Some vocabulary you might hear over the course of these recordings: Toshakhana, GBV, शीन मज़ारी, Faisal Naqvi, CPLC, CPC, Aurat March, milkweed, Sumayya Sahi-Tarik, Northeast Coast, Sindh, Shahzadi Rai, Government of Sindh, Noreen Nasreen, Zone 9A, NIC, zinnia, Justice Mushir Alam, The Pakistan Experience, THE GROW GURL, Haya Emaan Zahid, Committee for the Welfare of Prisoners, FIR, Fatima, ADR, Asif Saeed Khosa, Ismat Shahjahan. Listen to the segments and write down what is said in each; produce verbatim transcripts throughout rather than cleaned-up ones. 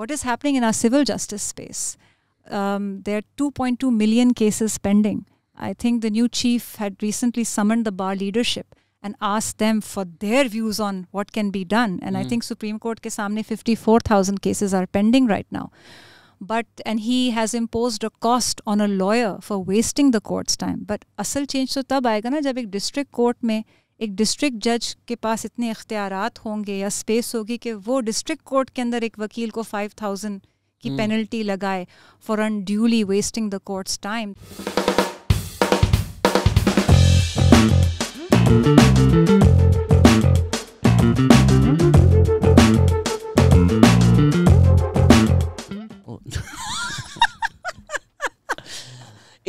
what is happening in our civil justice space. Um, there are two point two million cases pending. I think the new chief had recently summoned the bar leadership and asked them for their views on what can be done. And mm. I think Supreme Court ke samne fifty-four thousand cases are pending right now. But, and he has imposed a cost on a lawyer for wasting the court's time. But asal change to tab aayega na jab ek district court mein एक district जज के पास इतने इख्तियारात होंगे या space होगी कि वो district court के अंदर एक वकील को फाइव थाउजेंड की hmm. पेनल्टी लगाए for unduly wasting the court's time.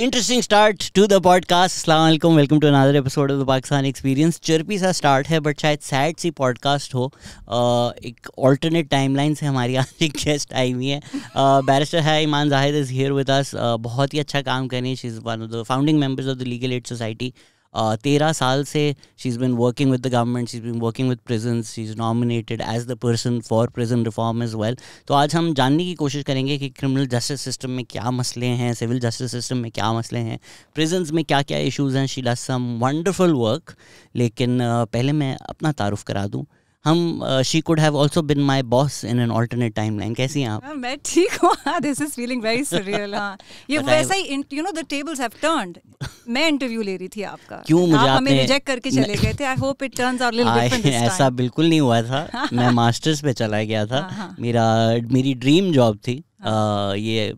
Interesting start to the podcast. Assalamualaikum. Welcome to another episode of The Pakistan Experience. Chirpy sa start hai, but शायद sad सी podcast हो. Uh, एक alternate timeline से हमारी आज एक guest आई हुई है. Uh, Barrister Haya Emaan Zahid is here with us. Uh, बहुत ही अच्छा काम कर रही है. She is one of the founding members of the Legal Aid Society. Uh, तेरह साल से she's been working with the government, she's been working with prisons, she's nominated as the person for prison reform as well. तो आज हम जानने की कोशिश करेंगे कि criminal justice system में क्या मसले हैं, civil justice system में क्या मसले हैं, prisons में क्या क्या issues हैं. She does some wonderful work. लेकिन uh, पहले मैं अपना तारुफ करा दूँ. हम uh, she could have also been my boss in an alternate timeline. कैसी हैं आप? मैं ठीक हूँ. This is feeling very surreal. हाँ, ये वैसा ही, you know, the tables have turned. मैं इंटरव्यू ले रही थी आपका. क्यों मुझे आप हमें रिजेक्ट करके चले गए थे? I hope it turns out little different this time. ऐसा बिल्कुल नहीं हुआ था. मैं मास्टर्स पे चला गया था. मेरा मेरी ड्रीम जॉब थी. ये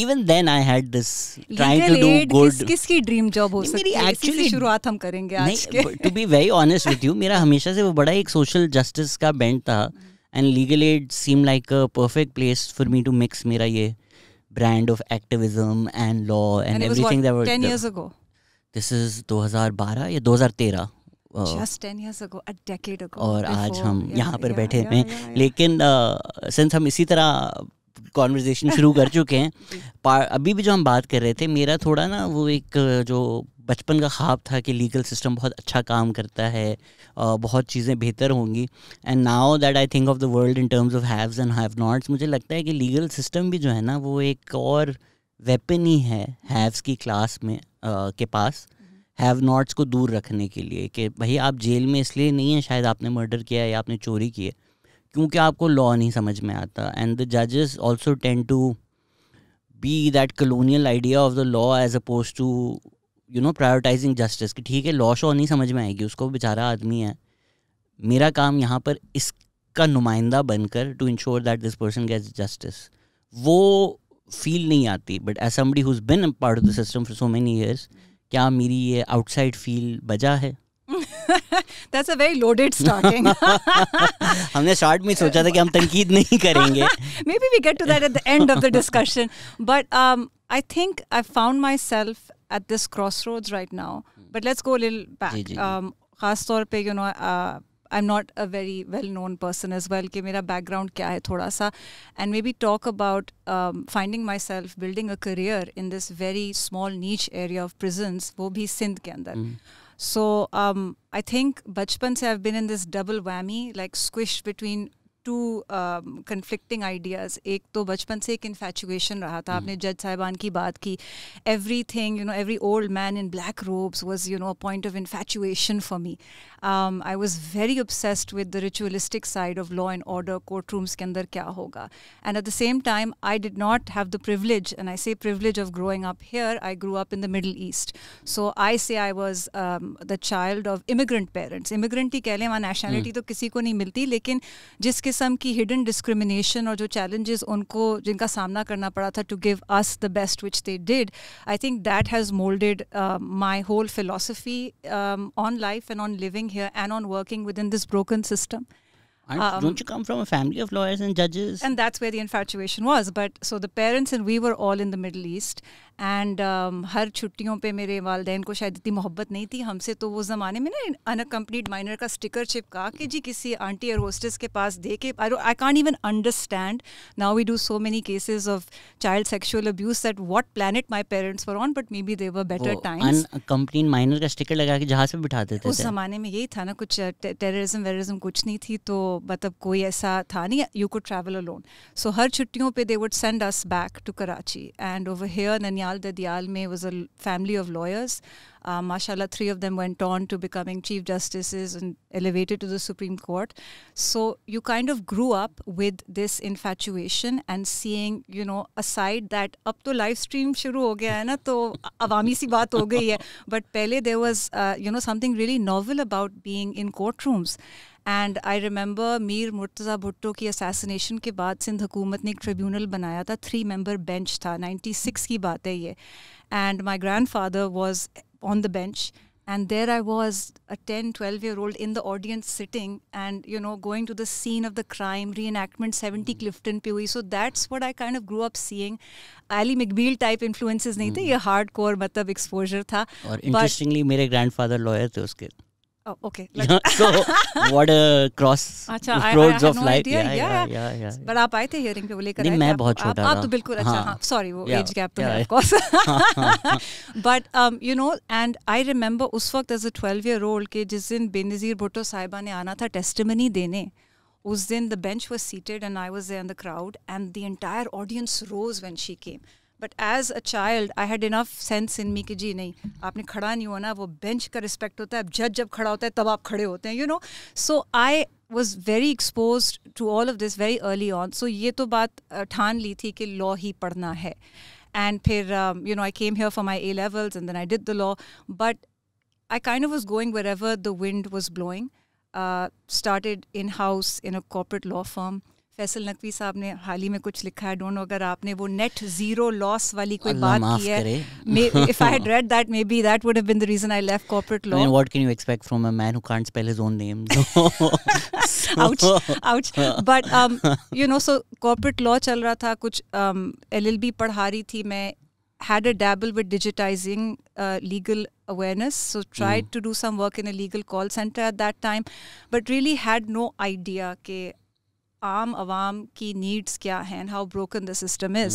even then I had this trying Legal to do aid, good किस, किस की dream job हो सकती है? actually शुरुआत हम करेंगे आज के. To be very honest with you, मेरा हमेशा से वो बड़ा एक social justice का bent था and legal aid seemed like a perfect place for me to mix मेरा ये brand of activism and law and, and everything that was ten years ago. This is twenty twelve या twenty thirteen. Uh, Just ten years ago, a decade ago. और before, आज हम yeah, यहाँ पर yeah, बैठे yeah, हैं yeah, yeah, लेकिन uh, since हम इसी तरह कॉन्वर्जेशन शुरू कर चुके हैं, अभी भी जो हम बात कर रहे थे, मेरा थोड़ा ना वो एक जो बचपन का ख्वाब था कि लीगल सिस्टम बहुत अच्छा काम करता है, बहुत चीज़ें बेहतर होंगी. And now that I think of the world in terms of haves and have nots, मुझे लगता है कि लीगल सिस्टम भी जो है ना वो एक और वेपन ही है हैव्स की क्लास में आ, के पास हैव नॉट्स को दूर रखने के लिए. कि भाई आप जेल में इसलिए नहीं है शायद आपने मर्डर किया या आपने चोरी की है, क्योंकि आपको लॉ नहीं समझ में आता. एंड द जजेस also tend to be that colonial idea of the law as opposed to you know prioritising justice. कि ठीक है लॉ शॉ नहीं समझ में आएगी उसको, बेचारा आदमी है, मेरा काम यहाँ पर इसका नुमाइंदा बनकर to ensure that this person gets justice, वो फील नहीं आती. But as somebody who is been part of the system for so many years, क्या मेरी ये आउटसाइड फील बजा है? That's a very loaded starting. हमने स्टार्ट में सोचा था कि हम तंकीद नहीं करेंगे. Maybe we get to that at the end of the discussion. But um, I think I found myself at this crossroads right now. But let's go a little back. Um, खास तौर पे you know uh, I'm not a very well-known person as well. कि मेरा background क्या है थोड़ा सा, and maybe talk about um, finding myself building a career in this very small niche area of prisons. वो भी सिंध के अंदर. Mm. So um, I think bachpan se I've been in this double whammy, like squished between two um, conflicting ideas. Ek to bachpan se ek infatuation raha tha. Aapne judge sahiban ki baat ki. Everything, you know, every old man in black robes was, you know, a point of infatuation for me. Um, I was very obsessed with the ritualistic side of law and order, courtrooms ke andar kya hoga. And at the same time, I did not have the privilege, and I say privilege of growing up here, I grew up in the Middle East. So I say I was um, the child of immigrant parents. Immigrant hi kehle, maa nationality to kisi ko nahi milti, lekin jiske किस्म की hidden discrimination और जो challenges उनको जिनका सामना करना पड़ा था to give us the best which they did, I think that has moulded my whole philosophy on life and on living here and on working within this broken system. Um, don't you come from a family of lawyers and judges? And that's where the infatuation was. But so the parents and we were all in the Middle East, and um, हर छुट्टियों पे मेरे वालदैन को शायद इतनी मोहब्बत नहीं थी हमसे, तो वो ज़माने में ना अनअकम्पनीड माइनर का स्टिकर चिपका के जी किसी आंटी एयर होस्टेस के पास दे के, I can't even understand now we do so many cases of child sexual abuse that what planet my parents were on, but maybe there were better times. Unaccompanied minor का sticker लगा के जहाज पे बिठाते थे, उस ज़माने में यही था ना, कुछ टेररिज्म वेररिज्म कुछ नहीं थी, तो मतलब कोई ऐसा था नहीं, you could travel alone. So हर छुट्टियों पे they would send us back to Karachi and over here ननियाल Dadial mein was a family of lawyers. Uh, mashallah, three of them went on to becoming chief justices and elevated to the Supreme Court. So you kind of grew up with this infatuation and seeing, you know, aside that ab to live stream shuru ho gaya hai na, to awami si baat ho gayi hai. But pehle there was, uh, you know, something really novel about being in courtrooms. And I remember Mir Murtaza Bhutto की assassination के बाद सिंध हुकूमत ने एक tribunal बनाया था, three member bench था, ninety-six की बात है ये, and my grandfather was on the bench and there I was a ten twelve year old in the audience sitting and you know going to the scene of the crime reenactment seventy Clifton P U E, so that's what I kind of grew up seeing. Ali McBeal type influences नहीं थे, ये hardcore मतलब exposure था। और interestingly मेरे grandfather lawyer थे उसके। Oh, okay. Like so, what a cross roads of life. Yeah, yeah, yeah, yeah. But आप आए थे hearing पे, वो लेकर आए थे। नहीं, मैं बहुत छोटा था। आप तो बिल्कुल अच्छा, हाँ, sorry, वो age gap तो है, of course. But um, you know, and I remember उस वक्त as a twelve year old के जिस दिन बेनज़ीर भुट्टो साहिबा ने आना था testimony देने, उस दिन the bench was seated and I was there in the crowd and the entire audience rose when she came. But as a child, I had enough sense in me कि जी नहीं, आपने खड़ा नहीं होना, वो बेंच का रिस्पेक्ट होता है, जज जब खड़ा होता है तब आप खड़े होते हैं, you know. So I was very exposed to all of this very early on. So ये तो बात ठान ली थी कि लॉ ही पढ़ना है। एंड फिर you know I came here for my A levels and then I did the law, but I kind of was going wherever the wind was blowing. Started in house in a corporate law firm. Faisal Naqvi साहब ने हाल ही में कुछ लिखा है, don't know अगर आपने वो net zero loss वाली कोई बात की है, if I had read that maybe that would have been the reason I left corporate law. What can you expect from a man who can't spell his own name. Ouch ouch. But you know, so corporate law चल रहा था, कुछ LLB पढ़ा रही थी मैं, had a dabble with digitizing uh, legal awareness, so tried mm. to do some work in a legal call center at that time, but really had no idea ke आम आवाम की नीड्स क्या हैं and how broken the system is.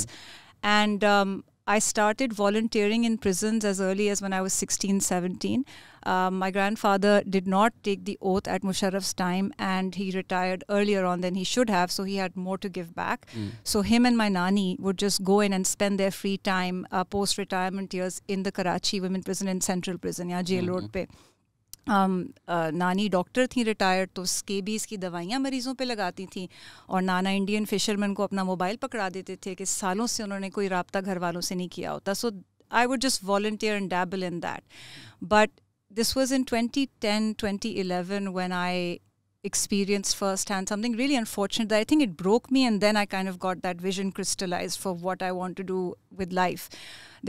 And um, I started volunteering in prisons as early as when I was sixteen, seventeen. Um, my grandfather did not take the oath at Musharraf's time and he retired earlier on than he should have, so he had more to give back. Mm. So him and my nani would just go in and spend their free time uh, post-retirement years in the Karachi women prison and central prison, या jail road पे. Um, uh, नानी doctor थी retired, तो scabies की दवाइयाँ मरीज़ों पे लगाती थी और नाना इंडियन फिशरमैन को अपना मोबाइल पकड़ा देते थे कि सालों से उन्होंने कोई राब्ता घर वालों से नहीं किया होता। So I would just volunteer and dabble in that, but this was in twenty ten, twenty eleven when I experienced firsthand something really unfortunate that I think it broke me, and then I kind of got that vision crystallized for what I want to do with life.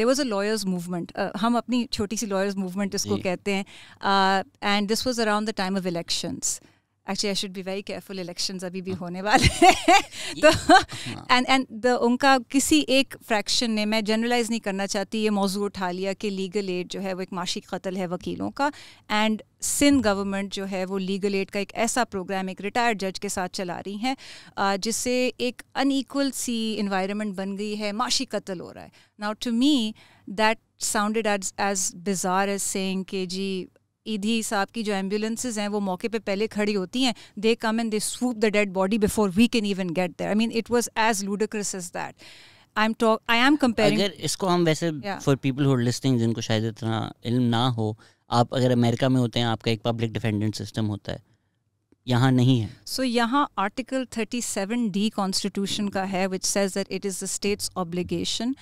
There was a lawyers movement. Uh, हम अपनी छोटी सी lawyers movement इसको कहते हैं, uh, and this was around the time of elections. Actually, I should be very careful. Elections अभी भी होने वाले हैं, तो and and the उनका किसी एक fraction ने, मैं generalize नहीं करना चाहती, ये मौजूद उठा लिया कि legal aid जो है वो एक माशी कतल है वकीलों का, and सिंध गवर्नमेंट जो है वो लीगल एड का एक ऐसा प्रोग्राम एक रिटायर्ड जज के साथ चला रही हैं जिससे एक अनईक्वल सी इन्वायरमेंट बन गई है, माशी कत्ल हो रहा है। Now to me that sounded as as bizarre as saying कि जी ईदी साहब की जो एम्बुलेंसेज हैं वो मौके पे पहले खड़ी होती हैं, they come and they swoop the dead body before we can even get there. I mean it was as ludicrous as that. I'm talk, I am comparing. अगर इसको हम वैसे for people who are listening जिनको शायद इतना इल्म ना हो, आप अगर अमेरिका में होते हैं आपका एक पब्लिक डिफेंडेंट सिस्टम होता है, यहाँ नहीं है। सो so, यहाँ आर्टिकल thirty-seven D कॉन्स्टिट्यूशन का है which says that it is the state's obligation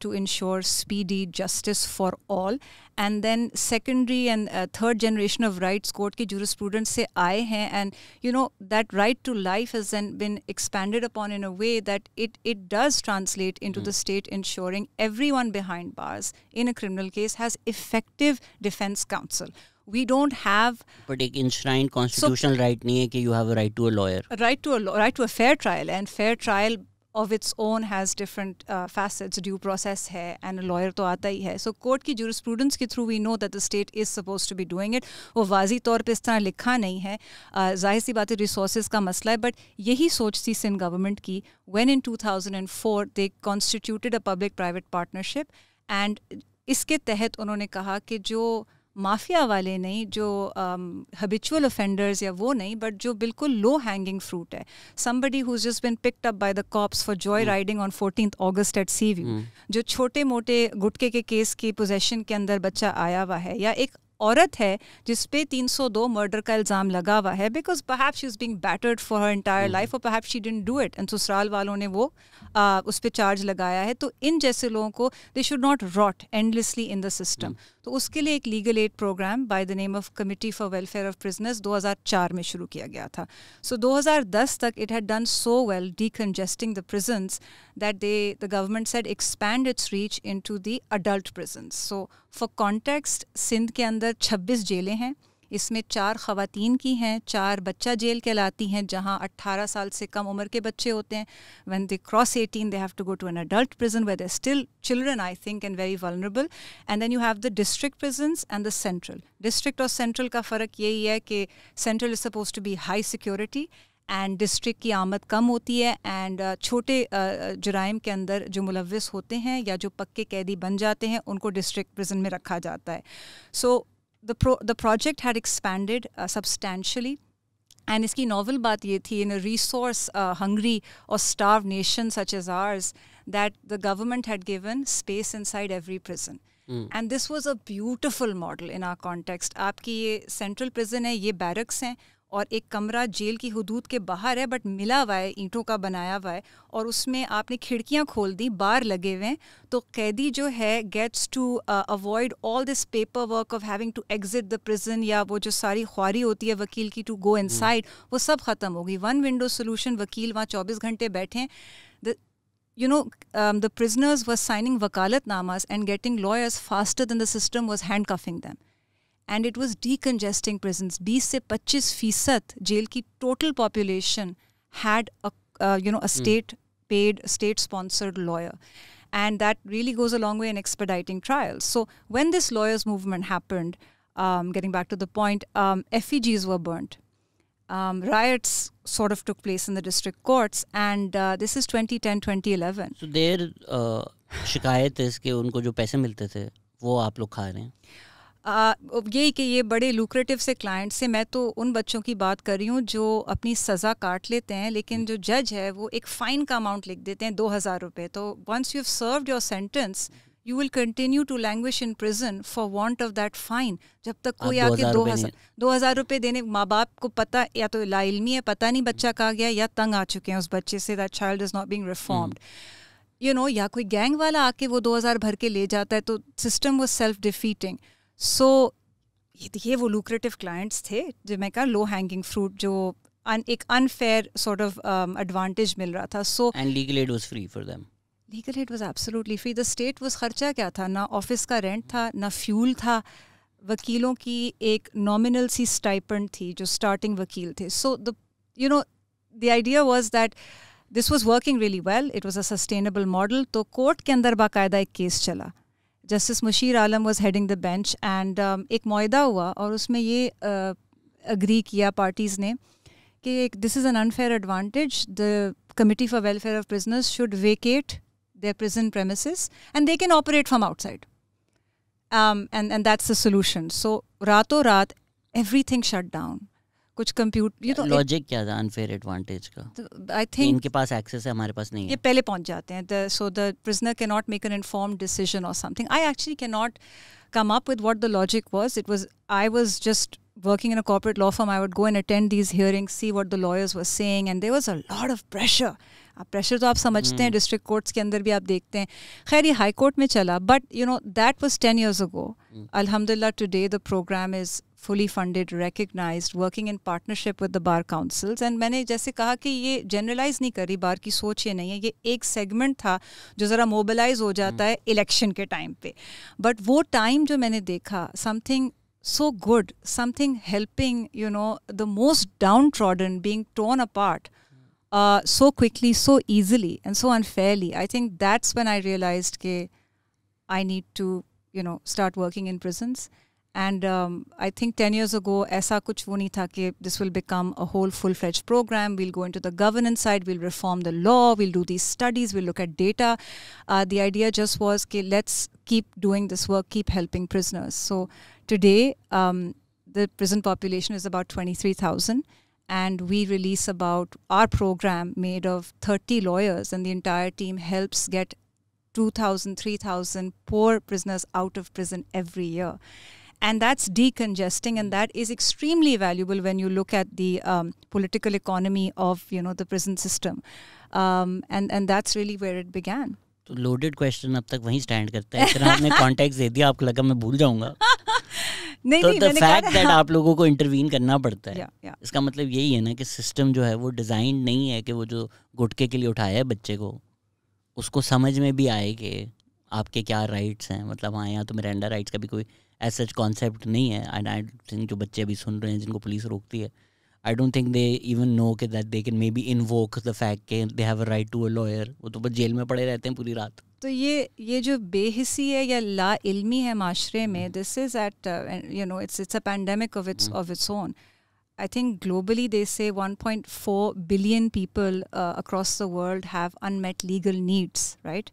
to ensure speedy justice for all, and then secondary and third generation of rights court की jurisprudence से आए हैं, and you know that right to life has then been expanded upon in a way that it it does translate into the state ensuring everyone behind bars in a criminal case has effective defence counsel. We don't have, but एक enshrined constitutional so, right नहीं है कि you have a right to a lawyer, a right to a right to a fair trial, and fair trial of its own has different uh, facets. Due process hai, and a lawyer to aata hi hai. So court ki jurisprudence ke through we know that the state is supposed to be doing it. वो वाजी तौर पे इस तरह लिखा नहीं है. जाहिर सी बात है resources का मसला है. But यही सोच थी सिंध government की when in two thousand four they constituted a public-private partnership and इसके तहत उन्होंने कहा कि जो माफिया वाले नहीं जो habitual offenders या वो नहीं but जो बिल्कुल low hanging fruit है somebody who's just been picked up by the cops for joyriding on fourteenth August at Sea View जो छोटे मोटे गुटके के केस की possession के अंदर बच्चा आया हुआ है या एक औरत है जिसपे three oh two मर्डर का इल्ज़ाम लगा हुआ है because perhaps she was being battered for her entire life or perhaps she didn't do it and ससुराल वालों ने वो उस पे चार्ज लगाया है तो इन जैसे लोगों को they should not rot endlessly in the system तो उसके लिए एक legal aid programme by the name of Committee for Welfare of Prisoners two thousand four में शुरू किया गया था so two thousand ten तक it had done so well decongesting the prisons that they the government said expand its reach into the adult prisons so for context Sindh के अंदर twenty-six जेलें हैं इसमें चार ख़वातीन की हैं चार बच्चा जेल कहलाती हैं जहां eighteen साल से कम उम्र के बच्चे होते हैं when they cross eighteen they have to go to an adult prison where they're still children I think and very vulnerable and then you have the district prisons and the central district और central का फ़र्क यही है कि central is supposed to be high security and district की आमद कम होती है and छोटे जुराइम के अंदर जो मुलव्विस होते हैं या जो पक्के कैदी बन जाते हैं उनको district prison में रखा जाता है so The, pro the project had expanded uh, substantially and its novel baat ye thi in a resource uh, hungry or starved nation such as ours that the government had given space inside every prison. Mm. And this was a beautiful model in our context. Aapki ye central prison hai, ye barracks hain और एक कमरा jail की हुदूद के बाहर है but मिला हुआ है ईंटों का बनाया हुआ है और उसमें आपने खिड़कियां खोल दी बार लगे हुए हैं तो कैदी जो है gets to avoid all this paper work of having to exit the prison या वो जो सारी ख्वारी होती है वकील की टू गो इनसाइड वो सब ख़त्म होगी वन विंडो सोल्यूशन वकील वहाँ चौबीस घंटे बैठें the You know, um, the prisoners were signing wakalatnamas and getting lawyers faster than the system was handcuffing them. And it was decongesting prisons. twenty se twenty-five percent jail ki total population had a uh, you know a state paid, state sponsored lawyer, and that really goes a long way in expediting trials. So when this lawyers movement happened, um, getting back to the point, um, effigies were burnt. Um, riots sort of took place in the district courts, and uh, this is twenty ten twenty eleven. So their uh, शिकायत है कि उनको जो पैसे मिलते थे वो आप लोग खा रहे हैं. यही कि ये बड़े लुक्रेटिव से क्लाइंट से मैं तो उन बच्चों की बात कर रही हूँ जो अपनी सज़ा काट लेते हैं लेकिन जो जज है वो एक फ़ाइन का अमाउंट लिख देते हैं दो हज़ार रुपये तो once you have served your sentence you will continue to languish in prison for want of that fine जब तक कोई आके दो हज़ार दो हज़ार रुपये देने माँ बाप को पता या तो लाइल्मी है पता नहीं बच्चा कहाँ गया या तंग आ चुके हैं उस बच्चे से that child is not being reformed you know या कोई गैंग वाला आके वो दो हज़ार भर के ले जाता है तो सिस्टम वो सेल्फ डिफीटिंग सो ये वो लुक्रेटिव क्लाइंट्स थे जो मैं कहा लो हैंगिंग फ्रूट जो एक अनफेयर सॉर्ट ऑफ एडवांटेज मिल रहा था so and legal aid was free for them legal aid was absolutely free the state was खर्चा क्या था ना ऑफिस का रेंट था ना फ्यूल था वकीलों की एक नॉमिनल सी स्टाइपेंड थी जो स्टार्टिंग वकील थे so the you know the idea was that this was working really well it was a sustainable model तो कोर्ट के अंदर बाकायदा एक केस चला Justice Mushir Alam was heading the bench and um, एक मुआयदा हुआ और उसमें ये agree uh, किया parties ने कि this is an unfair advantage the Committee for Welfare of Prisoners should vacate their prison premises and they can operate from outside um, and and that's the solution so रातों रात everything shut down कुछ computer ये तो logic क्या था unfair advantage का I think इनके पास access है हमारे पास नहीं है ये पहले पहुंच जाते हैं so the prisoner can not make an informed decision और something I actually can not come up with what the logic was it was I was just working in a corporate law firm I would go and attend these hearings see what the lawyers were saying and there was a lot of pressure आप pressure तो आप समझते हैं district courts के अंदर भी आप देखते हैं खैर ये हाई कोर्ट में चला but you know that was ten years ago अल्हम्दुलिल्लाह today the programme is fully funded, recognized, working in partnership with the bar councils. And मैंने जैसे कहा कि ये generalize नहीं करी बार की सोच ये नहीं है ये एक segment था जो ज़रा mobilize हो जाता है election के time पे but वो time जो मैंने देखा something so good, something helping you know the most downtrodden being torn apart uh, so quickly, so easily, and so unfairly. I think that's when I realized that I need to, you know, start working in prisons. And um, I think ten years ago, aisa kuch wo nahi tha ke this will become a whole full-fledged program. We'll go into the governance side, we'll reform the law, we'll do these studies, we'll look at data. Uh, the idea just was ke let's keep doing this work, keep helping prisoners. So today, um, the prison population is about twenty-three thousand. And we release about, our program made of thirty lawyers, and the entire team helps get two thousand, three thousand poor prisoners out of prison every year. And that's decongesting, and that is extremely valuable when you look at the um, political economy of, you know, the prison system. Um, and, and that's really where it began. So loaded question ab tak wahi stand karta hai. Itna aapne context de diya, aapko laga main bhul jaunga. So the fact that aap logo ko intervene karna padta hai. Yeah, yeah. Iska matlab yehi hai na ki system jo hai wo designed nahi hai ki wo jo gutke ke liye uthaya hai bacche ko, usko samajh mein bhi aaye ki aapke kya rights hain. Matlab haan, yahan to miranda rights ka bhi koi as such concept nahi hai, and I think जो बच्चे अभी सुन रहे हैं जिनको police रोकती है, I don't think they even know कि that they can maybe invoke the fact कि they have a right to a lawyer. वो तो बस जेल में पड़े रहते हैं पूरी रात. तो ये ये जो बेहिसी है या ला इल्मी है माशरे में, this is at uh, you know it's it's a pandemic of its of its own. I think globally they say one point four billion people uh, across the world have unmet legal needs, right?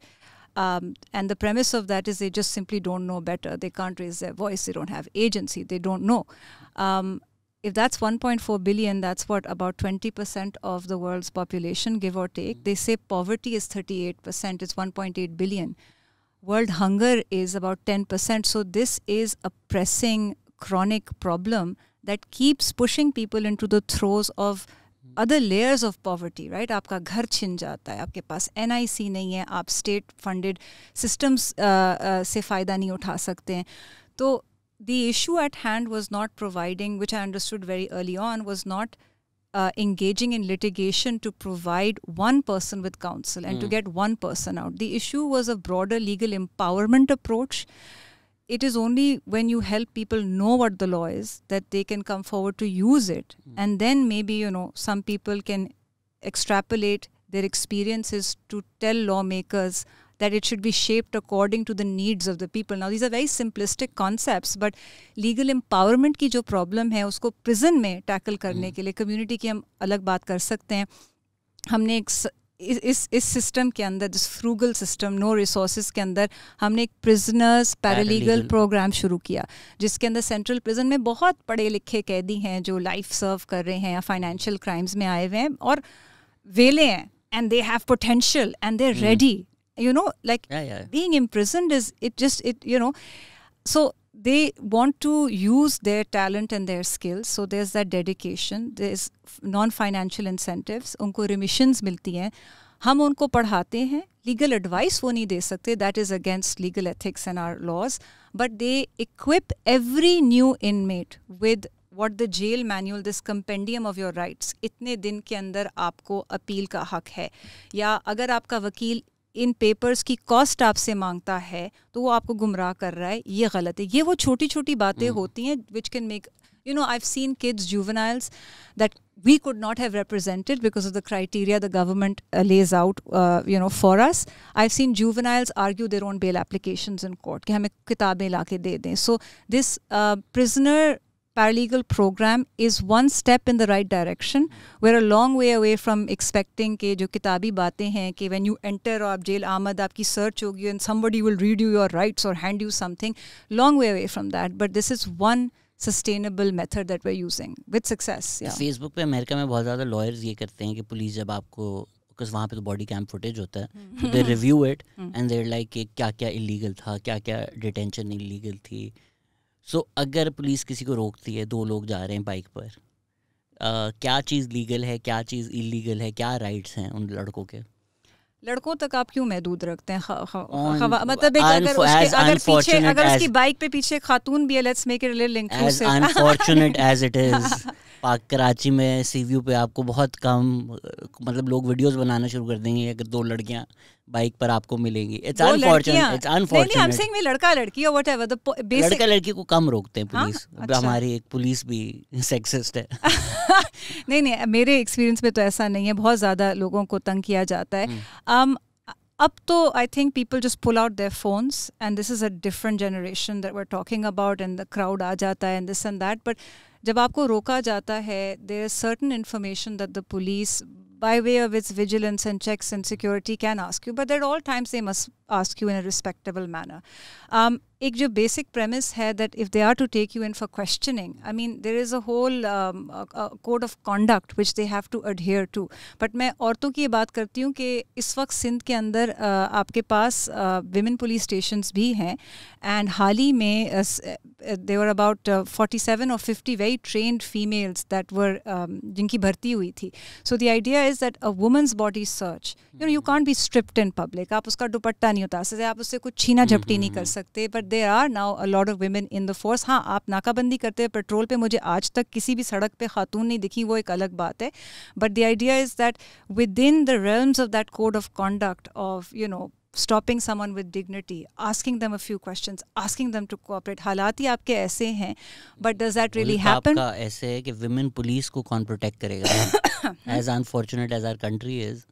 Um, and the premise of that is they just simply don't know better. They can't raise their voice. They don't have agency. They don't know. Um, if that's one point four billion, that's what, about twenty percent of the world's population, give or take. They say poverty is thirty-eight percent. It's one point eight billion. World hunger is about ten percent. So this is a pressing chronic problem that keeps pushing people into the throes of other layers of poverty, right? आपका घर छिन जाता है, आपके पास N I C नहीं है, आप state funded systems uh, uh, से फ़ायदा नहीं उठा सकते हैं. तो the issue at hand was not providing, which I understood very early on, was not uh, engaging in litigation to provide one person with counsel and mm. to get one person out. The issue was a broader legal empowerment approach. It is only when you help people know what the law is that they can come forward to use it. Mm. And then maybe, you know, some people can extrapolate their experiences to tell lawmakers that it should be shaped according to the needs of the people. Now, these are very simplistic concepts, but legal empowerment ki jo problem hai, usko prison mein tackle karne mm. ke liye, community ki hum alag baat kar sakte hain. Humne ek इस इस system के अंदर, this frugal system, no resources के अंदर हमने एक prisoners paralegal programme शुरू किया, जिसके अंदर सेंट्रल प्रिजन में बहुत पढ़े लिखे कैदी हैं जो लाइफ सर्व कर रहे हैं या फाइनेंशियल क्राइम्स में आए हुए हैं और वेले हैं, and they have potential and they are ready, you know, like being imprisoned is it just it you know so they want to use their talent and their skills. So there's that dedication. There's non-financial incentives. Unko remissions milti hain. Hum unko padhate hain. Legal advice wo nahi de sakte. That is against legal ethics and our laws. But they equip every new inmate with what the jail manual, this compendium of your rights. Itne din ke andar aapko appeal ka haq hai. Ya agar aapka vakil इन papers की cost आपसे मांगता है तो वो आपको गुमराह कर रहा है, ये गलत है. ये वो छोटी छोटी बातें होती हैं which can make, you know, I have seen kids, juveniles that we could not have represented because of the criteria the government lays out, you know, for us. I have seen juveniles argue their own bail applications in court कि हमें किताबें ला के दे दें. So this prisoner paralegal program is one step in the right direction. We're a long way away from expecting ke jo kitabi baatein hain ke when you enter or aap jail aamad aapki search hogi and somebody will read you your rights or hand you something. Long way away from that, but this is one sustainable method that we're using with success. Yeah. Facebook pe America mein bahut zyada lawyers ye karte hain ki police jab aapko, because wahan pe to body cam footage hota hai, so they review it and they're like ke kya kya illegal tha, kya kya detention illegal thi. So so, अगर police किसी को रोकती है, दो लोग जा रहे हैं बाइक पर, uh, क्या चीज़ लीगल है, क्या चीज़ इलीगल है, क्या राइट्स हैं उन लड़कों के? लड़कों तक आप क्यों महदूद रखते हैं? मतलब अगर उसके, अगर पीछे, अगर उसकी बाइक पे पीछे खातून भी है, let's make it link, unfortunate as it is Pak Karachi में सी व्यू पे आपको बहुत कम मतलब लोग वीडियोस बनाना शुरू कर देंगे अगर दो लड़कियां बाइक पर आपको मिलेंगी। It's unfortunate, it's unfortunate. नहीं, आई एम सेइंग मैं लड़का लड़की और व्हाटएवर द बेसिक लड़का लड़की को कम रोकते हैं पुलिस। अच्छा। हमारी एक पुलिस भी सेक्सिस्ट है। नहीं नहीं, मेरे एक्सपीरियंस में तो ऐसा नहीं है, बहुत ज़्यादा लोगों को तंग किया जाता है। um, Up to, I think people just pull out their phones, and this is a different generation that we're talking about, and the crowd aa jata hai and this and that. But jab aapko roka jata hai, there is certain information that the police, by way of its vigilance and checks and security, can ask you. But at all times, they must ask you in a respectable manner. Um, ek jo basic premise hai that if they are to take you in for questioning, I mean, there is a whole um, a, a code of conduct which they have to adhere to. But main aurton ki ye baat karti hu ki is waqt Sindh ke andar uh, aapke paas uh, women police stations bhi hain, and haal hi mein uh, there were about uh, forty-seven or fifty very trained females that were um, jinki bharti hui thi. So the idea is that a woman's body search, you know, you can't be stripped in public, aap uska dupatta nahi उतार सकते, आप उससे कुछ छीना झपटी नहीं कर सकते। But there are now a lot of women in the force. हाँ, आप नाकाबंदी करते हैं पेट्रोल पे, मुझे आज तक किसी भी सड़क पे खातून नहीं दिखी, वो एक अलग बात है। But the idea is that within the realms of that code of conduct of you know stopping someone with dignity, asking them a few questions, asking them to cooperate. हालात ही आपके ऐसे हैं, but does that really happen? आपका ऐसे है कि women police को कौन protect करेगा? As unfortunate as our country is,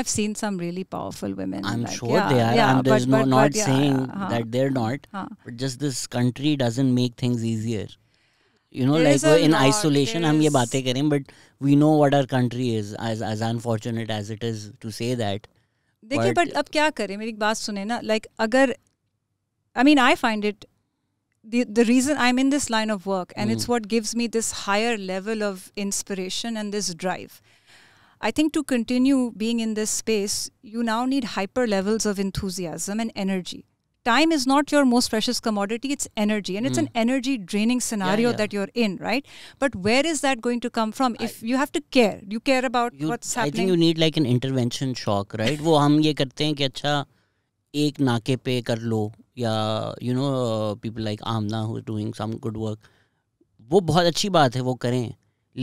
I've seen some really powerful women. I'm like, sure yeah, they are. Yeah, I'm but, no, but, not but, yeah, saying yeah, that they're not. Huh. But just this country doesn't make things easier. You know, there like we're in lot, isolation, हम ये बातें करें, but we know what our country is. As as unfortunate as it is to say that. देखिए, but अब क्या करें? मेरी बात सुने ना, like अगर, I mean, I find it. The, the reason I'm in this line of work, and mm. it's what gives me this higher level of inspiration and this drive. I think to continue being in this space, you now need hyper levels of enthusiasm and energy. Time is not your most precious commodity, it's energy. And mm. it's an energy draining scenario yeah, yeah. that you're in, right? But where is that going to come from? I, if you have to care, you care about you, what's happening. I think you need like an intervention shock, right? वो हम ये करते हैं कि अच्छा एक नाके पे कर लो या you know uh, people like Amna who are doing some good work. वो बहुत अच्छी बात है, वो करें,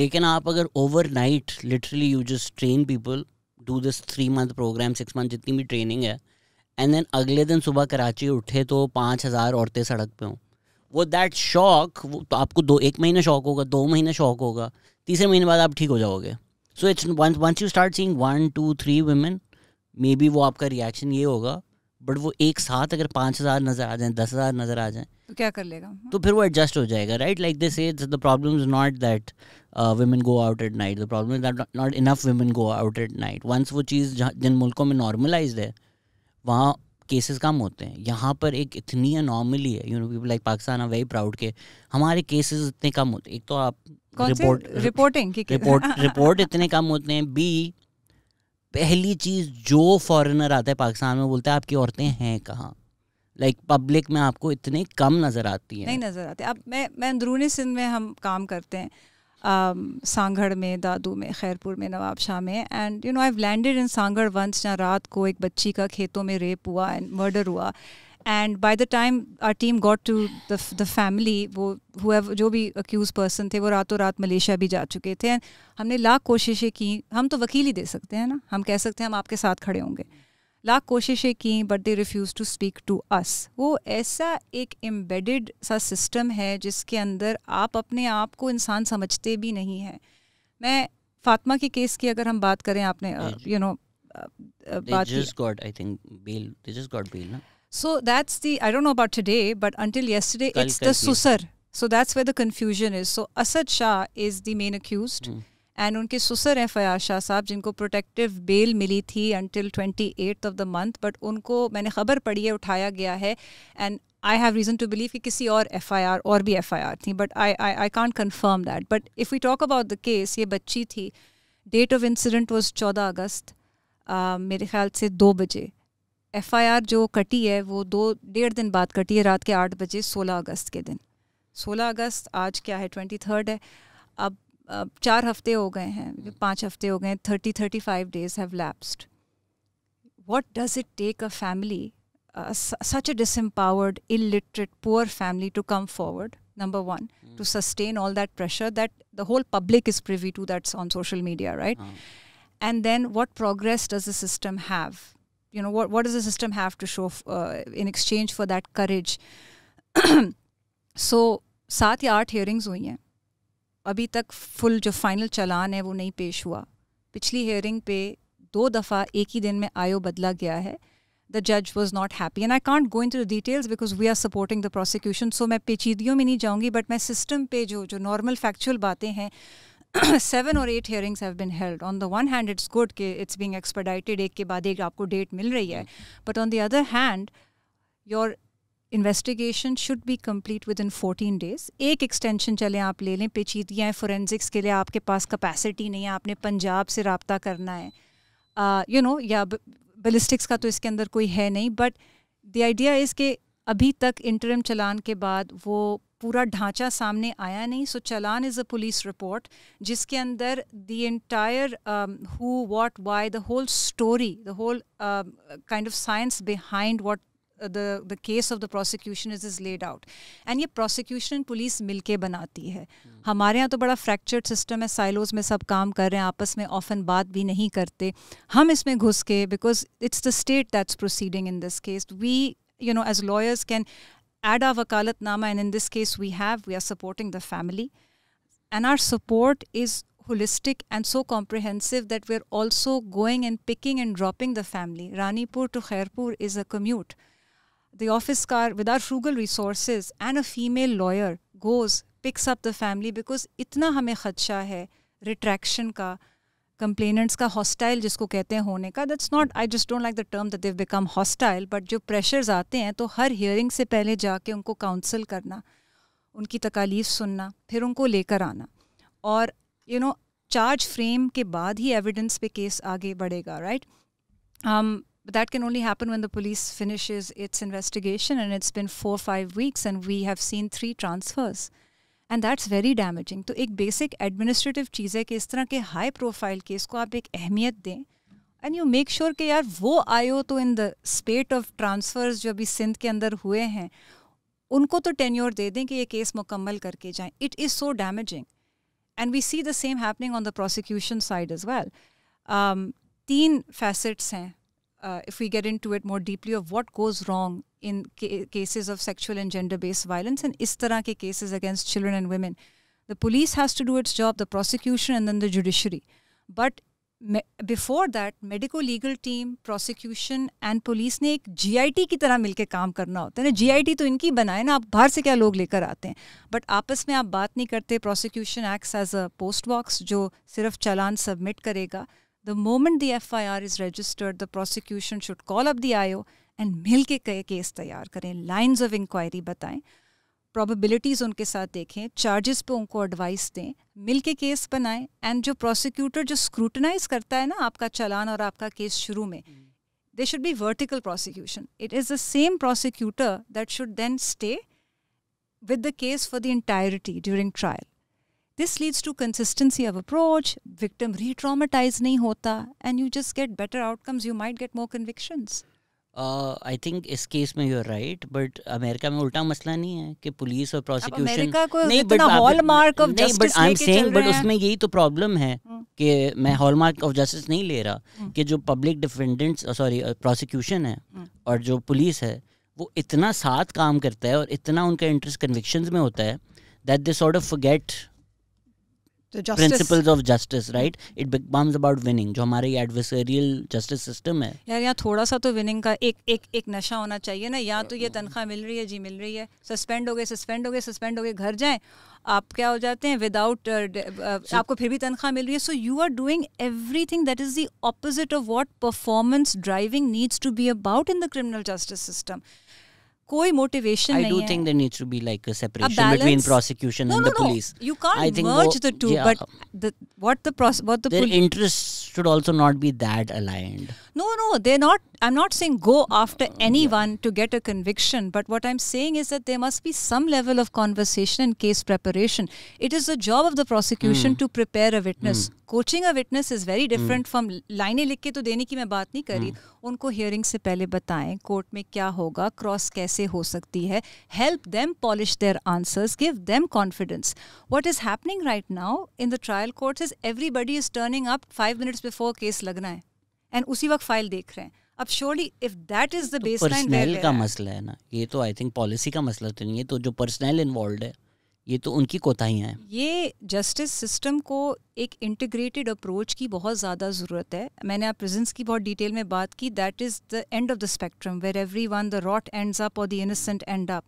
लेकिन आप अगर overnight literally you just train people, do this three month programme, six month, जितनी भी ट्रेनिंग है, एंड देन अगले दिन सुबह कराची उठे तो पाँच हज़ार औरतें सड़क पे हों, वो दैट शॉक, वो तो आपको दो एक महीना शॉक होगा, दो महीना शॉक होगा, तीसरे महीने बाद आप ठीक हो जाओगे। So it's once you start seeing one two three women, maybe वो आपका रिएक्शन ये होगा, बट वो एक साथ अगर पाँच हज़ार नज़र आ जाएँ, दस हज़ार नज़र आ जाएँ, तो क्या कर लेगा? तो फिर वो एडजस्ट हो जाएगा, right? Like they say the problem is not that women go out at night, the problem is that not enough women go out at night. Once वो चीज़ जिन मुल्कों में नॉर्मलाइज्ड है वहाँ केसेस कम होते हैं, यहाँ पर एक इतनी अनॉर्मली है। You know people like Pakistan are very proud के हमारे केसेस इतने कम होते हैं। एक तो आप रिपोर्ट रिपोर्टिंग रिपोर्ट रिपोर्ट इतने कम होते हैं। बी, पहली चीज़ जो फॉरेनर आता है पाकिस्तान में बोलता है आपकी औरतें हैं कहाँ? लाइक like, पब्लिक में आपको इतने कम नज़र आती है, नहीं नज़र आते। अब मैं मैं अंदरूनी सिंध में हम काम करते हैं, um, सांगढ़ में, दादू में, खैरपुर में, नवाब शाह में, and you know I have landed in Sanghar once, जहाँ रात को एक बच्ची का खेतों में रेप हुआ एंड मर्डर हुआ। And by the time our team got to the the family, वो हुएवर जो भी अक्यूज पर्सन थे वो रातों रात मलेशिया भी जा चुके थे। एंड हमने लाख कोशिशें की, हम तो वकील ही दे सकते हैं ना, हम कह सकते हैं हम आपके साथ खड़े होंगे, लाख कोशिशें की, but they refuse to speak to us. वो ऐसा एक एम्बेडेड सा सिस्टम है जिसके अंदर आप अपने आप को इंसान समझते भी नहीं हैं। मैं फातिमा के केस की अगर हम बात करें, आपने यू नो बात की, so that's the, I don't know about today, but until yesterday Kal it's the susar, so that's where the confusion is. So Asad Shah is the main accused, hmm. and unke susar F I R Shah sahab jinko protective bail mili thi until twenty-eighth of the month, but unko maine khabar padhi hai uthaya gaya hai, and I have reason to believe कि किसी और F I R और भी F I R thi, but I, I I can't confirm that. But if we talk about the case, ये बच्ची थी, date of incident was चौदह अगस्त, uh, मेरे ख्याल से दो बजे। F I R जो कटी है वो दो डेढ़ दिन बाद कटी है, रात के आठ बजे सोलह अगस्त के दिन। सोलह अगस्त आज क्या है, ट्वेंटी थर्ड है। अब, अब चार हफ्ते हो गए हैं, पाँच हफ्ते हो गए हैं, thirty thirty five days have lapsed. What does it take a family, such a disempowered, illiterate, poor family to come forward? number one, mm. to sustain all that pressure that the whole public is privy to, that's on social media, right? Oh. And then what progress does the system have? You know, what, what does the system have to show f uh, in exchange for that courage? So, सात या आठ hearings हुई हैं. अभी तक full जो final चलान है वो नहीं पेश हुआ. पिछली hearing पे दो दफ़ा एक ही दिन में आयो बदला गया है. The judge was not happy. And I can't go into the details because we are supporting the prosecution. So, मैं पेचीदियों में नहीं जाऊँगी, but मैं system पे जो जो normal factual बातें हैं, seven or eight hearings have been held. On the one hand, it's good that it's being expedited. एक के बाद एक आपको date मिल रही है. But on the other hand, your investigation should be complete within fourteen days. एक extension चले आप ले लें. पेचीदियाँ forensics के लिए आपके पास capacity नहीं है. आपने पंजाब से रापता करना है. Uh, you know, या ballistics का तो इसके अंदर कोई है नहीं. But the idea is कि अभी तक interim चलान के बाद वो पूरा ढांचा सामने आया नहीं. So challan is a police report जिसके अंदर the entire um, who, what, why, the whole story, the whole uh, kind of science behind what uh, the the case of the prosecution is is laid out. And ये prosecution and police मिलके बनाती है. hmm. हमारे यहाँ तो बड़ा fractured system है. silos में सब काम कर रहे हैं, आपस में often बात भी नहीं करते. हम इसमें घुस के, because it's the state that's proceeding in this case. We, you know, as lawyers can add our wakalatnama, and in this case we have, we are supporting the family. And our support is holistic and so comprehensive that we're also going and picking and dropping the family. Ranipur to Khairpur is a commute. The office car, with our frugal resources, and a female lawyer goes, picks up the family, because itna hame khadsha hai retraction ka, complainants ka, hostile jisko kehte hain hone ka. That's not, I just don't like the term that they've become hostile, but jo pressures aate hain to har hearing se pehle ja ke unko counsel karna, unki takaleef sunna, phir unko lekar aana, aur you know charge frame ke baad hi evidence pe case aage badhega, right? um but that can only happen when the police finishes its investigation, and it's been four five weeks and we have seen three transfers. And that's very damaging. तो एक basic administrative चीज़ है कि इस तरह के high profile case को आप एक अहमियत दें, and you make sure कि यार वो आयो तो in the spate of transfers जो अभी सिंध के अंदर हुए हैं उनको तो tenure दे दें कि ये case मुकम्मल करके जाएं. It is so damaging, and we see the same happening on the prosecution side as well. Um, तीन facets हैं, uh, if we get into it more deeply, of what goes wrong in ca cases of sexual and gender-based violence and is tarah ke cases against children and women. The police has to do its job, the prosecution, and then the judiciary. But before that, medico-legal team, prosecution and police ne ek G I T ki tarah milke kaam karna hota hai na. G I T to inki banaye na, aap bahar se kya log lekar aate hain. But aapas mein aap baat nahi karte. Prosecution acts as a post box jo sirf chalan submit karega. The moment the F I R is registered, the prosecution should call up the I O and मिलके के case तैयार करें, lines of inquiry बताएं, probabilities उनके साथ देखें, charges पे उनको advice दें, मिलके केस बनाएं. And जो prosecutor जो scrutinize करता है ना आपका चालान और आपका केस शुरू में, there should be vertical prosecution. It is the same prosecutor that should then stay with the case for the entirety during trial. This leads to consistency of approach, victim re-traumatized नहीं होता, and you just get better outcomes, you might get more convictions. I think इस case में you are right, but America में उल्टा मसला नहीं है कि पुलिस और प्रोसिक्यूशन नहीं, but hallmark of justice I am saying, but उसमें यही तो प्रॉब्लम है कि मैं हॉलमार्क ऑफ जस्टिस नहीं ले रहा कि जो पब्लिक डिफेंडेंट्स सॉरी प्रोसिक्यूशन है और जो पुलिस है वो इतना साथ काम करता है और इतना उनका इंटरेस्ट कन्विक्शंस में होता है that they sort of forget principles of justice, right? It becomes about winning, जो हमारे एडवर्सरियल जस्टिस सिस्टम है. यार यहाँ थोड़ा सा तो विनिंग का एक एक एक नशा होना चाहिए ना. यहाँ तो ये तनख्वाह मिल रही है जी, मिल रही है, सस्पेंड हो गए, सस्पेंड हो गए, सस्पेंड हो गए, घर जाएं, आप क्या हो जाते हैं विदाउट, आपको फिर भी तनख्वाह मिल रही है. So you are doing everything that is the opposite of what performance driving needs to be about in the criminal justice system. कोई मोटिवेशन नहीं है. I do think there needs to be like a separation between prosecution and the police. You can't merge the two, but the what the what the their interests should also not be that aligned. No, no, they're not I'm not saying go after anyone to get a conviction, but what I'm saying is that there must be some level of conversation and case preparation. It is the job of the prosecution mm. to prepare a witness. Mm. Coaching a witness is very different mm. from लाइनें लिख के तो देने की मैं बात नहीं कर रही. उनको hearing से पहले बताएं कोर्ट में क्या होगा, क्रॉस कैसे हो सकती है. Help them polish their answers, give them confidence. What is happening right now in the trial courts is everybody is turning up five minutes before case लगना है and उसी वक्त फाइल देख रहे हैं. अब surely if that is the baseline, personal का मसला है ना ये, तो आई थिंक पॉलिसी का मसला तो नहीं है. तो जो पर्सनल इन्वॉल्व है ये तो उनकी कोताहियाँ हैं. ये जस्टिस सिस्टम को एक इंटीग्रेटेड अप्रोच की बहुत ज़्यादा ज़रूरत है. मैंने आप प्रिजन्स की बहुत डिटेल में बात की. That is the end of the spectrum where every one the rot ends up और the innocent end up.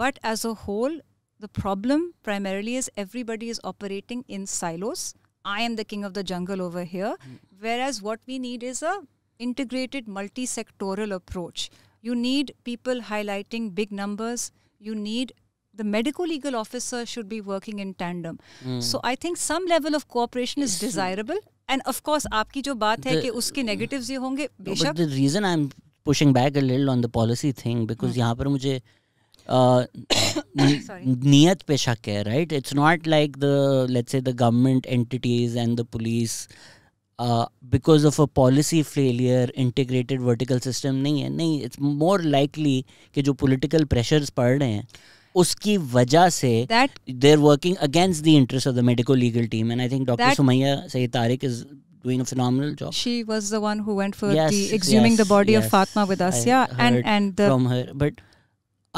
But as a whole the problem primarily is everybody is operating in silos. I am the king of the jungle over here. Mm. Whereas what we need is a integrated multi-sectoral approach. You need people highlighting big numbers. You need the medical legal officer should be working in tandem. Mm. So I think some level of cooperation is desirable. And of course, आपकी जो बात है कि उसके negatives ये होंगे बेशक. But the reason I'm pushing back a little on the policy thing because यहाँ पर मुझे Uh, niyat pe shak hai, right? It's not like the, let's say, the government entities and the police uh, because of a policy failure, integrated vertical system nahi hai. Nahi, it's more likely that the political pressures pad rahe hain, uski wajah se that, they're working against the interests of the medical legal team. And I think Doctor Sumayya Sahi-Tarik is doing a phenomenal job. She was the one who went for yes, the exhuming yes, the body yes. of Fatima with us. I yeah, and, and the from her. But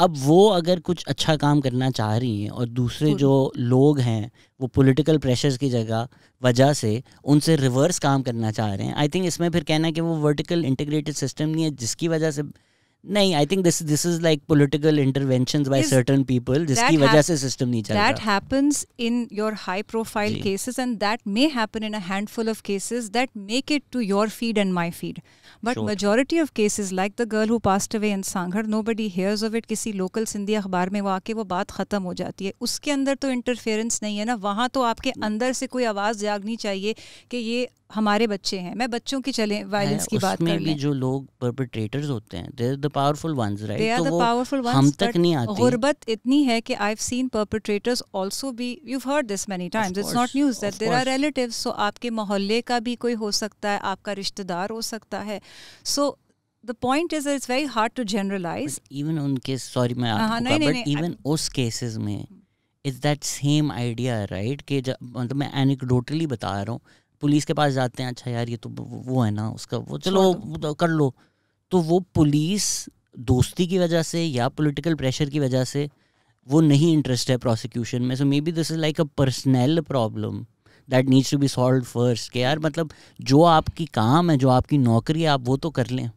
अब वो अगर कुछ अच्छा काम करना चाह रही हैं और दूसरे जो लोग हैं वो पॉलिटिकल प्रेशर्स की जगह वजह से उनसे रिवर्स काम करना चाह रहे हैं, आई थिंक इसमें फिर कहना कि वो वर्टिकल इंटीग्रेटेड सिस्टम नहीं है जिसकी वजह से नहीं. I think this this is like political interventions by certain people जिसकी वजह से सिस्टम नहीं चल रहा. That happens in your high profile cases and that may happen in a handful of cases that make it to your feed and my feed. But majority of cases like the girl who passed away in Sanghar, nobody hears of it. किसी local Sindhi अखबार में वो आके वो बात खत्म हो जाती है. उसके अंदर तो इंटरफेरेंस नहीं है ना. वहाँ तो आपके अंदर से कोई आवाज़ जागनी चाहिए कि ये हमारे बच्चे हैं. मैं बच्चों की चले वायलेंस की बात कर रही हूं. उसमें भी जो लोग परपेट्रेटर्स होते हैं they are the powerful ones, right? They are the powerful ones. हम तक नहीं आती. गुर्बत इतनी है कि I have seen perpetrators also be, you have heard this many times, it's not news, that there are relatives. So आपके मोहल्ले का भी कोई हो सकता है, आपका रिश्तेदार हो सकता है. सो the point is that it's very hard to generalize. But even on case, sorry मैं आपको, but even उस cases में it's that same idea, right? कि मतलब मैं anecdotally बता रहा हूं. पुलिस के पास जाते हैं, अच्छा यार ये तो वो है ना उसका, वो चलो कर लो. तो वो पुलिस दोस्ती की वजह से या पॉलिटिकल प्रेशर की वजह से वो नहीं इंटरेस्ट है प्रोसिक्यूशन में. So maybe this is like a personal problem that needs to be solve first. कि यार मतलब जो आपकी काम है, जो आपकी नौकरी है, आप वो तो कर लें.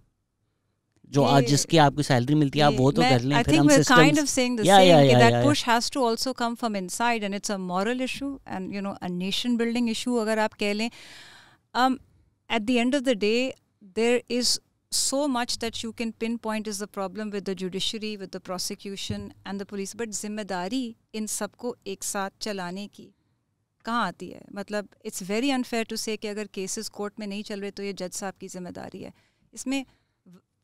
जो आज जिसकी आपको सैलरी मिलती है आप वो तो कर लें. फिर हम system, I think we are kind of saying the same that push has to also come from inside and it's a moral issue and you know a nation building issue अगर आप कह लें. um at the end of the day there is so much that you can pinpoint is the problem with the judiciary, with the prosecution and the police. but जिम्मेदारी इन सबको एक साथ चलाने की कहाँ आती है? मतलब इट्स वेरी अनफेयर टू से कि अगर केसेस कोर्ट में नहीं चल रहे तो ये जज साहब की जिम्मेदारी है. इसमें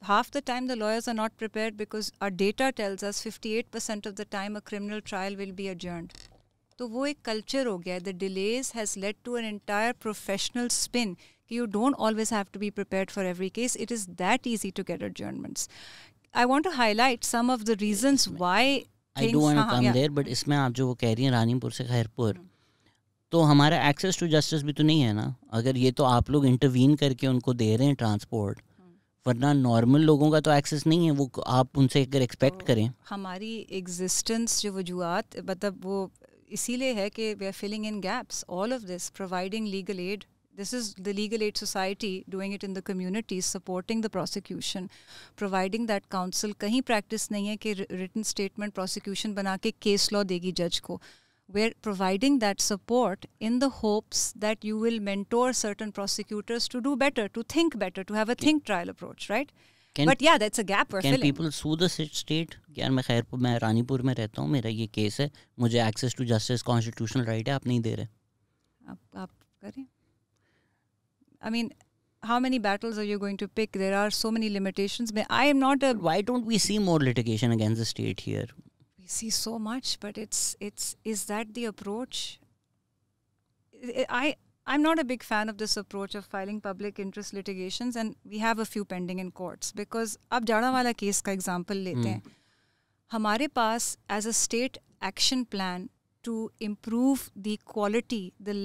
half the time the lawyers are not prepared because our data tells us fifty-eight percent of the time a criminal trial will be adjourned. तो वो एक culture हो गया है. The delays has led to an entire professional spin. You don't always have to be prepared for every case. It is that easy to get adjournments. I want to highlight some of the reasons why. I do want to come yeah. there, but इसमें आप जो वो कह रही हैं रानीपुर से खैरपुर, तो हमारा access to justice भी तो नहीं है ना. अगर ये तो आप लोग intervene करके उनको दे रहे हैं transport, वरना नॉर्मल लोगों का तो एक्सेस नहीं है. वो आप उनसे अगर एक्सपेक्ट तो करें. हमारी एग्जिस्टेंस जो वजूहत मतलब वो इसीलिए है कि we are filling in gaps. All of this providing legal aid, this is the legal aid society doing it in the community, supporting the prosecution, providing that counsel. कहीं प्रैक्टिस नहीं है कि रिटन स्टेटमेंट प्रोसिक्यूशन बना के case law देगी जज को. We're providing that support in the hopes that you will mentor certain prosecutors to do better, to think better, to have a think trial approach, right? Can, but yeah, that's a gap we're can filling. Can people sue the state? यार मैं खैरपुर, मैं रानीपुर में रहता हूँ, मेरा ये case है, मुझे access to justice constitutional right है, आप नहीं दे रहे. आप आप करें. I mean, how many battles are you going to pick? There are so many limitations. I am not a... Why don't we see more litigation against the state here? We see so much, but it's it's is that the approach? I, I'm not a big fan of this approach of filing public interest litigations, and we have a few pending in courts. Because ab Jadawala case ka example lete hain. Hamare paas as a state action plan to improve the quality, the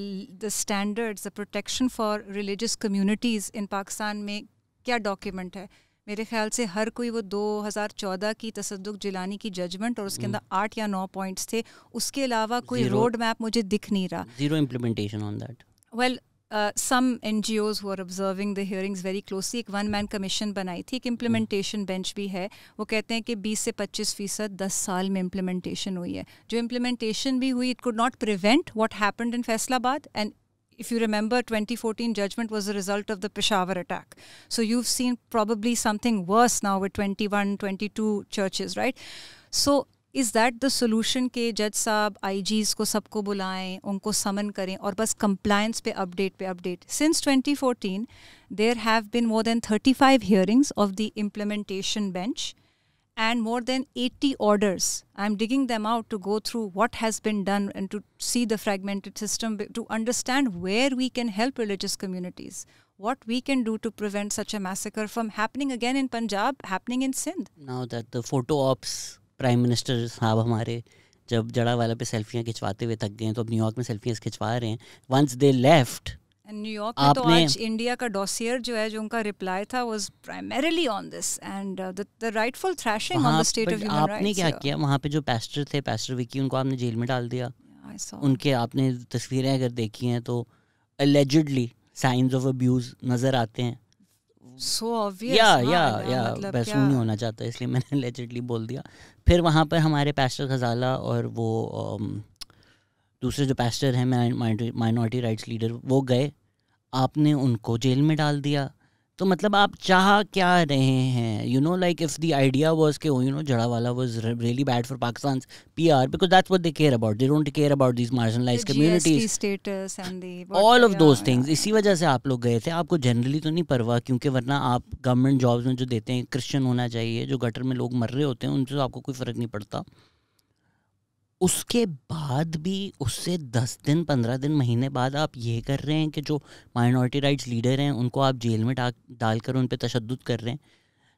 the standards, the protection for religious communities in Pakistan में क्या document है? मेरे ख्याल से हर कोई वो दो हज़ार चौदह की तसद्दुक जिलानी की judgment और उसके अंदर आठ या नौ points थे. उसके अलावा कोई road map मुझे दिख नहीं रहा. Zero implementation on that. Well, uh, some N G Os who are observing the hearings very closely, एक one man commission बनाई थी, एक implementation bench भी है. वो कहते हैं कि बीस से पच्चीस फीसद दस साल में implementation हुई है. जो implementation भी हुई, it could not prevent what happened in Faisalabad. And if you remember, twenty fourteen judgment was the result of the Peshawar attack. So you've seen probably something worse now with twenty-one, twenty-two churches, right? So is that the solution के जज साहब I Gs को सबको बुलाएं, उनको समन करें और बस compliance पे update पे update. Since twenty fourteen, there have been more than thirty-five hearings of the implementation bench and more than eighty orders. I'm digging them out to go through what has been done and to see the fragmented system, to understand where we can help religious communities, what we can do to prevent such a massacre from happening again in Punjab, happening in Sindh. Now that the photo ops... prime minister साहब हमारे जब जड़ा वाला पे सेल्फियां खिंचवाते हुए थक गए हैं तो अब न्यूयॉर्क में सेल्फियां खिंचवा रहे हैं. वंस दे लेफ्ट न्यूयॉर्क में तो आज इंडिया का डॉसियर जो है जो उनका रिप्लाई था was primarily on this and the the rightful thrashing on the state of human rights. आपने क्या किया वहां पे? जो पास्टर थे, पास्टर विकी, उनको आपने जेल में डाल दिया. उनके आपने तस्वीरें अगर देखी हैं तो allegedly signs of abuse नजर आते हैं. So obvious. या या या बस नहीं होना चाहता, इसलिए मैंने allegedly बोल दिया. फिर वहाँ पर हमारे पास्टर खजाला और वो दूसरे जो पास्टर हैं माइनॉरिटी राइट्स लीडर वो गए, आपने उनको जेल में डाल दिया. तो मतलब आप चाह क्या रहे हैं? You know like if the idea was के यू नो जड़ा वाला was really bad for Pakistan's PR because that's what they care about. They don't care about these marginalised communities status and the all of those things. इसी वजह से आप लोग गए थे. आपको जनरली तो नहीं परवाह, क्योंकि वरना आप गवर्नमेंट जॉब्स में जो देते हैं क्रिश्चन होना चाहिए, जो गटर में लोग मर रहे होते हैं उनसे तो आपको कोई फ़र्क नहीं पड़ता. उसके बाद भी उससे दस दिन पंद्रह दिन महीने बाद आप ये कर रहे हैं कि जो माइनॉरिटी राइट्स लीडर हैं उनको आप जेल में डालकर उन पे तशद्दुद कर रहे हैं.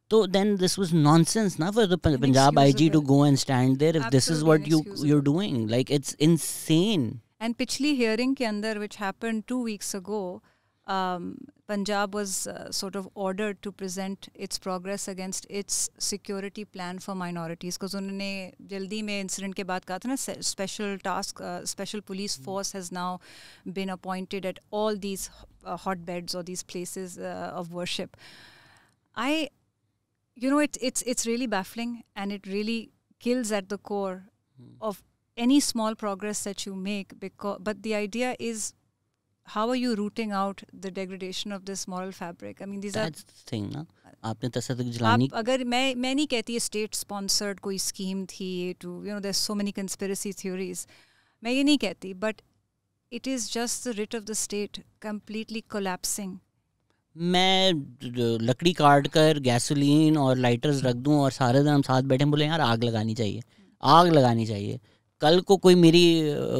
तो देन दिस वाज नॉनसेंस ना for the Punjab IG to go and stand there if this is what you you are doing. Like it's insane. And पिछली हियरिंग के अंदर which happened two weeks ago Um, Punjab was uh, sort of ordered to present its progress against its security plan for minorities because उन्होंने जल्दी में incident के बाद कहा था ना special task uh, special police force has now been appointed at all these uh, hotbeds or these places uh, of worship. I, you know, it's it's it's really baffling and it really kills at the core of any small progress that you make. Because but the idea is, how are you rooting out the degradation of this moral fabric? I mean, these That's are... That's the thing, na? आपने तसद्दुक जिलानी... आप अगर मैं मैं नहीं कहती ये state-sponsored कोई scheme थी, to, you know, there's so many conspiracy theories. मैं ये नहीं कहती, but it is just the writ of the state completely collapsing. मैं लकड़ी काट कर गैसोलीन और lighters रख दूँ और सारे दिन हम साथ बैठे बोले यार आग लगानी चाहिए, आग लगानी चाहिए. कल को कोई मेरी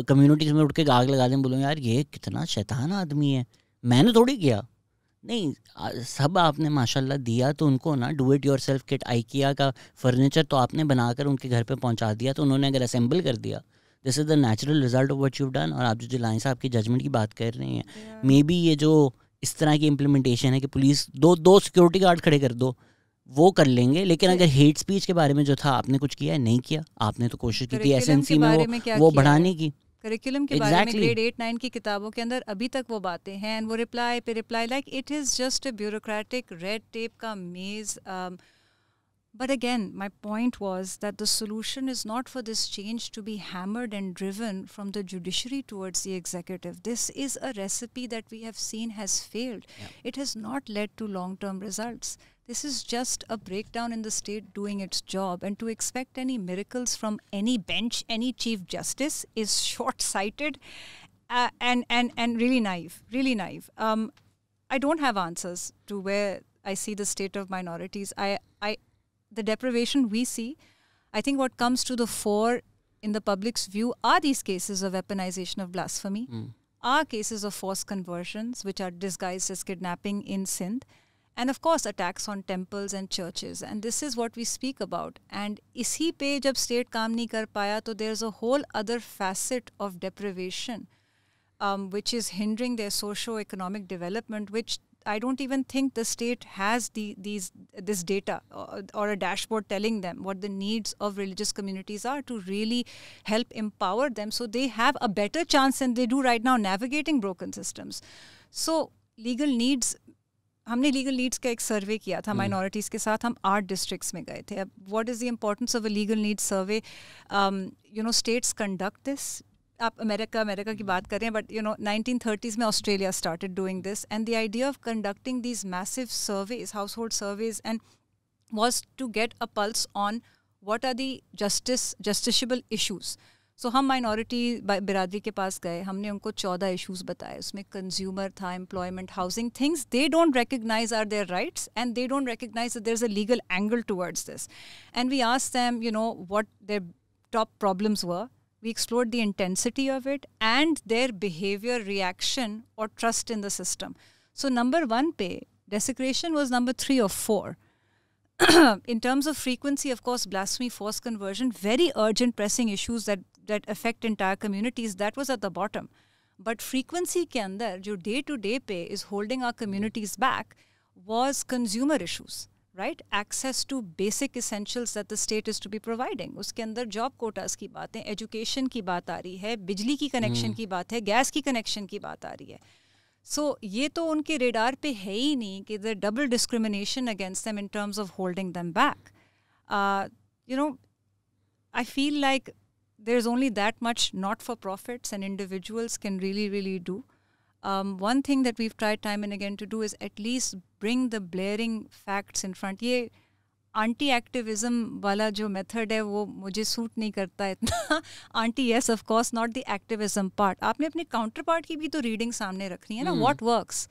कम्युनिटीज में उठ के आग लगा दें, बोलो यार ये कितना शैतान आदमी है, मैंने थोड़ी किया. नहीं, सब आपने माशाल्लाह दिया तो उनको ना do it yourself kit IKEA का फर्नीचर तो आपने बनाकर उनके घर पे पहुंचा दिया तो उन्होंने अगर असेंबल कर दिया. This is the natural result of what you done. और आप जो जिलानी साहब की जजमेंट की बात कर रहे हैं, मे बी ये जो इस तरह की इम्प्लीमेंटेशन है कि पुलिस दो दो सिक्योरिटी गार्ड खड़े कर दो वो कर लेंगे, लेकिन अगर हेट स्पीच के बारे में जो था आपने कुछ किया है नहीं किया. आपने तो कोशिश की थी एसएनसी में वो वो बढ़ाने की. करिकुलम के exactly. बारे में ग्रेड एट नाइन की किताबों के अंदर अभी तक वो बातें हैं एंड वो रिप्लाई पे reply. Like it is just a bureaucratic red tape का maze. But again my point was that the solution is not for this change to be hammered and driven from the judiciary towards the executive. This is a recipe that we have seen has failed. It has not led to long term results. This is just a breakdown in the state doing its job, and to expect any miracles from any bench, any chief justice, is short-sighted uh, and and and really naive, really naive. Um, I don't have answers to where I see the state of minorities. I, I, the deprivation we see, I think what comes to the fore in the public's view are these cases of weaponization of blasphemy, mm. are cases of forced conversions, which are disguised as kidnapping in Sindh, and of course attacks on temples and churches. And this is what we speak about. And isi pe jab state kaam nahi kar paya, to there's a whole other facet of deprivation, um, which is hindering their socio-economic development, which I don't even think the state has the, these this data or, or a dashboard telling them what the needs of religious communities are to really help empower them so they have a better chance than they do right now navigating broken systems. So legal needs, हमने legal needs का एक survey किया था minorities के साथ, हम आठ districts में गए थे. What is the importance of a legal needs survey? Um, you know, states conduct this. आप अमेरिका अमेरिका की बात कर रहे हैं, but you know nineteen thirties में Australia started doing this, and the idea of conducting these massive surveys, household surveys, and was to get a pulse on what are the justice justiciable issues. So हम minority बिरादरी के पास गए, हमने उनको चौदह issues बताए, उसमें consumer था, employment, housing, things they don't recognize are their rights, and they don't recognize that there's a legal angle towards this. And we asked them, you know, what their top problems were. We explored the intensity of it and their behavior, reaction, or trust in the system. So number one pe, desecration was number three or four. In terms of frequency, of course, blasphemy, forced conversion, very urgent, pressing issues that, that affect entire communities, that was at the bottom. But frequency ke andar, jo day-to-day pe is holding our communities back, was consumer issues. Right, access to basic essentials that the state is to be providing. उसके अंदर job quotas की बातें, education की बात आ रही है, बिजली की connection की बात है, gas की connection की बात आ रही है. So ये तो उनके radar पे है ही नहीं कि the double discrimination against them in terms of holding them back. Uh, you know, I feel like there's only that much not-for-profits and individuals can really, really do. Um, one thing that we've tried time and again to do is at least bring the blaring facts in front. ये anti-activism वाला जो method है वो मुझे suit नहीं करता इतना. Anti, yes, of course, not the activism part. आपने अपने counterpart की भी तो reading सामने रखनी है ना. Mm. What works?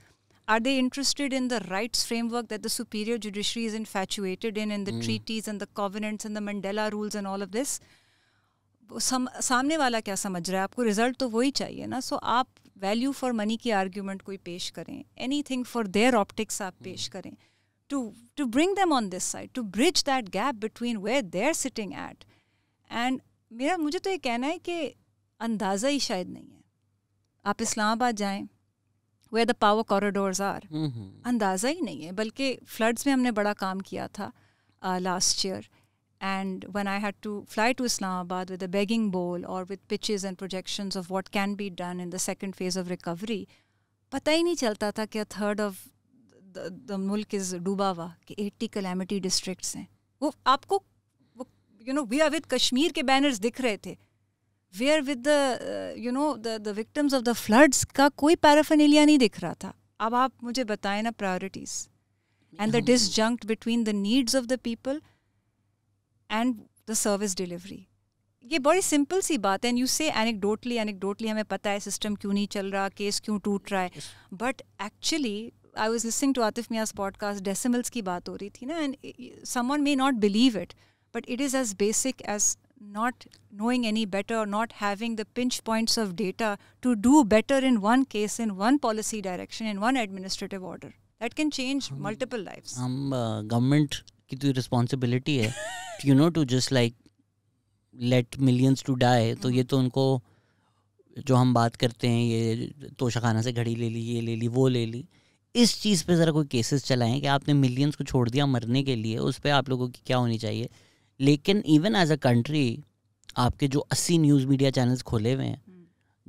Are they interested in the rights framework that the superior judiciary is infatuated in, in the mm. treaties and the covenants and the Mandela rules and all of this? सम, सामने वाला क्या समझ रहा है? आपको result तो वही चाहिए ना. So आप value for money की argument कोई पेश करें, anything for their optics आप पेश करें, to to bring them on this side, to bridge that gap between where they're sitting at. And मेरा मुझे तो ये कहना है कि अंदाज़ा ही शायद नहीं है. आप इस्लामाबाद जाएं, where the power corridors are, mm-hmm. अंदाज़ा ही नहीं है. बल्कि floods में हमने बड़ा काम किया था uh, last year. And when I had to fly to Islamabad with a begging bowl or with pitches and projections of what can be done in the second phase of recovery, पता ही नहीं चलता था कि a third of the, the मुल्क is डूबा हुआ, कि eighty calamity districts हैं. वो आपको, वो, you know, we are with Kashmir के banners दिख रहे थे. We are with the, uh, you know, the, the victims of the floods का कोई paraphernalia नहीं दिख रहा था. अब आप मुझे बताएं ना priorities and the disjunct between the needs of the people and the service delivery. ये बड़ी simple सी बात है, and you say anecdotally, anecdotally हमें पता है system क्यों नहीं चल रहा, case क्यों टूट रहा है, but actually I was listening to Atif Mia's podcast, decimals की बात हो रही थी ना, and someone may not believe it, but it is as basic as not knowing any better or not having the pinch points of data to do better in one case, in one policy direction, in one administrative order. That can change um, multiple lives. हम um, uh, government की तो responsibility है. You know, to just like let millions to die. तो ये तो उनको जो हम बात करते हैं, ये तोशाखाना से घड़ी ले ली, ये ले ली, वो ले ली, इस चीज़ पे ज़रा कोई केसेस चलाएं कि आपने मिलियंस को छोड़ दिया मरने के लिए, उस पे आप लोगों की क्या होनी चाहिए. लेकिन इवन एज अ कंट्री आपके जो अस्सी न्यूज़ मीडिया चैनल्स खोले हुए हैं,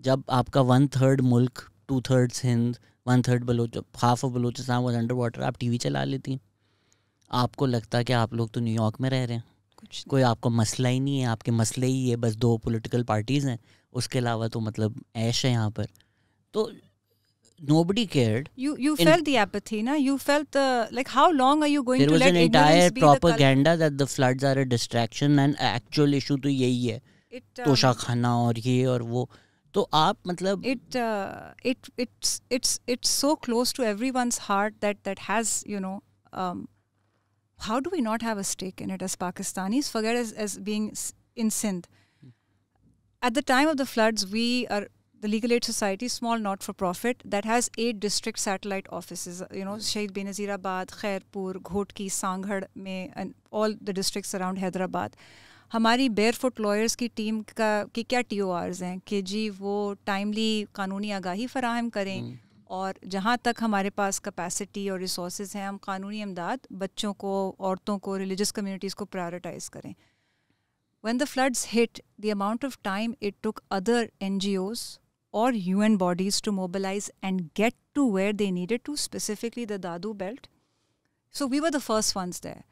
जब आपका वन थर्ड मुल्क, टू थर्ड्स हिंद, one third Baloch, half of Balochistan was under water, आप टी वी चला लेती हैं, आपको लगता है कि आप लोग तो न्यूयॉर्क में रह रहे हैं, कोई आपको मसला ही नहीं है, आपके मसले ही है, बस दो पॉलिटिकल पार्टीज़ हैं, उसके अलावा तो मतलब ऐश है यहाँ पर. तो nobody cared. You you In, felt the apathy, na? You felt the, like, how long are you going to let ignorance be the culprit? There was an entire propaganda that the floods are a distraction and actual issue तो यही है, uh, Toshakhana और ये और वो. तो आप मतलब it uh, it it's it's it's so close to everyone's heart that that has you know um, how do we not have a stake in it as Pakistanis? Forget as as being in Sindh. At the time of the floods, we are the Legal Aid Society, small not-for-profit that has eight district satellite offices. You know, Shahid Benazirabad, Khairpur, Ghotki, Sanghad, mein, and all the districts around Hyderabad. हमारी barefoot lawyers की team का कि क्या T O Rs हैं कि जी वो timely कानूनी आगाही फराहम करें और जहाँ तक हमारे पास capacity और resources हैं हम कानूनी इमदाद बच्चों को औरतों को religious communities को prioritize करें. When the floods hit, the amount of time it took other N G Os or U N bodies to mobilize and get to where they needed to, specifically the Dadu belt. So we were the first ones there.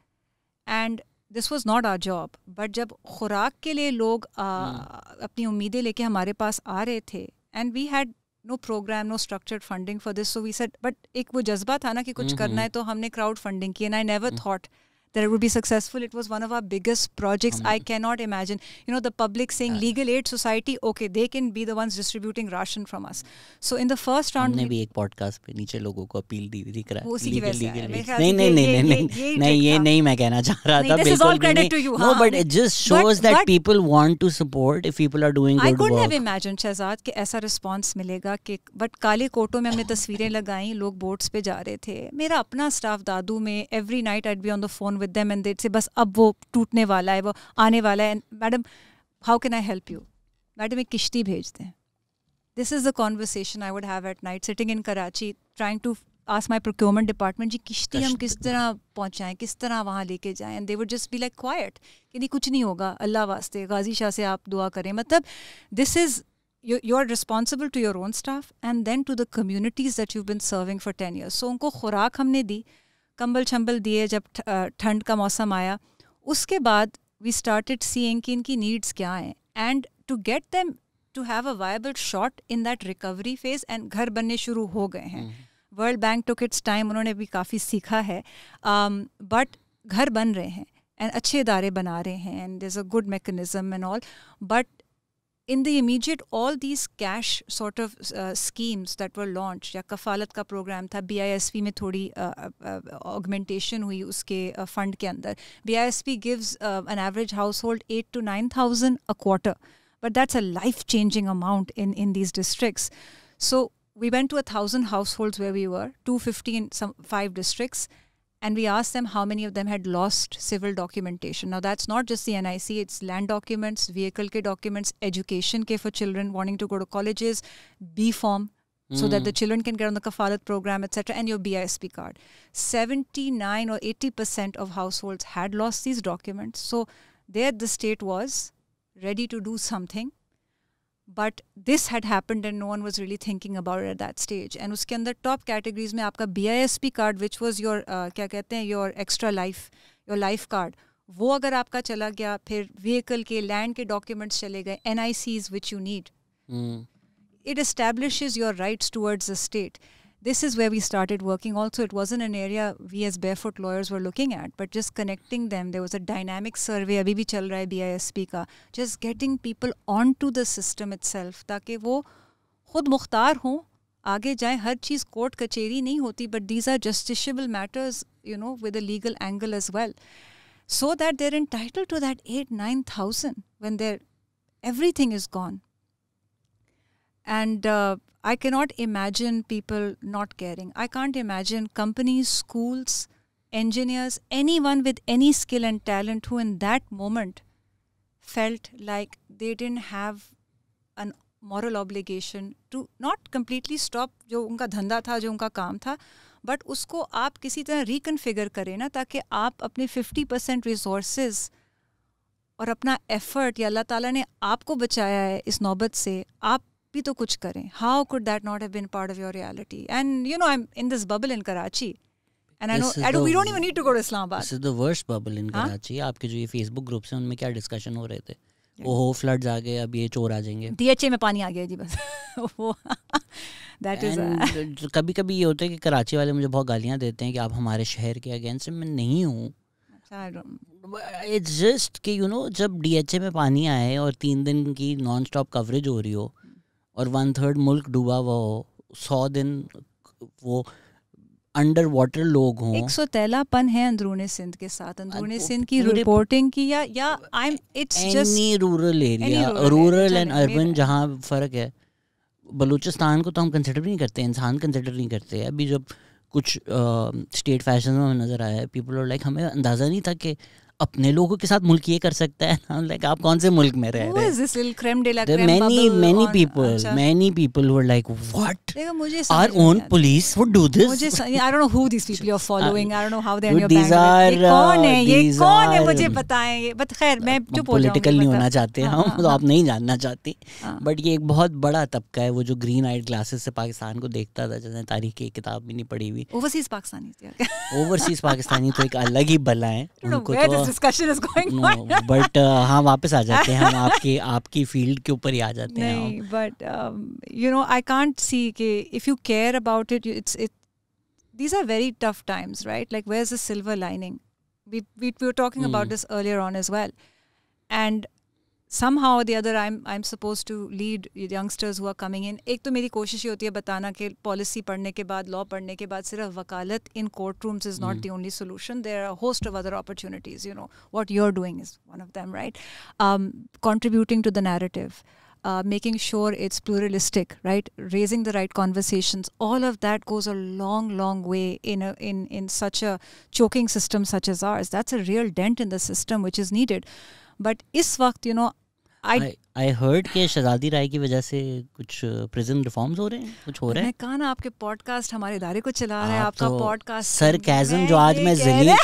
And this was not our job. But जब खुराक के लिए लोग अपनी उम्मीदें लेके हमारे पास आ रहे थे, and we had no program, no structured funding for this, so we said, but एक वो जज्बा था ना कि कुछ करना है तो हमने crowd funding की, and I never thought that it would be successful. It was one of our biggest projects. I cannot imagine. You know, the public saying Legal Aid Society, okay, they can be the ones distributing ration from us. So in the first round, हमने भी एक podcast पे नीचे लोगों को appeal दी थी करा. नहीं नहीं नहीं नहीं नहीं ये नहीं मैं कहना चाह रहा था. This is all credit to you. No, but it just shows that people want to support if people are doing good work. I couldn't have imagined, Shahzad, कि ऐसा response मिलेगा कि but काले कोटों में हमने तस्वीरें लगाईं, लोग boats पे जा रहे थे. मेरा अपना staff दादू में every night I'd be on the phone with them and they'd say बस अब वो टूटने वाला है वो आने वाला है and madam how can I help you madam एक किश्ती भेज दें. This is the conversation I would have at night sitting in Karachi trying to ask my procurement department जी किश्ती हम किस तरह पहुंचाएं किस तरह वहाँ लेके जाएं and they would just be like quiet कि नहीं कुछ नहीं होगा अल्लाह वास्ते गाजी शाह से आप दुआ करें. मतलब this is you you are responsible to your own staff and then to the communities that you've been serving for ten years. So उनको खुराक हमने दी कंबल चंबल दिए जब ठंड का मौसम आया उसके बाद we started seeing कि इनकी needs क्या हैं and to get them to have a viable shot in that recovery phase and घर बनने शुरू हो गए हैं. World Bank took its time, उन्होंने भी काफ़ी सीखा है but घर बन रहे हैं and अच्छे इदारे बना रहे हैं and there's a good mechanism and all, but in the immediate all these cash sort of uh, schemes that were launched या कफालत का प्रोग्राम था B I S P में थोड़ी augmentation हुई उसके fund के अंदर. B I S P gives uh, an average household eight to nine thousand a quarter, but that's a life changing amount in in these districts. So we went to a thousand households where we were two fifty in some five districts. And we asked them how many of them had lost civil documentation. Now that's not just the N I C; it's land documents, vehicle ke documents, education ke for children wanting to go to colleges, B form mm. so that the children can get on the Kafalat program, et cetera. And your B I S P card. Seventy-nine or eighty percent of households had lost these documents. So there, the state was ready to do something, but this had happened and no one was really thinking about it at that stage. And uske andar top categories mein aapka B I S P card, which was your uh, kya kehte hain your extra life, your life card, wo agar aapka chala gaya, phir vehicle ke land ke documents chale gaye, N I Cs which you need. Mm. It establishes your rights towards the state. This is where we started working. Also, it wasn't an area we as barefoot lawyers were looking at, but just connecting them. There was a dynamic survey abhi bhi chal raha hai B I S P ka, just getting people onto the system itself ताकि वो खुद मुख्तार हों आगे जाएं. हर चीज़ court कचेरी नहीं होती, but these are justiciable matters, you know, with a legal angle as well, so that they're entitled to that eight nine thousand when their everything is gone. And uh, I cannot imagine people not caring. I can't imagine companies, schools, engineers, anyone with any skill and talent who in that moment felt like they didn't have an moral obligation to not completely stop जो उनका धंधा था, जो उनका काम था, but उसको आप किसी तरह reconfigure करें ना ताकि आप अपने fifty percent resources और अपना effort या अल्लाह ताला ने आपको बचाया है इस नौबत से, आप भी तो कुछ करें. How could that not have been part of your reality? And you know, I'm in this bubble in Karachi, and I know I don't, we don't even need to go to Islamabad. This is the worst bubble in हाँ? Karachi. आपके जो ये Facebook groups हैं उनमें क्या discussion हो रहे थे? Oh, floods आ गए, अब ये चोर आ जाएंगे. D H A में पानी आ गया जी बस. That is. And कभी-कभी ये होता है कि कराची वाले मुझे बहुत गालियाँ देते हैं कि आप हमारे शहर के against में नहीं हूँ. It's just कि you know जब D H A में पानी आए और तीन दिन की non-stop coverage हो रही हो और वन थर्ड मुल्क डूबा हुआ हो, सौ दिन वो अंडर वाटर लोग हों, एक सौतेलापन है अंदरूनी सिंध के साथ, अंदरूनी सिंध की रिपोर्टिंग की या या I am it's just any rural area, rural and urban जहाँ फ़र्क है। बलूचिस्तान को तो हम कंसिडर नहीं करते, इंसान कंसिडर नहीं करते। अभी जब कुछ स्टेट फैशन में नज़र आया, पीपल और लाइक हमें अंदाज़ा नहीं था कि अपने लोगों के साथ मुल्क ये कर सकता है। लाइक आप कौन से मुल्क में रह रहे? Many many people many people were like what our own police would do this. मुझे I don't know who these people you are following, I don't know how they are your background, ये कौन है, ये कौन है, मुझे बताएं ये। बट खैर मैं जो पॉलिटिकल नहीं होना चाहते हम, तो आप नहीं जानना चाहती, बट ये एक बहुत बड़ा तबका है वो जो ग्रीन आइड ग्लासेस से पाकिस्तान को देखता था, जिसने तारीख की किताब भी नहीं पढ़ी हुई। ओवरसीज पाकिस्तानी ओवरसीज पाकिस्तानी तो एक अलग ही बला है उनको। Discussion is going no, on. but uh, हाँ वापस आ जाते हैं हम आपके आपकी फील्ड के ऊपर ही आ जाते हैं। नहीं, but um, you know I can't see कि if you care about it, it's it. These are very tough times, right? Like where's the silver lining? We we, we were talking mm. about this earlier on as well, and somehow or the other I'm I'm supposed to lead youngsters who are coming in. एक तो मेरी कोशिश ये होती है बताना कि policy पढ़ने के बाद, law पढ़ने के बाद सिर्फ वकालत in courtrooms is not mm. the only solution. There are a host of other opportunities. You know what you're doing is one of them, right? Um, contributing to the narrative, uh, making sure it's pluralistic, right? Raising the right conversations. All of that goes a long, long way in a, in in such a choking system such as ours. That's a real dent in the system which is needed. But इस वक्त you know I I heard के शहज़ादी राय की वजह से कुछ prison reforms हो रहे हैं, कुछ हो रहे हैं। मैं कहा ना आपके पॉडकास्ट हमारे इदारे को चला रहा है, आपका पॉडकास्ट सरकैज़म जो आज मैं जली।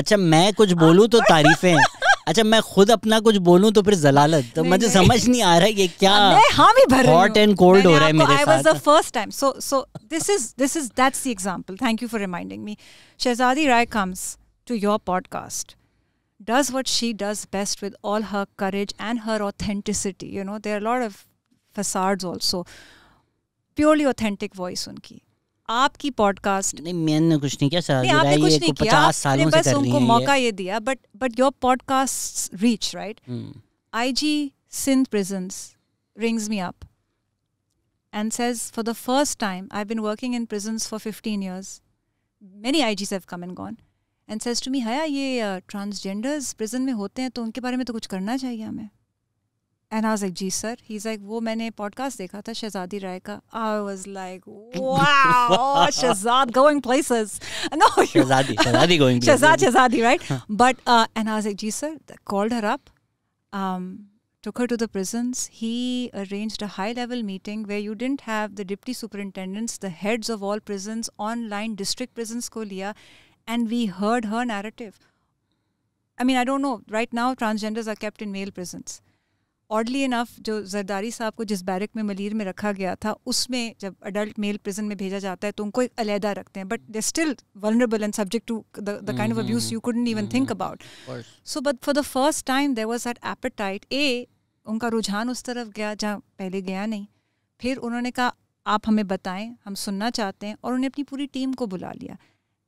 अच्छा मैं कुछ बोलूँ तो तारीफें, अच्छा मैं खुद अपना कुछ बोलूं तो फिर जलालत। तो मुझे समझ नहीं आ रहा है ये क्या हम ही भर रहे हैं, हॉट एंड कोल्ड हो रहा है मेरे साथ। I was the first time. So so this is this is that's the example. Thank you for reminding me. Shahzadi Rai comes to your podcast. Does what she does best with all her courage and her authenticity. You know, there are a lot of facades also. Purely authentic voice उनकी. आपकी podcast. नहीं मैंने कुछ नहीं किया शादी राय, आपने कुछ नहीं किया, आपने बस उनको मौका ये दिया. But but your podcast's reach, right? Hmm. I G Sindh prisons rings me up and says, for the first time, I've been working in prisons for fifteen years. Many I Gs have come and gone. And says to me, हया ये transgenders prison में होते हैं तो उनके बारे में तो कुछ करना चाहिए हमें। And I was like, जी सर, he's like, वो मैंने पॉडकास्ट देखा था शहज़ादी राय का। I was like, wow, Shahzad going places. No, Shahzadi, Shahzadi going places. Shahzad, Shahzadi, right? But uh, and I was like, जी sir, called her up, um, took her to the prisons. He arranged a high-level meeting where you didn't have the deputy superintendents, the heads of all prisons online, district prisons को लिया. And we heard her narrative. I mean, I don't know. Right now, transgenders are kept in male prisons. Oddly enough, जो जरदारी साहब को जिस barrack में मलीर में रखा गया था, उसमें जब adult male prison में भेजा जाता है, तो उनको अलग रखते हैं. But they're still vulnerable and subject to the the kind of abuse you couldn't even think about. So, but for the first time, there was that appetite. A, उनका रुझान उस तरफ गया जहाँ पहले गया नहीं. फिर उन्होंने कहा, आप हमें बताएं, हम सुनना चाहते हैं. और उन्होंने अपनी पूरी टीम को बुला लिया.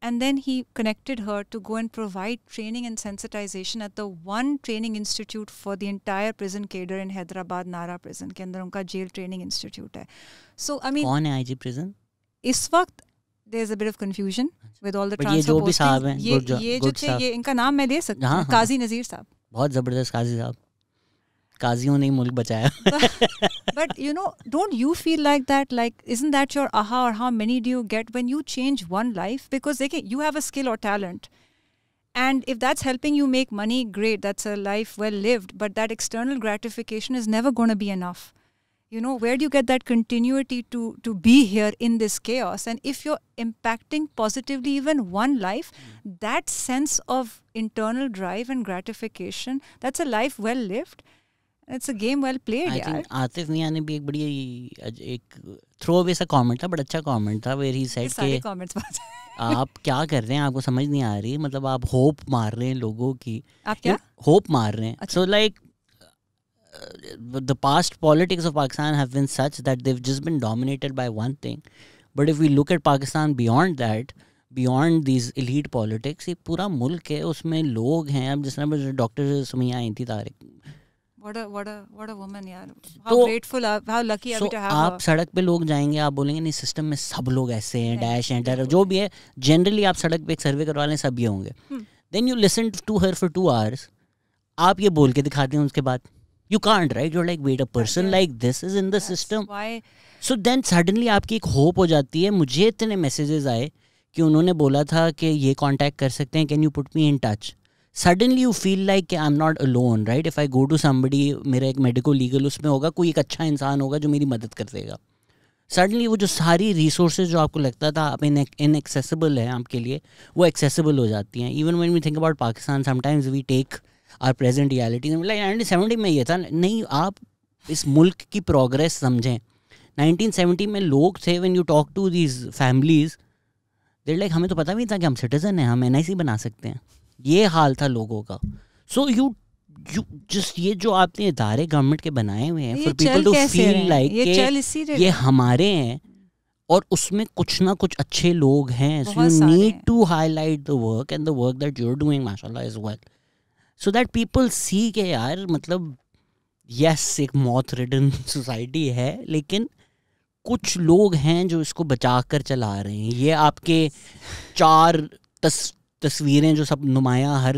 And then he connected her to go and provide training and sensitization at the one training institute for the entire prison cadre in Hyderabad, Nara prison. के अंदर उनका jail training institute है. So I mean, कौन है I G prison? इस वक्त there's a bit of confusion with all the transfer postings. ये जो भी साहब हैं, ये ये जो थे, ये इनका नाम मैं ले सकती हूँ. काजी नज़ीर साहब. बहुत ज़बरदस्त काजी साहब. काजियों ने मुल्क बचाया. But you know, don't you feel like that? Like, isn't that your aha? Or how many do you get when you change one life? Because देखिए, you have a skill or talent, and if that's helping you make money, great. That's a life well lived. But that external gratification is never going to be enough. You know, where do you get that continuity to to be here in this chaos? And if you're impacting positively even one life, mm. that sense of internal drive and gratification, that's a life well lived. It's a game well played. I think Atif मियां ने भी एक बड़ी एक throw away सा comment था, but अच्छा comment था, where he said के आप क्या कर रहे हैं, आपको समझ नहीं आ रही, मतलब आप होप मार रहे हैं लोगों की, आप क्या होप मार रहे हैं. So like the past politics of Pakistan have been such that they have just been dominated by one thing, but if we look at Pakistan beyond that, beyond this elite politics, ये पूरा मुल्क है, उसमें लोग हैं. अब जिस तरह doctor Sumaiya Sahi Tariq what a what a what a woman यार. How so, grateful, how lucky so to have her. आप सड़क पे लोग जाएंगे, आप बोलेंगे नहीं सिस्टम में सब लोग ऐसे हैं, डैश एंटर जो भी है, जनरली आप सड़क पे एक सर्वे करवा लें सब ये होंगे. Then you listen to her for two hours. आप ये बोल के दिखाते हैं उसके बाद. You can't, right? You're like, wait, a person yeah. like this is in the yes. system. Why? So then suddenly आपकी एक hope हो जाती है. मुझे इतने messages आए कि उन्होंने बोला था कि ये contact कर सकते हैं. Can you put me in touch? Suddenly you feel like I'm not alone, right? If I go to somebody, मेरा एक medical legal उसमें होगा, कोई एक अच्छा इंसान होगा जो मेरी मदद कर देगा. Suddenly वो जो सारी resources जो आपको लगता था आप inaccessible हैं आपके लिए, वो accessible हो जाती हैं. Even when we think about Pakistan, sometimes we take our present realities and like nineteen seventy में ये था. नहीं, आप इस मुल्क की progress समझें. nineteen seventy में लोग थे, when you talk to these families, they're like हमें तो पता भी नहीं था कि हम citizen हैं, हम N I C बना सकते हैं. ये हाल था लोगों का. सो यू यू जस्ट ये जो आपने इदारे गवर्नमेंट के बनाए हुए हैं for people to feel like ये, ये हमारे हैं और उसमें कुछ ना कुछ अच्छे लोग हैं. So you need to highlight the work and the work that you are doing माशाल्लाह is well so that people see के यार मतलब यस एक मौत रिडन सोसाइटी है लेकिन कुछ लोग हैं जो इसको बचा कर चला रहे हैं. ये आपके चार तस तस्वीरें जो सब नुमाया हर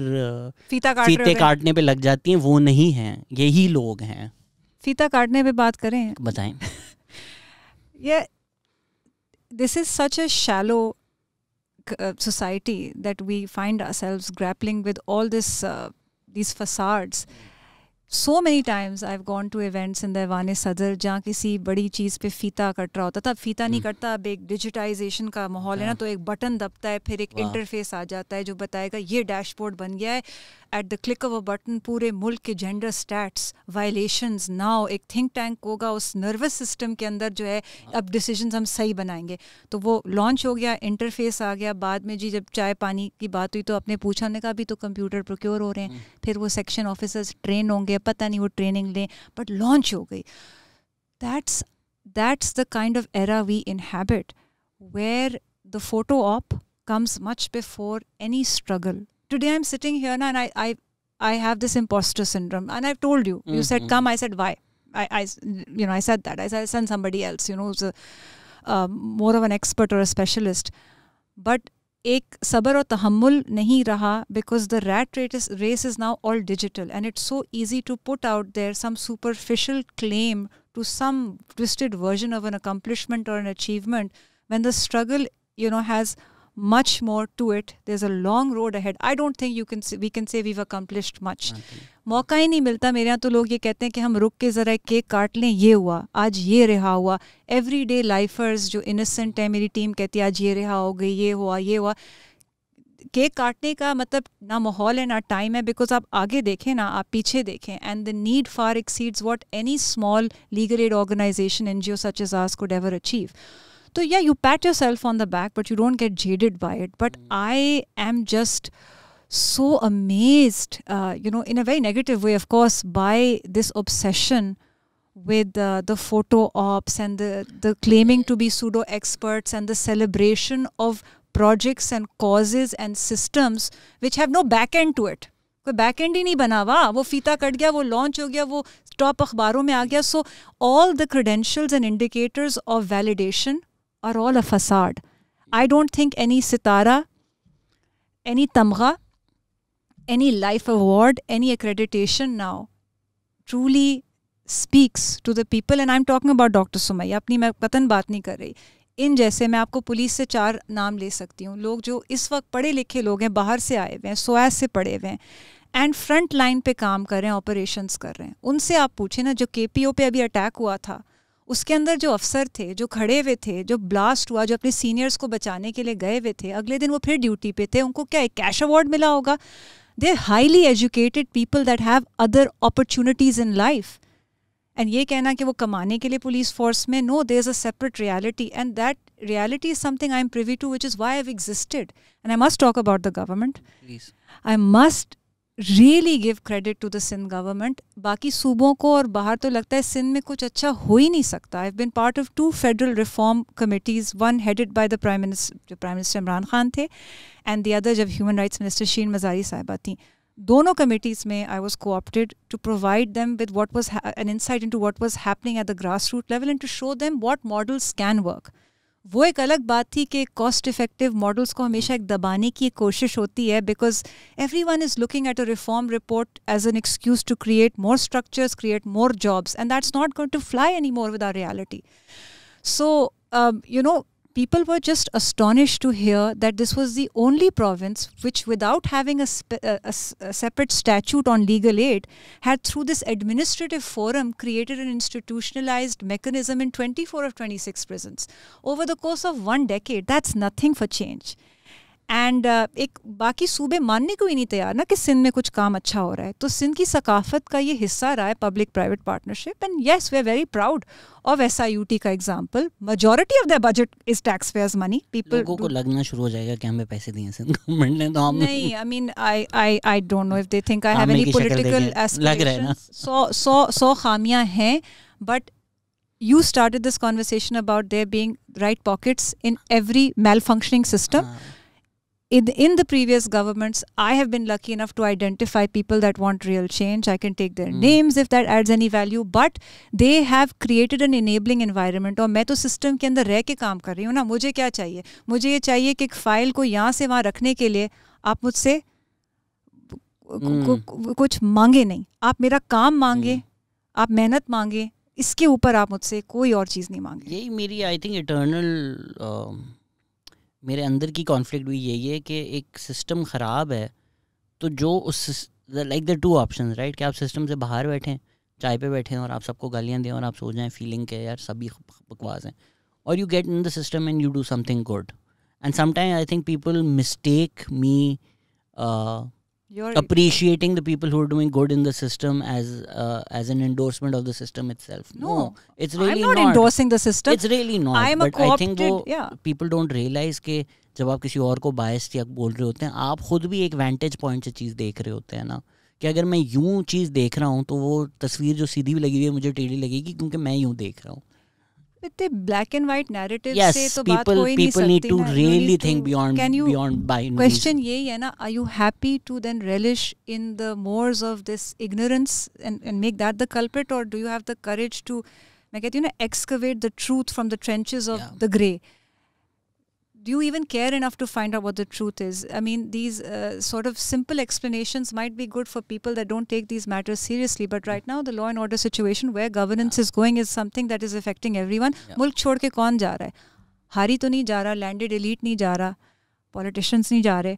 फीता काट फीते काटने पे लग जाती हैं वो नहीं हैं, यही लोग हैं. फीता काटने पे बात करें, बताएं. ये this is such a shallow society that we find ourselves grappling with all this this facades. So many times I have gone to events in दीवाने सदर जहाँ किसी बड़ी चीज़ पे फीता कट रहा होता था. फीता नहीं कटता, अब एक डिजिटाइजेशन का माहौल है ना, तो एक बटन दबता है, फिर एक इंटरफेस आ जाता है जो बताएगा ये डैशबोर्ड बन गया है. At the click of a button पूरे मुल्क के जेंडर स्टैट्स वायलेशंस नाउ एक थिंक टैंक होगा उस नर्वस सिस्टम के अंदर जो है अब डिसीजन हम सही बनाएंगे. तो वो लॉन्च हो गया, इंटरफेस आ गया. बाद में जी जब चाय पानी की बात हुई तो आपने पूछा ने कहा अभी तो कंप्यूटर प्रोक्योर हो रहे हैं, फिर वो सेक्शन ऑफिसर्स ट्रेन होंगे, पता नहीं वो ट्रेनिंग लें, बट लॉन्च हो गई. That's that's the kind of era we inhabit where the photo op comes much before any struggle. Today I am sitting here ना and I I I have this impostor syndrome and I have told you you said come I said why I I you know I said that I said send somebody else you know is more of an expert और a specialist. But एक सबर और तहम्मुल नहीं रहा because the rat race race is now all digital and it's so easy to put out there some superficial claim to some twisted version of an accomplishment or an achievement when the struggle you know has much more to it. There's a long road ahead. I don't think you can say, we can say we've accomplished much. मौका ही नहीं मिलता. मेरे यहाँ तो लोग ये कहते हैं कि हम रुक के ज़रा एक केक काट लें, ये हुआ आज, ये रिहा हुआ. एवरी डे लाइफर्स जो इनोसेंट है, मेरी टीम कहती है आज ये रिहा हो गई, ये हुआ ये हुआ. केक काटने का मतलब ना माहौल है ना टाइम है, बिकॉज आप आगे देखें ना आप पीछे देखें. And the need far exceeds what any small legal aid organisation N G O such as us could ever achieve. So yeah, you pat yourself on the back, but you don't get jaded by it. But mm. I am just so amazed, uh, you know, in a very negative way, of course, by this obsession with uh, the photo ops and the, the claiming to be pseudo experts and the celebration of projects and causes and systems which have no back end to it. कोई back end ही नहीं बना हुआ. वो फीता cut गया, वो launch हो गया, वो top अखबारों में आ गया. So all the credentials and indicators of validation are all a facade. I don't think any sitara, any tamgha, any life award, any accreditation now truly speaks to the people. And I'm talking about Doctor Sumayya. अपनी मैं पतन बात नहीं कर रही. इन जैसे मैं आपको पुलिस से चार नाम ले सकती हूँ, लोग जो इस वक्त पढ़े लिखे लोग हैं, बाहर से आए हुए हैं, सोयास से पढ़े हुए हैं एंड फ्रंट लाइन पे काम कर रहे हैं, ऑपरेशंस कर रहे हैं. उनसे आप पूछे ना, जो के पी ओ पे अभी अटैक हुआ था उसके अंदर जो अफसर थे जो खड़े हुए थे, जो ब्लास्ट हुआ, जो अपने सीनियर्स को बचाने के लिए गए हुए थे, अगले दिन वो फिर ड्यूटी पे थे. उनको क्या एक कैश अवार्ड मिला होगा? They highly educated people that have other opportunities in life. And ये कहना कि वो कमाने के लिए पुलिस फोर्स में, no, there is a separate reality and that reality is something I am privy to which is why I have existed. And I must talk about the government, I must really give credit to the Sindh government. बाकी सूबों को और बाहर तो लगता है सिंध में कुछ अच्छा हो ही नहीं सकता. I have been part of two federal reform committees, one headed by the prime minister, prime minister Imran Khan थे, एंड द अदर जब human rights minister शीन मज़ारी साहिबा थी. दोनों कमेटीज़ में I was co-opted to provide them with what was an insight into what was happening at the grass root level and to show them what models can work. वो एक अलग बात थी कि कॉस्ट इफेक्टिव मॉडल्स को हमेशा एक दबाने की कोशिश होती है because every one is looking at a reform report as an excuse to create more structures, create more jobs, and that's not going to fly any more with our reality. So you know, people were just astonished to hear that this was the only province which, without having a, a, a separate statute on legal aid, had through this administrative forum created an institutionalized mechanism in twenty-four of twenty-six prisons. Over the course of one decade, that's nothing for change. And एक बाकी सूबे मानने को ही नहीं तैयार ना कि सिंध में कुछ काम अच्छा हो रहा है. तो सिंध की सकाफत का ये हिस्सा रहा है public private partnership. And yes, we are very proud of S I U T का example. Majority of the budget is tax payers money. People को लगना शुरू हो जाएगा कि हमें पैसे दिए सिंध गवर्नमेंट ने. तो हम नहीं, I mean I I I don't know if they think I have any political aspirations. सौ सौ सौ खामियां हैं, but you started this conversation about there being right pockets in every malfunctioning system. In the, in the previous governments, I have been lucky enough to identify people that want real change. I can take their mm. names if that adds any value, but they have created an enabling environment. और मैं तो system के अंदर रह के काम कर रही हूँ ना. मुझे क्या चाहिए? मुझे ये चाहिए कि एक फाइल को यहाँ से वहाँ रखने के लिए आप मुझसे mm. कुछ मांगे नहीं. आप मेरा काम मांगे, mm. आप मेहनत मांगे, इसके ऊपर आप मुझसे कोई और चीज़ नहीं मांगे. यही मेरी आई थिंक इटर्नल, मेरे अंदर की कॉन्फ्लिक्ट भी यही है कि एक सिस्टम ख़राब है तो जो उस like the two option right, कि आप सिस्टम से बाहर बैठें, चाय पे बैठें और आप सबको गालियाँ दें और आप सो जाएं फीलिंग के यार सभी बकवास हैं, और you get in the system and you do something good. And sometime I think people mistake me appreciating the people who are doing good in the system as uh, as an endorsement of the system itself. No, no, it's really not. I'm not endorsing the system. It's really not. I'm a co-opted. Yeah. People don't realize कि जब आप किसी और को biased या बोल रहे होते हैं, आप खुद भी एक vantage point से चीज़ देख रहे होते हैं ना. कि अगर मैं यूँ चीज़ देख रहा हूँ तो वो तस्वीर जो सीधी भी लगी हुई है मुझे टेढ़ी लगेगी क्योंकि मैं यूँ देख रहा हूँ. इतने black and white narrative yes, से तो people, बात हो ही नहीं सकती. Yes, people need to really think beyond beyond by. Question यही है ना, are you happy to then relish in the mores of this ignorance and and make that the culprit, or do you have the courage to, मैं कहती हूँ ना, excavate the truth from the trenches of yeah. the grey? Do you even care enough to find out what the truth is? I mean, these uh, sort of simple explanations might be good for people that don't take these matters seriously. But right now, the law and order situation where governance yeah. is going is something that is affecting everyone. मुल्क छोड़ के कौन जा रहा है? हारी तो नहीं जा रहा, landed elite नहीं जा रहा, politicians नहीं जा रहे,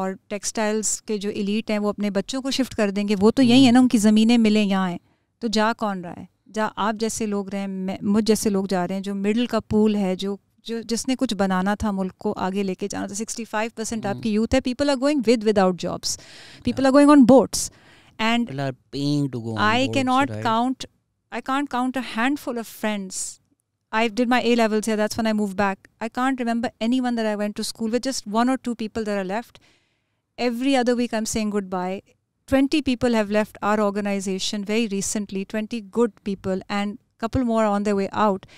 और textiles के जो elite हैं वो अपने बच्चों को shift कर देंगे. वो तो यही है ना, उनकी ज़मीनें मिले यहाँ हैं. तो जा कौन रहा है? जा आप जैसे लोग रहे हैं, मुझ जैसे लोग जा रहे हैं, जो मिडिल का पूल है, जो जो जिसने कुछ बनाना था, मुल्क को आगे लेके जाना था. sixty-five percent आपकी यूथ है. People are going with without jobs, people are going on boats, and I can not count I can't count a handful of friends. I did my A levels here, that's when I moved back. I can't remember anyone that I went to school with, just one or two people that are left. Every other week I'm saying goodbye. twenty people have left our organization very recently, twenty good people, and couple more on their way out.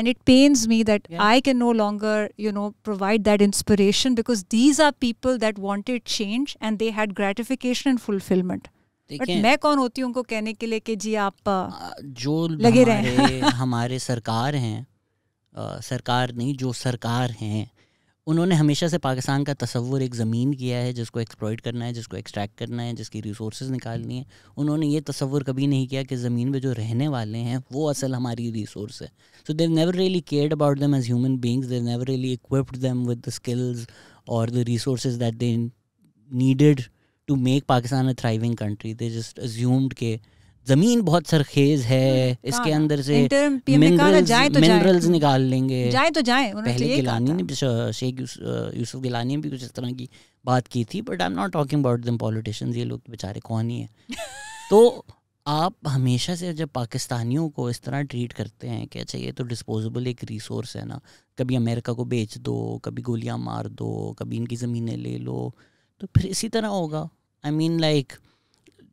And it pains me that yeah. I can no longer, you know, provide that inspiration, because these are people that wanted change and they had gratification and fulfillment. But मैं कौन होती हूँ उनको कहने के लिए कि जी आप जो लगे रहे. हमारे सरकार हैं, सरकार नहीं, जो सरकार हैं, उन्होंने हमेशा से पाकिस्तान का तस्वुर एक ज़मीन किया है जिसको एक्सप्लॉइट करना है, जिसको एक्सट्रैक्ट करना है, जिसकी रिसोर्सेज निकालनी है. उन्होंने ये तस्वुर कभी नहीं किया कि ज़मीन पे जो रहने वाले हैं वो असल हमारी रिसोर्स है. So they never really cared about them as human beings. They never really equipped them with the skills और the resources that they needed to make Pakistan a thriving country. They just assumed के जमीन बहुत सरखेज है, इसके अंदर से minerals minerals निकाल लेंगे, जाए तो जाए. पहले गिलानी ने, शेख यूसुफ गिलानी ने भी कुछ इस तरह की बात की थी. But I am not talking about them politicians, ये लोग बेचारे कौन ही हैं. तो आप हमेशा से जब पाकिस्तानियों को इस तरह ट्रीट करते हैं कि अच्छा ये तो डिस्पोजेबल एक रिसोर्स है ना, कभी अमेरिका को बेच दो, कभी गोलियाँ मार दो, कभी इनकी ज़मीनें ले लो, तो फिर इसी तरह होगा. I mean like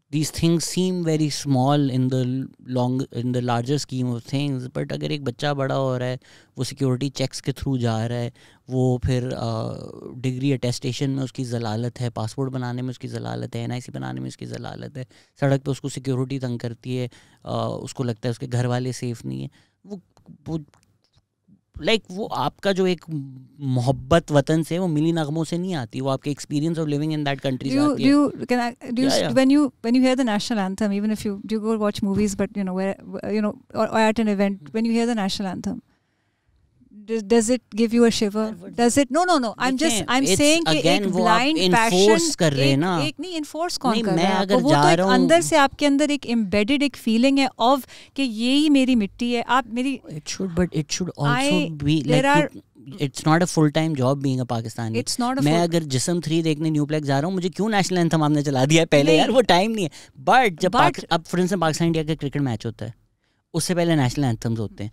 these things seem very small in the long in the larger scheme of things, but अगर एक बच्चा बड़ा हो रहा है, वो security checks के through जा रहा है, वो फिर degree attestation में उसकी ज़लालत है, passport बनाने में उसकी ज़लालत है, N I C बनाने में उसकी ज़लालत है, सड़क पे उसको security तंग करती है, उसको लगता है उसके घर वाले safe नहीं है, वो वो लाइक like, वो आपका जो एक मोहब्बत वतन से वो मिली नगमों से नहीं आती, वो आपके experience of living in that country से आती है. Do you can I, do you, yeah, yeah. when you when you hear the national anthem, even if you do go watch movies, but you know where you know or, or at an event, when you hear the national anthem, does, does it give you a shiver? Does it? No, no, no. I'm just I'm It's saying कि एक blind passion कर रहे हैं ना, एक नहीं enforce कौन कर रहा है? तो वो तो एक अंदर से आपके अंदर एक embedded एक feeling है of कि ये ही मेरी मिट्टी है. आप मेरी It should, but it should also I, be like are, it's not a full time job being a Pakistani. It's not a मैं अगर जिस्म थ्री देखने न्यूप्लेक्स जा रहा हूँ, मुझे क्यों नेशनल एंथम आपने चला दिया है पहले यार? वो टाइम नहीं है. But जब अब फॉर इंस्टेंस पाकिस्तान इंडिया का क्रिकेट मैच होता है, उससे पहले नेशनल एंथम्स होते हैं.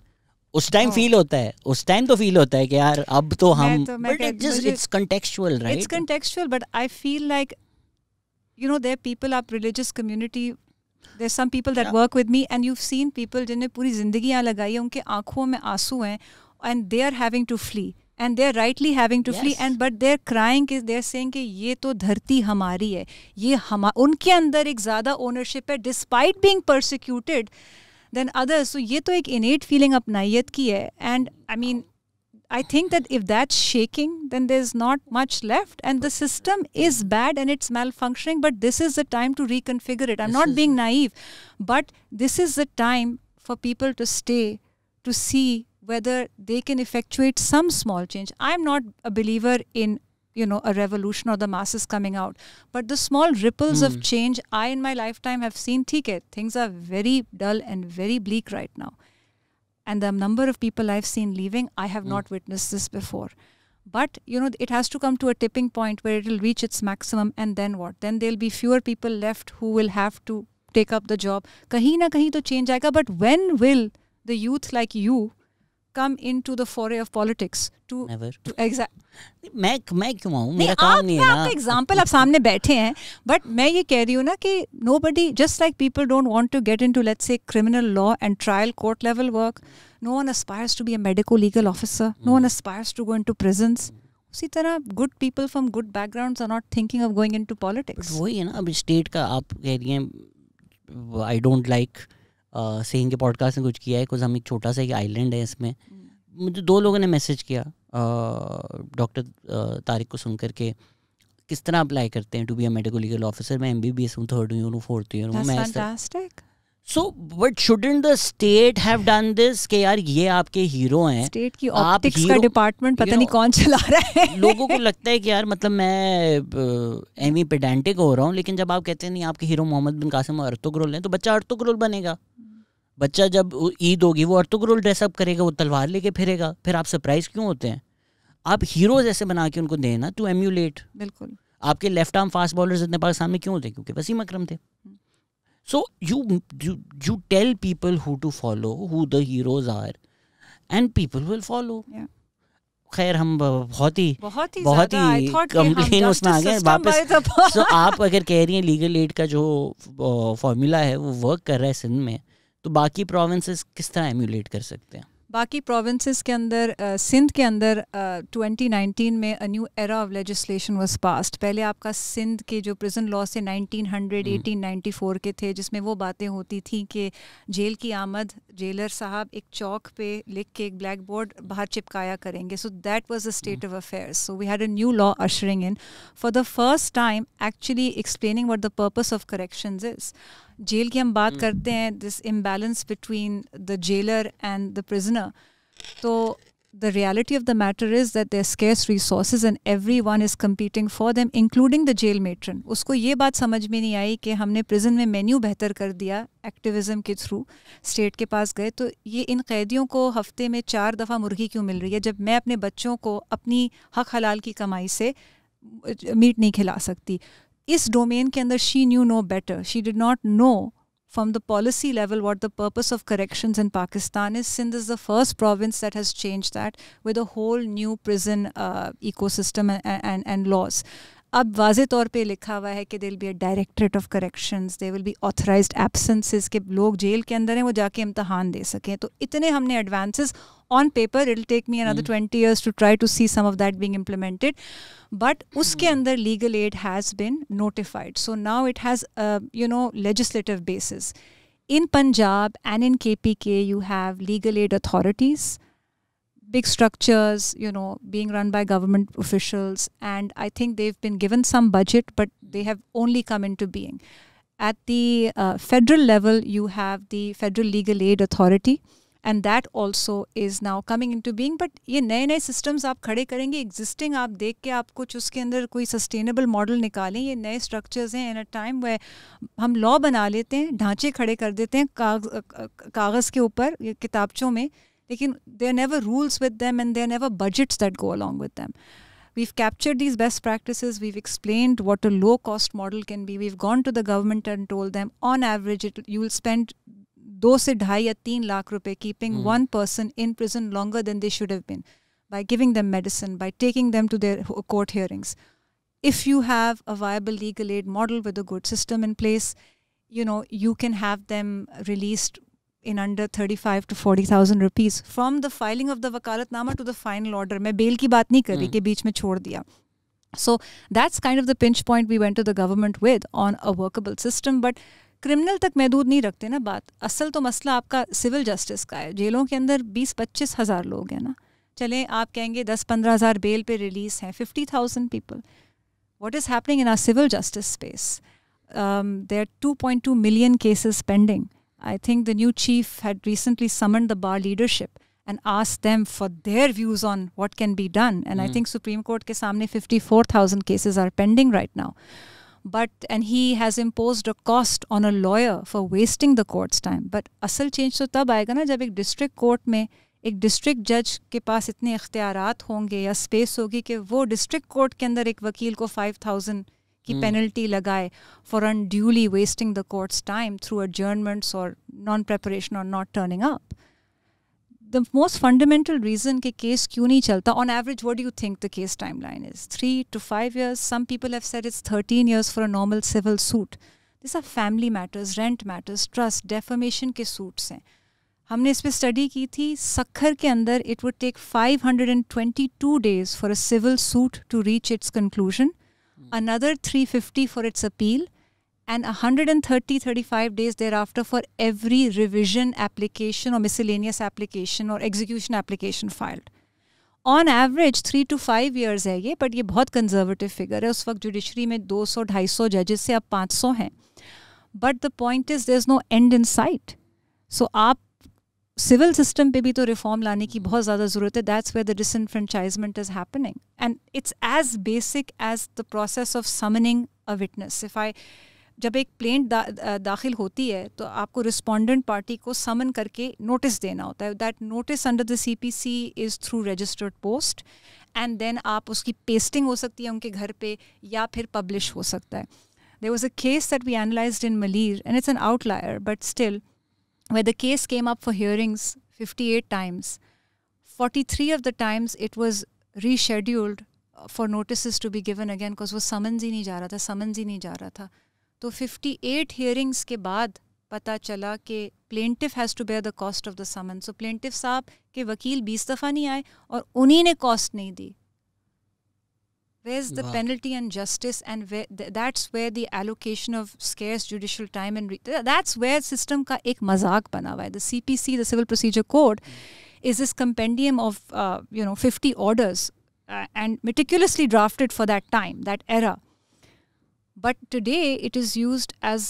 उस टाइम फील होता है, उस टाइम तो फील होता है कि यार अब तो हम, but it's just it's contextual, right? It's contextual, but I feel like, you know, there are people, our religious community, there's some people that yeah. work with me, and you've seen people जिन्हें पूरी जिंदगी यहाँ लगाई है, उनके आँखों में आंसू हैं, and they are having to flee, and they are rightly having to yes. flee, and but they're crying, is they're saying कि ये तो धरती हमारी है, ये हम, उनके अंदर एक ज़्यादा ownership है, despite being persecuted than others. So ये तो एक innate feeling अपनायत की है, and I mean I think that if that's shaking, then there's not much left, and the system is bad and it's malfunctioning, but this is the time to reconfigure it. I'm this not being naive, but this is the time for people to stay to see whether they can effectuate some small change. I'm not a believer in you know, a revolution or the masses coming out. But the small ripples mm. of change I in my lifetime have seen, okay, things are very dull and very bleak right now. And the number of people I've seen leaving, I have mm. not witnessed this before. But, you know, it has to come to a tipping point where it will reach its maximum, and then what? Then there will be fewer people left who will have to take up the job. Kahin na kahin to change aayega, but when will the youth like you come into the foray of politics? To, Never. To exact. मैं मैं क्यों आऊँ? मेरा काम नहीं है ना. आपका example आप सामने बैठे हैं, but मैं ये कह रही हूँ ना कि nobody, just like people don't want to get into let's say criminal law and trial court level work, no one aspires to be a medical legal officer, no one aspires to go into prisons. उसी तरह good people from good backgrounds are not thinking of going into politics. But वही है ना, अब state का आप कह रही हैं, I don't like saying के podcast में कुछ किया है, कुछ हम एक छोटा सा एक island है इसमें. मुझे दो लोगों ने मैसेज किया डॉक्टर तारिक को सुनकर के किस तरह अप्लाई करते हैं to be a medical legal officer. मैं एमबीबीएस हूं, थर्ड ईयर हूं, फोर्थ ईयर हूं. मैं fantastic. So but shouldn't the state have done this कि यार ये आपके हीरो हैं. स्टेट की ऑप्टिक्स का डिपार्टमेंट पता नहीं कौन चला रहा है. लोगों को लगता है कि यार मतलब मैं एमी पेडेंटिक हो रहा हूं, लेकिन जब आप कहते हैं नहीं आपके हीरो मोहम्मद बिन कासिम और अर्तुगरुल हैं, तो बच्चा अर्तुगरुल बनेगा. बच्चा जब ईद होगी वो अर्तुगरुल ड्रेसअप करेगा, वो तलवार लेके फिरेगा. फिर आप सरप्राइज क्यों होते हैं? आप हीरोज ऐसे बना के उनको देना टू एम्यूलेट. बिल्कुल. आपके लेफ्ट आर्म फास्ट बॉलर्स इतने पाकिस्तान में क्यों होते? क्योंकि वसीम अकरम थे. So you you tell people who to follow, who the heroes are, and people will follow. खैर हम बहुत ही बहुत ही बहुत ही कंप्लेन उसमें आ गए वापस. सो आप अगर कह रही हैं लीगल एड का जो फॉर्मूला है वो वर्क कर रहा है सिंध में, तो बाकी प्रोविंसेस किस तरह एम्यूलेट कर सकते हैं? बाकी प्रोविंसेस के अंदर uh, सिंध के अंदर uh, ट्वेंटी नाइनटीन में a new era of legislation was passed. पहले आपका सिंध के जो प्रिजन लॉ से nineteen hundred, eighteen ninety four के थे, जिसमें वो बातें होती थी कि जेल की आमद जेलर साहब एक चौक पे लिख के एक ब्लैक बोर्ड बाहर चिपकाया करेंगे. So that was the state of affairs. So we had a new law ushering in for the first time actually explaining what the purpose of corrections is. Jail की हम बात करते हैं, this imbalance between the jailer and the prisoner. तो the reality of the matter is that there scarce resources and every one is competing for them, including the jail matron. उसको ये बात समझ में नहीं आई कि हमने प्रिजन में मेन्यू बेहतर कर दिया एक्टिविज़म के थ्रू. स्टेट के पास गए तो ये इन कैदियों को हफ्ते में चार दफ़ा मुर्गी क्यों मिल रही है, जब मैं अपने बच्चों को अपनी हक हलाल की कमाई से मीट नहीं खिला सकती. इस डोमेन के अंदर she knew no better. She did not know from the policy level what the purpose of corrections in Pakistan is. Sindh is the first province that has changed that with a whole new prison ecosystem and laws. अब वाज़े तौर पे लिखा हुआ है कि there will be a directorate of corrections, there will be authorised absences के लोग जेल के अंदर हैं वो जाके इम्तहान दे सकें। तो इतने हमने advances on paper, it will take me another twenty years to try to see some of that being implemented, but उसके अंदर legal aid has been notified, so now it has you know legislative basis. In Punjab and in K P K, you have legal aid authorities, big structures, you know, being run by government officials, and I think they've been given some budget, but they have only come into being. At the uh, federal level, you have the Federal Legal Aid Authority, and that also is now coming into being. But ये नए नए systems आप खड़े करेंगे, existing आप देख के आप कुछ उसके अंदर कोई sustainable model निकालें। ये नए structures हैं in a time where हम law बना लेते हैं, ढांचे खड़े कर देते हैं कागज़ के ऊपर किताबचों में, लेकिन there are never rules with them and there are never budgets that go along with them. We've captured these best practices, we've explained what a low cost model can be, we've gone to the government and told them on average it, you will spend दो से ढाई या तीन लाख रुपए keeping one person in prison longer than they should have been by giving them medicine, by taking them to their court hearings. If you have a viable legal aid model with a good system in place, you know you can have them released in under thirty-five to forty thousand rupees from the filing of the wakalatnama to the final order. मैं bail की बात नहीं कर रही कि बीच में छोड़ दिया। So that's kind of the pinch point we went to the government with on a workable system, but criminal तक महदूद नहीं रखते ना बात, असल तो मसला आपका सिविल जस्टिस का है। जेलों के अंदर बीस पच्चीस हज़ार लोग हैं ना, चलें आप कहेंगे दस पंद्रह हज़ार बेल पे रिलीज़ हैं, fifty thousand people. What is happening in our civil justice space? There are two point two million cases pending. I think the new chief had recently summoned the bar leadership and asked them for their views on what can be done, and mm. I think Supreme Court के सामने fifty-four thousand cases are pending right now. But and he has imposed a cost on a lawyer for wasting the court's time. But असल change तो तब आएगा ना जब एक district court में एक district judge के पास इतने इख्तियारात होंगे या space होगी कि वो district court के अंदर एक वकील को five thousand की penalty लगाए for unduly wasting the court's time through adjournments or non-preparation or not turning up. The most fundamental reason के case क्यों नहीं चलता, on average what do you think the case timeline is? three to five years, some people have said it's thirteen years for a normal civil suit. These are family matters, rent matters, trust, defamation के suits हैं। हमने इस पर study की थी, सक्खर के अंदर it would take five hundred twenty-two days for a civil suit to reach its conclusion, another three hundred fifty for its appeal, and one hundred thirty to thirty-five days thereafter for every revision application or miscellaneous application or execution application filed. On average three to five years है ये, but ये बहुत conservative figure है। उस वक्त judiciary में two hundred to two hundred fifty judges से अब five hundred हैं। But the point is there's no end in sight. So आप सिविल सिस्टम पे भी तो रिफॉर्म लाने की बहुत ज़्यादा ज़रूरत है। That's where the disenfranchisement is happening and it's as basic as the process of summoning a witness. If I जब एक प्लेंट दा, दा, दाखिल होती है तो आपको रिस्पोंडेंट पार्टी को समन करके नोटिस देना होता है। That notice under the CPC is through registered post and then आप उसकी पेस्टिंग हो सकती है उनके घर पे या फिर पब्लिश हो सकता है। There was a case that we analysed in Malir and it's an outlier but still where the case came up for hearings fifty-eight times, forty-three of the times it was rescheduled for notice to be given again because वो summons ही नहीं जा रहा था, summons ही नहीं जा रहा था। तो fifty-eight हियरिंग्स के बाद पता चला कि plaintiff has to bear the cost of the summon. So plaintiff साहब के वकील बीस दफ़ा नहीं आए और उन्हीं ने कॉस्ट नहीं दी। Where is the penalty and justice and that's where the allocation of scarce judicial time and that's where system का एक मजाक बना हुआ है। The C P C, the civil procedure code is this compendium of you know fifty orders and meticulously drafted for that time, that era. But today it is used as,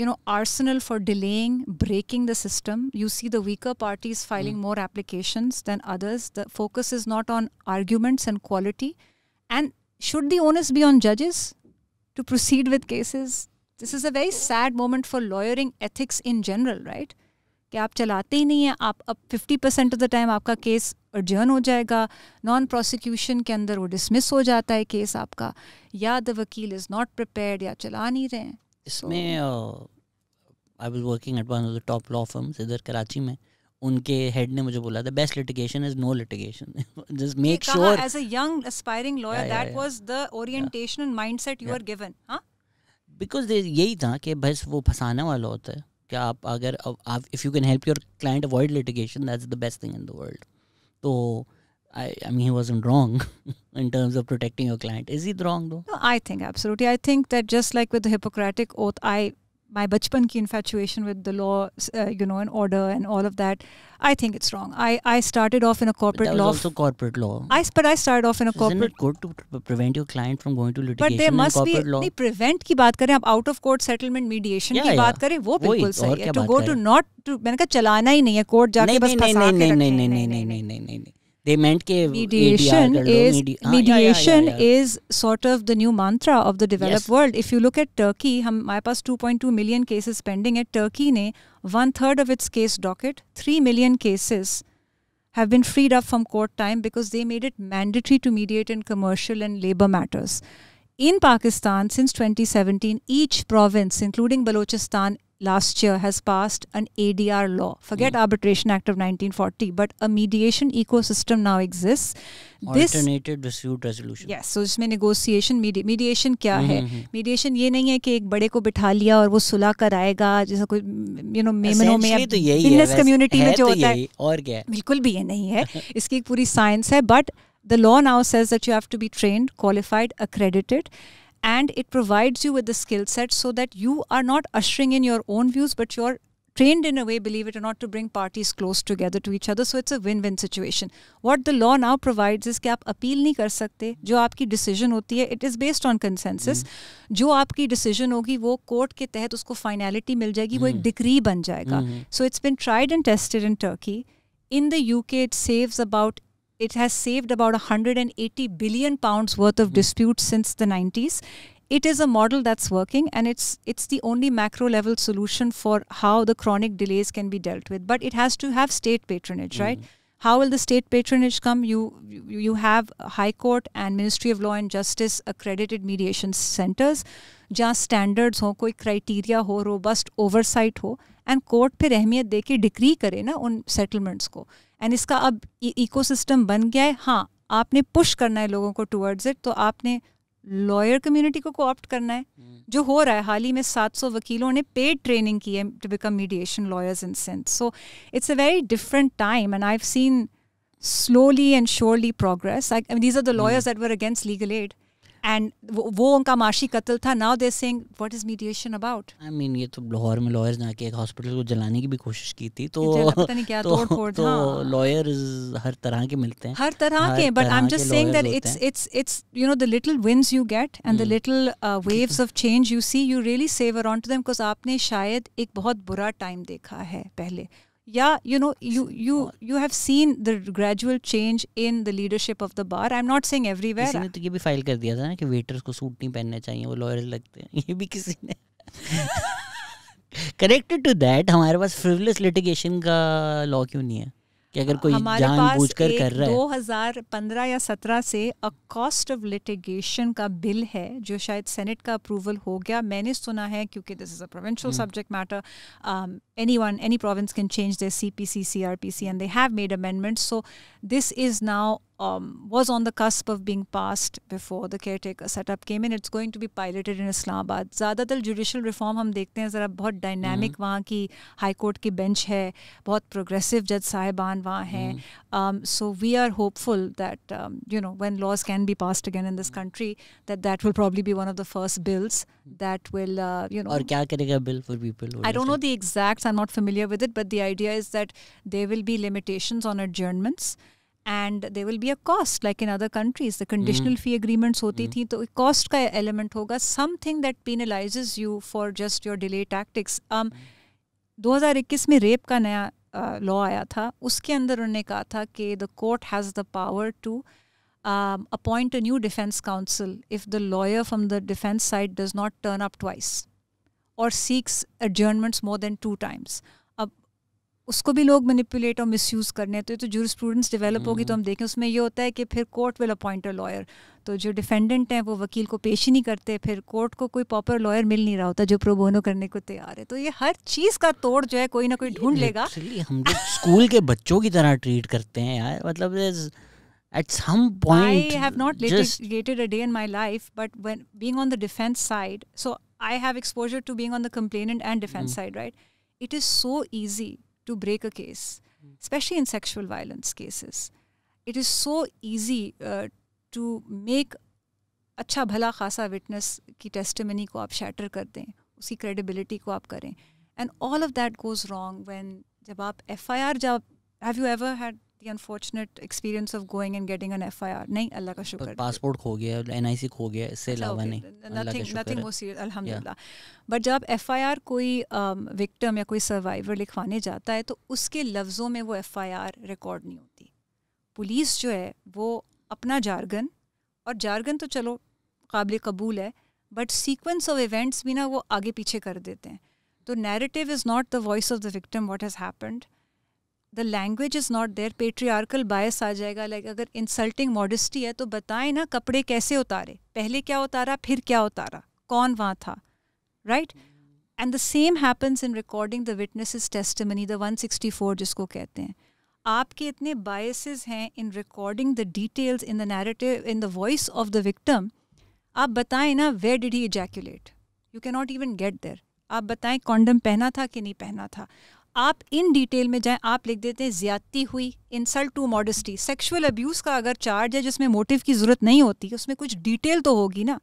you know, arsenal for delaying, breaking the system. You see the weaker parties filing mm. more applications than others. The focus is not on arguments and quality. And should the onus be on judges to proceed with cases? This is a very sad moment for lawyering ethics in general, right? कि आप चलाते ही नहीं हैं आप, अब fifty percent of the time आपका case adjourn हो जाएगा, नॉन प्रोसिक्यूशन के अंदर वो डिसमिस हो जाता है केस आपका, या द वकील इज़ नॉट प्रिपेयर्ड या चला नहीं रहे हैं। इसमें I was working at one of the top law firms इधर कराची में, उनके हेड ने मुझे बोला था, best litigation is no litigation, just make sure as a young aspiring lawyer that was the orientation and mindset you are given, हां, because यही था कि बस वो फंसाने वाला होता है कि आप अगर आप if you can help your client avoid litigation that's the best thing in the world. तो I, I mean, he wasn't wrong in terms of protecting your client. Is he wrong though? No, I think absolutely. I think that just like with the Hippocratic oath, I my bachpan ki infatuation with the law, uh, you know, and order and all of that, I think it's wrong. I I started off in a corporate law. That was also corporate law. I but I started off in a so corporate. Isn't it good to pre prevent your client from going to litigation? But there must in corporate be. Law? नहीं, prevent की बात करें आप, out of court settlement mediation yeah, की yeah. बात करें वो बिल्कुल सही है. To go to not to मैंने कहा चलाना ही नहीं है court जाके बस फंसा के रखना है. नहीं नहीं नहीं नहीं नहीं नहीं नहीं. They meant ke mediation A D R is Medi ah, mediation yeah, yeah, yeah, yeah. is sort of the new mantra of the developed yes. world. If you look at Turkey, hum my paas two point two million cases pending at Turkey ne one third of its case docket, three million cases have been freed up from court time because they made it mandatory to mediate in commercial and labor matters. In Pakistan, since twenty seventeen, each province including Balochistan last year has passed an A D R law. Forget yeah. Arbitration Act of nineteen forty, but a mediation ecosystem now exists. Alternated dispute resolution. Yes, so इसमें negotiation, media, mediation क्या है? Mediation ये नहीं है कि एक बड़े को बिठा लिया और वो सुलह कराएगा जैसा कोई you know मेमनों में या business community में जो होता है. और क्या? बिल्कुल भी ये नहीं है. इसकी एक पूरी science है, but the law now says that you have to be trained, qualified, accredited. And it provides you with the skill set so that you are not ushering in your own views, but you're trained in a way, believe it or not, to bring parties close together to each other. So it's a win-win situation. What the law now provides is कि आप appeal नहीं कर सकते, जो आपकी decision होती है, it is based on consensus. Mm. जो आपकी decision होगी, वो court के तहत उसको finality मिल जाएगी, mm. वो एक decree बन जाएगा. Mm. So it's been tried and tested in Turkey. In the U K, it saves about It has saved about one hundred eighty billion pounds worth of mm-hmm. disputes since the nineties. It is a model that's working, and it's it's the only macro level solution for how the chronic delays can be dealt with. But it has to have state patronage, mm-hmm. right? How will the state patronage come? You, you you have High Court and Ministry of Law and Justice accredited mediation centers, जहाँ standards हो, कोई criteria हो, robust oversight हो, and court पे अहमियत देके decree करे ना उन settlements को. And इसका अब ecosystem बन गया है. हाँ, आपने push करना है लोगों को towards it, तो आपने lawyer community को co-opt करना है. जो हो रहा है, हाल ही में seven hundred वकीलों ने paid training की है to become mediation lawyers in Sindh. So it's a very different time, and I've seen slowly and surely progress. Like, I mean, these are the lawyers that were against legal aid, and वो, वो उनका माशी कत्ल था. Now they're saying, what is mediation about? I mean, ये तो लाहौर में lawyers ना के एक hospital को जलाने की भी कोशिश की थी. तो पता नहीं क्या तोड़ फोड़ था. तो lawyers हर तरह के मिलते हैं. हर तरह के. But I'm just saying that it's it's it's you know the little wins you get and the little uh, waves of change you see, you really savor onto them because आपने शायद एक बहुत बुरा time देखा है पहले. Yeah, you know, you you you have seen the gradual change in the leadership of the bar. I'm not saying everywhere. किसी ने तो ये भी file कर दिया था ना कि waiters को suit नहीं पहनने चाहिए, वो lawyers लगते हैं. ये भी किसी ने. Connected to that, हमारे पास frivolous litigation का law क्यों नहीं है? कि अगर कोई जानबूझकर कर रहा है. दो हज़ार पंद्रह या सत्रह से a cost of litigation का bill है जो शायद सेनेट का approval हो गया. मैंने सुना है क्योंकि this is a provincial hmm. subject matter. Um, anyone, any province can change their C P C, C R P C, and they have made amendments. So this is now um, was on the cusp of being passed before the caretaker setup came in. It's going to be piloted in Islamabad. ज़्यादातर judicial reform हम देखते हैं ज़रा बहुत dynamic वहाँ की high court की bench है, बहुत progressive judge साहिबान वहाँ हैं. Um, so we are hopeful that um, you know when laws can be passed again in this country, that that will probably be one of the first bills that will uh, you know. और क्या करेगा bill for people? I don't know the exact. I'm not familiar with it, but the idea is that there will be limitations on adjournments and there will be a cost like in other countries. The conditional mm. fee agreements hoti mm. thi, to cost ka element hoga, something that penalizes you for just your delay tactics. Um, twenty twenty-one mein rape ka naya uh, law aaya tha. Uske andar unne kaha tha ki the court has the power to um, appoint a new defense counsel if the lawyer from the defense side does not turn up twice or seeks adjournments more than two times. अब उसको भी लोग manipulate और misuse करने, तो ये तो jurisprudence develop होगी तो हम देखें। उसमें ये होता है कि फिर court will appoint a lawyer, तो जो डिफेंडेंट हैं वो वकील को पेश ही नहीं करते, फिर कोर्ट को कोई प्रॉपर लॉयर मिल नहीं रहा होता जो प्रो बोनो करने को तैयार है। तो ये हर चीज़ का तोड़ जो है कोई ना कोई ढूंढ लेगा। हम लोग स्कूल के बच्चों की तरह ट्रीट करते हैं यार, मतलब at some point I have not litigated a day in my life, but when being on the defense side, so I have exposure to being on the complainant and defense mm. side, right? It is so easy to break a case, especially in sexual violence cases. It is so easy uh, to make अच्छा भला खासा witness की testimony को आप shatter कर दें, उसकी credibility को आप करें, and all of that goes wrong when जब आप F I R, जब have you ever had the unfortunate experience of going and getting an F I R? नहीं, अल्लाह का शुक्र, पासपोर्ट खो गया, N I C खो गया, इससे अलावा नहीं, nothing nothing more serious, अल्हम्दुलिल्लाह। बट जब F I R कोई विक्टिम या कोई सर्वाइवर लिखवाने जाता है तो उसके लफ्ज़ों में वो F I R रिकॉर्ड नहीं होती। पुलिस जो है वो अपना जार्गन, और जार्गन तो चलो काबिल कबूल है, बट सीक्वेंस ऑफ इवेंट्स भी ना वो आगे पीछे कर देते हैं। तो narrative is not the voice of the victim, what has happened, the language is not there, patriarchal bias आ जाएगा, लाइक अगर इंसल्टिंग मॉडेस्टी है तो बताएं ना कपड़े कैसे उतारे, पहले क्या उतारा, फिर क्या उतारा, कौन वहाँ था, right? And the same happens in recording the witnesses testimony, the one sixty four जिसको कहते हैं। आपके इतने बायसेस हैं in recording the details in the narrative, in the voice of the victim. आप बताएं ना where did he ejaculate, you can not even get there. आप बताएं कॉन्डम पहना था कि नहीं पहना था। आप इन डिटेल में जाएं, आप लिख देते हैं ज्यादती हुई, insult to modesty, sexual abuse का अगर चार्ज है जिसमें मोटिव की ज़रूरत नहीं होती, उसमें कुछ डिटेल तो होगी ना।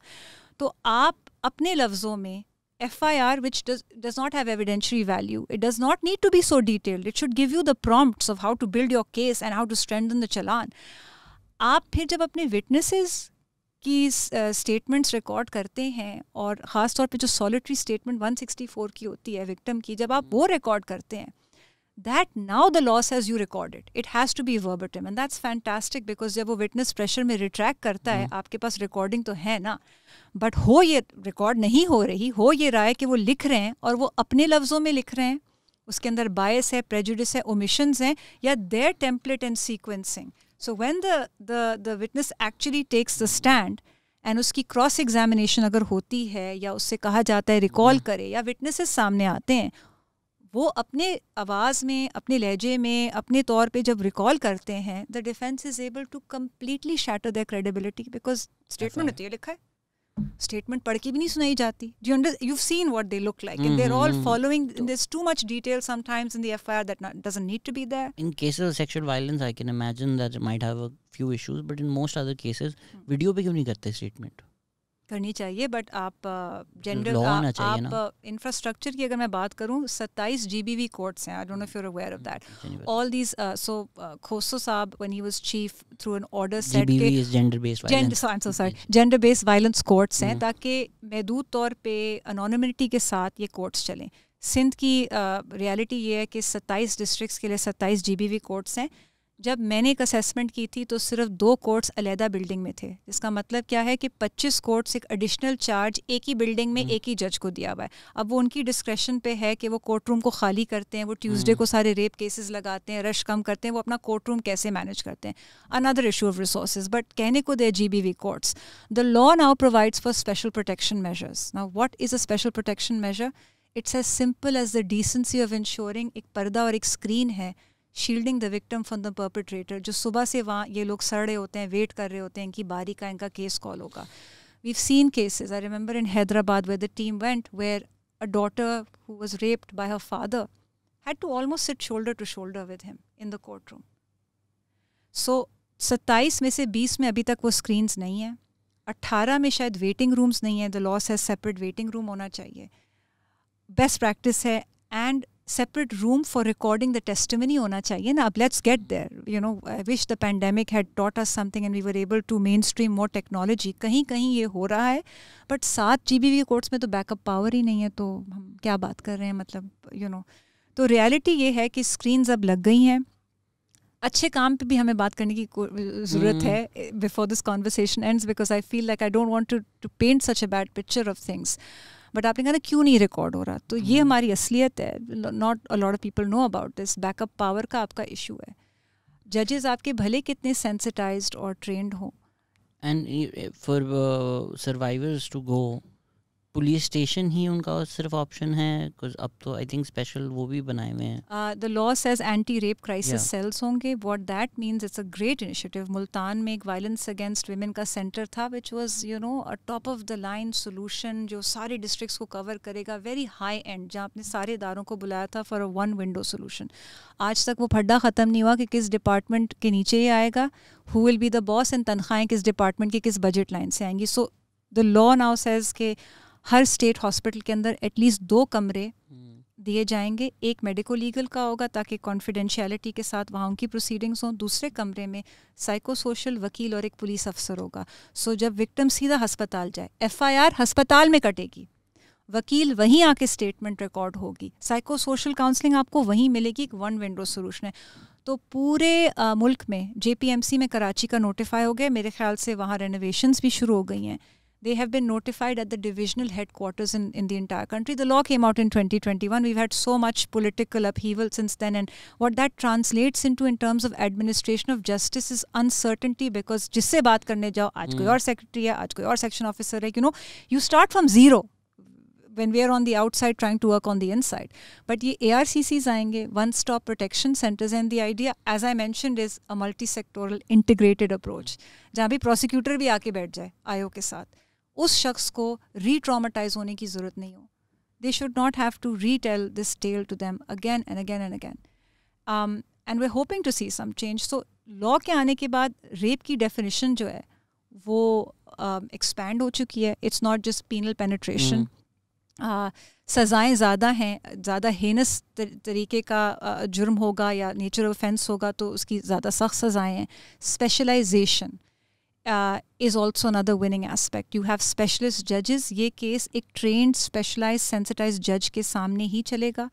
तो आप अपने लफ्ज़ों में F I R which does does not have evidentiary value, it does not need to be so detailed, it should give you the prompts of how to build your case and how to strengthen the चालान। आप फिर जब अपने witnesses की statements uh, record करते हैं, और ख़ास तौर पे जो solitary statement one sixty four की होती है विक्टिम की, जब आप वो रिकॉर्ड करते हैं, that now the laws has you recorded, it has to be verbatim, and that's fantastic, because जब वो विटनेस प्रेशर में रिट्रैक्ट करता है, आपके पास रिकॉर्डिंग तो है ना, बट हो ये रिकॉर्ड नहीं हो रही, हो ये राय कि वो लिख रहे हैं और वो अपने लफ्ज़ों में लिख रहे हैं, उसके अंदर बायस है, प्रेजुडिस है, ओमिशंस हैं, या there template and sequencing. So when the the the witness actually takes the stand and उसकी क्रॉस एग्जामिनेशन अगर होती है, या उससे कहा जाता है रिकॉल करे, या विटनेसेस सामने आते हैं, वो अपने आवाज़ में, अपने लहजे में, अपने तौर पे जब रिकॉल करते हैं, the defense is able to completely shatter their credibility, because statement होती है, लिखा है, स्टेटमेंट पढ़ के भी नहीं सुनाई जाती। Do you understand? You've seen what they look like, and they're all following. There's too much detail sometimes in the F I R that not, doesn't need to be there. In cases of sexual violence, I can imagine that it might have a few issues, but in most other cases, video पे क्यों नहीं करते statement? करनी चाहिए, but आप gender, आप infrastructure की अगर मैं बात करूं, सत्ताईस G B V कोर्ट्स हैं, I don't know if you are aware of that, all these. So Khoso साहब when he was chief through an order set के G B V is gender based violence, I am so sorry, gender based violence courts हैं, ताकि महदूद तौर पे anonymity के साथ ये कोर्ट्स चलें। सिंध की रियलिटी ये है कि सत्ताईस डिस्ट्रिक्ट्स के लिए सत्ताईस G B V कोर्ट्स हैं। जब मैंने एक असेसमेंट की थी तो सिर्फ दो कोर्ट्स अलहदा बिल्डिंग में थे, जिसका मतलब क्या है कि पच्चीस कोर्ट्स एक एडिशनल चार्ज एक ही बिल्डिंग में एक ही जज को दिया हुआ है। अब वो उनकी डिस्क्रेशन पे है कि वो कोर्ट रूम को खाली करते हैं, वो ट्यूसडे को सारे रेप केसेस लगाते हैं, रश कम करते हैं, वो अपना कोर्ट रूम कैसे मैनेज करते हैं, another issue of resource. But कहने को they G B V courts, the law now provides for special protection measures. Now what is a special protection measure? It's as simple as the decency of ensuring, एक पर्दा और एक screen है, shielding the victim from the perpetrator. जो सुबह से वहाँ ये लोग सड़े होते हैं, वेट कर रहे होते हैं, इनकी बारी का, इनका केस कॉल होगा। We have seen cases, I remember in Hyderabad where the team went, where a daughter who was raped by her father had to almost sit shoulder to shoulder with him in the court room. सो सत्ताईस में से बीस में अभी तक वो screens नहीं हैं, अट्ठारह में शायद वेटिंग रूम्स नहीं हैं, the law says separate waiting room होना चाहिए, बेस्ट प्रैक्टिस है, and separate room for recording the testimony hona chahiye na. Ab let's get there, you know, I wish the pandemic had taught us something and we were able to mainstream more technology. Kahin kahin ye ho raha hai, but सात G B V courts mein to backup power hi nahi hai, to hum kya baat kar rahe hain, matlab you know। तो reality ye hai ki screens ab lag gayi hain, अच्छे काम पे भी हमें बात करने की ज़रूरत है before this conversation ends, because I feel like I don't want to to paint such a bad picture of things. But आपने कहा ना क्यों नहीं रिकॉर्ड हो रहा, तो ये हमारी असलियत है. Not a lot of people know about this. Backup power का आपका इशू है. जजेस आपके भले कितने सेंसिटाइज्ड और ट्रेंड हों. And for survivors to go police station ही उनका सिर्फ ऑप्शन है, बिकॉज अब तो आई थिंक स्पेशल वो भी बनाए हुए हैं. The law says anti rape crisis cells होंगे. What that means it's a great initiative. Multan में एक वायलेंस अगेंस्ट विमेन का सेंटर था which was you know a top of the line solution जो सारे डिस्ट्रिक्ट्स को कवर करेगा, वेरी हाई एंड, जहाँ अपने सारे इदारों को बुलाया था for a one window solution. आज तक वो फड्डा ख़त्म नहीं हुआ कि किस डिपार्टमेंट के नीचे ये आएगा, who will be the boss and तनख्वाहें किस डिपार्टमेंट की किस बजट लाइन से आएंगी. So the law now says के हर स्टेट हॉस्पिटल के अंदर एटलीस्ट दो कमरे दिए जाएंगे. एक मेडिको लीगल का होगा ताकि कॉन्फिडेंशियलिटी के साथ वहाँ उनकी प्रोसीडिंग्स हों. दूसरे कमरे में साइको सोशल वकील और एक पुलिस अफसर होगा. सो so, जब विक्टिम सीधा हस्पताल जाए, एफ आई आर हस्पताल में कटेगी, वकील वहीं आके स्टेटमेंट रिकॉर्ड होगी, साइको सोशल काउंसलिंग आपको वहीं मिलेगी. एक वन विंडो सोल्यूशन है. तो पूरे आ, मुल्क में जे पी एम सी में कराची का नोटिफाई हो गया. मेरे ख्याल से वहाँ रेनोवेशंस भी शुरू हो गई हैं. They have been notified at the divisional headquarters in, in the entire country. The law came out in twenty twenty-one. We've had so much political upheaval since then. And what that translates into in terms of administration of justice is uncertainty. Because jisse baat karne jao, aaj koi aur secretary hai, aaj koi aur section officer hai. You know, you start from zero when we are on the outside trying to work on the inside. But ye A R C Cs aayenge, one-stop protection centers, and the idea, as I mentioned, is a multi-sectoral integrated approach. Jahan bhi prosecutor bhi aake baith jaye, I O ke saath. उस शख्स को रीट्रामाटाइज होने की ज़रूरत नहीं हो. They should not have to retell this tale to them again and again and again. And we are hoping to see some change. So law के आने के बाद रेप की डेफिनेशन जो है वो एक्सपैंड uh, हो चुकी है. It's not just penile penetration. सज़ाएँ ज़्यादा हैं, ज़्यादा हेनस तरीके का uh, जुर्म होगा या नेचर ऑफेंस होगा तो उसकी ज़्यादा सख्त सज़ाएँ हैं. Specialisation Uh, is also another winning aspect. You have specialist judges. ये केस एक trained, specialized, sensitized judge के सामने ही चलेगा,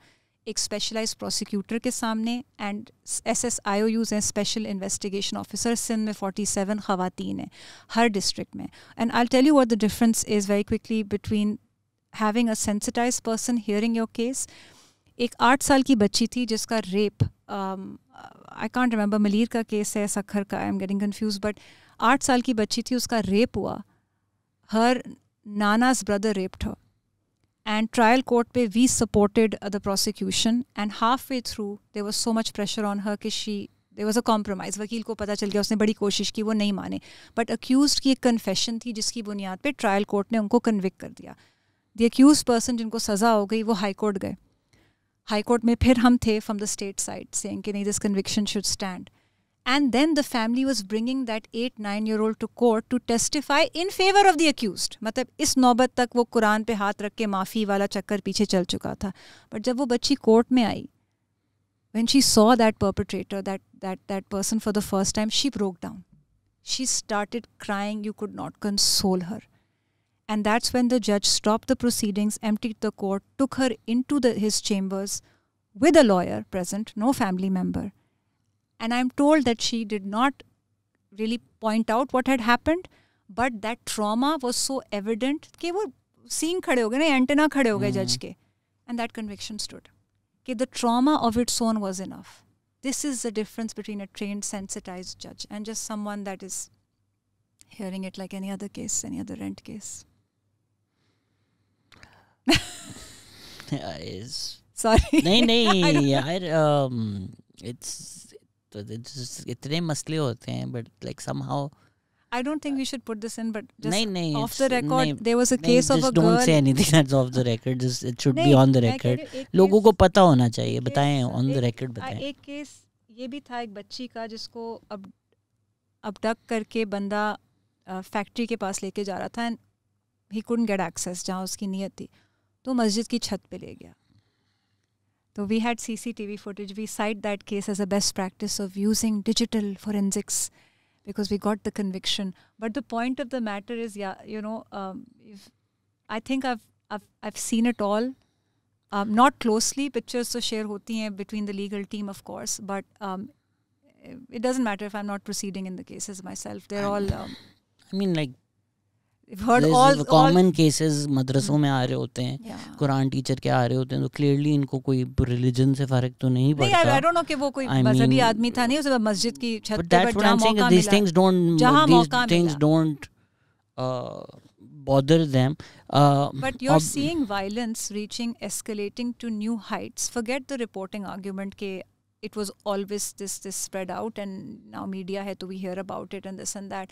एक specialized prosecutor के सामने, and S S I O Us हैं, special investigation officers. सिंध में forty-seven ख़वातीन हैं हर district में. And I'll tell you what the difference is very quickly between having a sensitized person hearing your case. एक आठ साल की बच्ची थी जिसका rape, um, I can't remember, Malir का केस है, सखर का, I'm getting confused, but आठ साल की बच्ची थी, उसका रेप हुआ. हर नाना's brother raped her. And trial court पे we supported the prosecution. And halfway through there was so much pressure on her कि she there was a compromise. वकील को पता चल गया, उसने बड़ी कोशिश की, वो नहीं माने. But accused की एक कन्फेशन थी जिसकी बुनियाद पे ट्रायल कोर्ट ने उनको कन्विक्ट कर दिया. The accused person जिनको सज़ा हो गई वो हाई कोर्ट गए. हाई कोर्ट में फिर हम थे from the state side saying कि नहीं, this conviction should stand. And then the family was bringing that eight, nine-year-old to court to testify in favor of the accused. मतलब इस नौबत तक वो कुरान पे हाथ रख के माफ़ी वाला चक्कर पीछे चल चुका था. बट जब वो बच्ची कोर्ट में आई, when she saw that perpetrator, that that that person for the first time, she broke down. She started crying. You could not console her. And that's when the judge stopped the proceedings, emptied the court, took her into the, his chambers with a lawyer present, no family member. And I'm told that she did not really point out what had happened, but that trauma was so evident कि वो scene खड़े हो गए ना, antenna खड़े हो गए जज के. And that conviction stood. कि the trauma of its own was enough. This is the difference between a trained, sensitized judge and just someone that is hearing it like any other case, any other rent case. Yeah, is sorry. नहीं नहीं यार, um, it's तो इतने मसले होते हैं. But like somehow I don't think we should put this in, but just off the record there was a case of a girl. Don't say anything that's off the record, just it should be on the record. लोगों को पता होना चाहिए. बताएं, on the record बताएं. एक case ये भी था एक बच्ची का जिसको अब अबडक्ट करके बंदा फैक्ट्री के पास लेके जा रहा था, and he couldn't get access जहाँ उसकी नीयत थी, तो मस्जिद की छत पे ले गया. So we had C C T V footage. We cite that case as a best practice of using digital forensics because we got the conviction. But the point of the matter is, yeah, you know, um, if I think I've I've I've seen it all, um, not closely. Pictures to share hoti hain between the legal team, of course, but um, it doesn't matter if I'm not proceeding in the cases myself. They're all. Um, I mean, like. heard all common all... cases मदरसों में आ रहे होते हैं, yeah. Quran teacher के आ रहे होते हैं, तो क्लियरली इनको कोई religion से फर्क तो नहीं पड़ता। I don't know कि वो कोई मजहबी आदमी था नहीं, उसके मस्जिद की छत पर जहाँ मौका मिला। These things don't, these things don't uh, bother them. Uh, but you're seeing violence reaching, escalating to new heights. Forget the reporting argument के it was always this this spread out and now media hai, so we hear about it and this and that.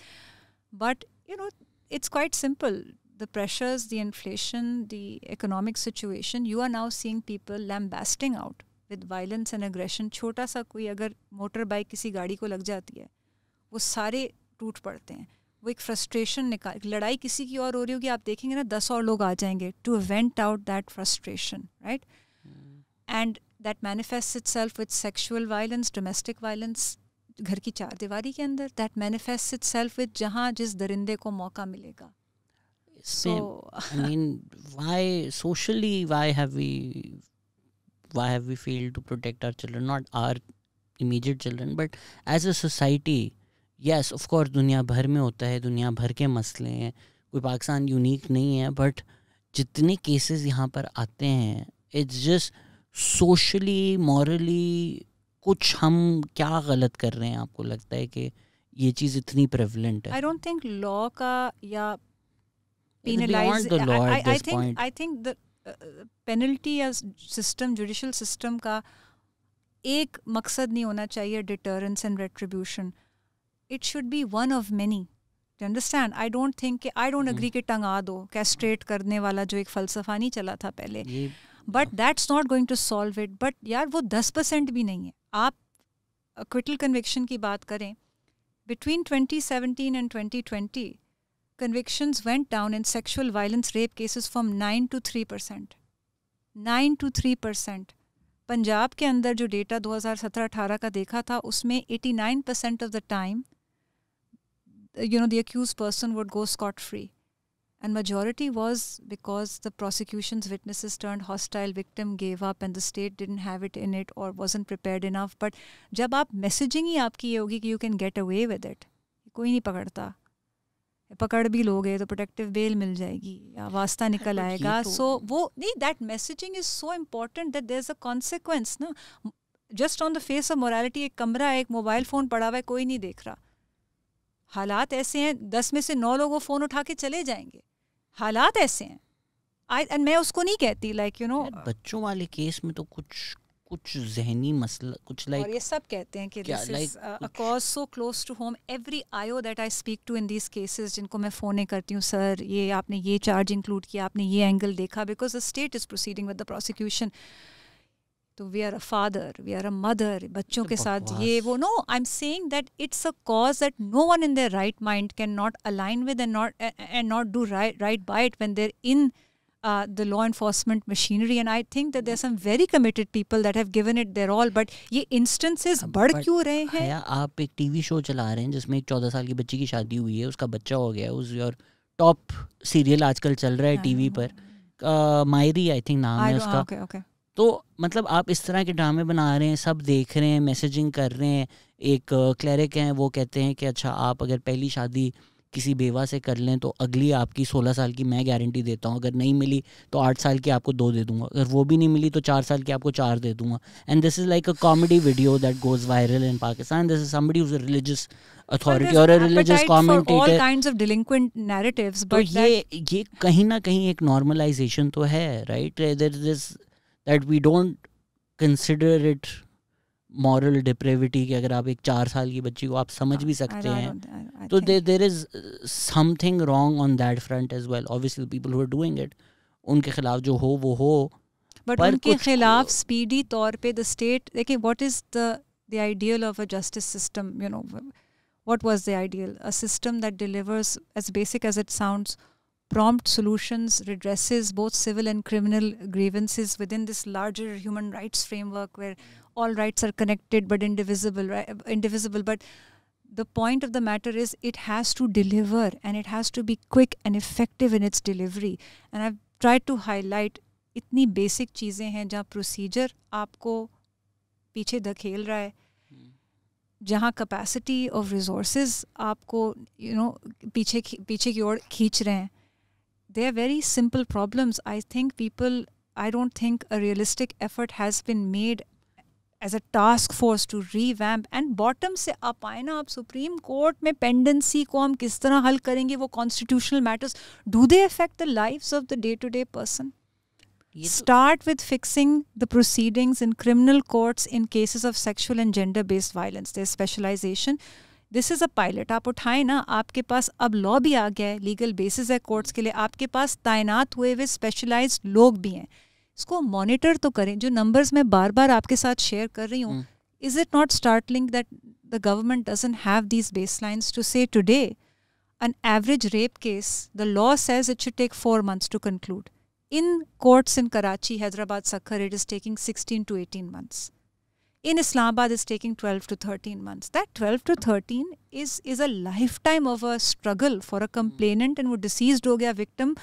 But you know, it's quite simple. The pressures, the inflation, the economic situation, you are now seeing people lambasting out with violence and aggression. Chota sa koi agar motorbike kisi gaadi ko lag jati hai, wo sare toot padte hain. वो एक frustration निकाल, लड़ाई किसी की और हो रही होगी, आप देखेंगे ना दस और लोग आ जाएंगे to vent out that frustration, right? And that manifest itself with sexual violence, domestic violence, घर की चार दीवारी के अंदर, that manifest itself with जहाँ जिस दरिंदे को मौका मिलेगा. So, I mean, why socially, why have we, why have we failed to protect our children? Not our immediate children, but as a society. Yes, of course, दुनिया भर में होता है, दुनिया भर के मसले हैं, कोई पाकिस्तान यूनिक नहीं है, बट जितने केसेस यहाँ पर आते हैं, इट्स जस्ट सोशली, मॉरली कुछ हम क्या गलत कर रहे हैं? आपको लगता है कि ये चीज़ इतनी प्रेवलेंट है? आई डोंट थिंक लॉ का या penalise, I think I think the penalty या सिस्टम, जुडिशल सिस्टम का एक मकसद नहीं होना चाहिए deterrence and retribution. It should be one of many. Do you understand? I don't think, I don't agree कि टंगा दो, castrate करने वाला जो एक फलसफा नहीं चला था पहले. But that's not going to solve it. But यार वो ten percent भी नहीं है. आप acquittal conviction की बात करें, between twenty seventeen and twenty twenty, convictions went down in sexual violence rape cases from nine to three percent. nine to three percent. Punjab के अंदर जो डेटा twenty seventeen eighteen का देखा था, उसमें eighty-nine percent of the time, you know, the accused person would go scot-free. And majority was because the prosecution's witnesses turned hostile, victim gave up and the state didn't have it in it or wasn't prepared enough. But जब आप messaging ही आपकी ये होगी कि you can get away with it, कोई नहीं पकड़ता, पकड़ भी लोगे तो प्रोटेक्टिव बेल मिल जाएगी या वास्ता निकल आएगा. सो वो नहीं, that messaging is so important that there is a consequence ना. Just on the face of morality, एक कमरा है, एक मोबाइल फ़ोन पड़ा हुआ है, कोई नहीं देख रहा. हालात ऐसे हैं, दस में से नौ लोग वो फ़ोन उठा के चले जाएंगे. हालात ऐसे हैं. आई एंड मैं उसको नहीं कहती लाइक यू नो बच्चों वाले केस में तो कुछ कुछ जहनी मसला, कुछ लाइक like, और ये सब कहते हैं कि this is a cause so close to home. Every IO that I speak to in these cases, जिनको मैं फ़ोन करती हूँ, सर ये आपने ये चार्ज इंक्लूड किया, आपने ये एंगल देखा, because the state is proceeding with the prosecution. तो we are a father, we are a mother, बच्चों के साथ ये वो. No, I am saying that it's a cause that no one in their right mind can not align with and not and not do right right by it when there in Uh, the law enforcement machinery, and I think that there are some very committed people that have given it their all. But ये instances बढ़ क्यों रहे हैं? या आप एक TV show चला रहे हैं जिसमें एक चौदह साल की बच्ची की शादी हुई है, उसका बच्चा हो गया, उस और टॉप सीरियल आजकल चल रहा है टीवी पर, मायरी आई थिंक नाम है उसका. okay, okay. तो मतलब आप इस तरह के ड्रामे बना रहे हैं, सब देख रहे हैं, मैसेजिंग कर रहे हैं. एक क्लरिक हैं, वो कहते हैं कि अच्छा आप अगर पहली शादी किसी बेवा से कर लें तो अगली आपकी सोलह साल की मैं गारंटी देता हूँ, अगर नहीं मिली तो आठ साल की आपको दो दे दूंगा, अगर वो भी नहीं मिली तो चार साल की आपको चार दे दूंगा. And this is like a comedy video that goes viral in Pakistan. This is somebody who is a religious authority और a religious commentator. All kinds of delinquent narratives. But ये ये कहीं ना कहीं एक नॉर्मलाइजेशन तो है, right? There is this that we don't consider it moral depravity कि अगर आप एक चार साल की बच्ची को आप समझ भी सकते हैं, तो there is something wrong on that front as well. Obviously people who are doing it, उनके खिलाफ जो हो वो हो, बट उनके खिलाफ स्पीडी तौर पे द स्टेट. देखिए, what is the the ideal of a justice system, you know what was the ideal? A system that delivers, as basic as it sounds, prompt solutions, redresses both civil and criminal grievances within this larger human rights framework where all rights are connected but indivisible, right? Indivisible. But the point of the matter is it has to deliver and it has to be quick and effective in its delivery. And I've tried to highlight itni basic cheezein hain jahan procedure aapko piche dhakhel raha hai, जहाँ capacity of resources आपको you know पीछे पीछे की ओर खींच रहे हैं. They are very simple problems. I think people I don't think a realistic effort has been made as a task force to revamp and bottom से आप आए ना. आप सुप्रीम कोर्ट में पेंडेंसी को हम किस तरह हल करेंगे, वो constitutional matters, do they affect the lives of the day to day person. Start with fixing the proceedings in criminal courts in cases of sexual and gender-based violence. There's specialization. This is a pilot. आप उठाएं ना, आपके पास अब law भी आ गया है, legal basis है courts के लिए, आपके पास तैनात हुए हुए specialized लोग भी हैं. इसको monitor तो करें. जो numbers मैं बार बार आपके साथ share कर रही हूँ, is it not startling that the government doesn't have these baselines to say today, an average rape case, the law says it should take four months to conclude. In courts in Karachi, Hyderabad, Sakhar, it is taking sixteen to eighteen months. In Islamabad, it's taking twelve to thirteen months. That twelve to thirteen is is a lifetime of a struggle for a complainant and वो deceased हो गया victim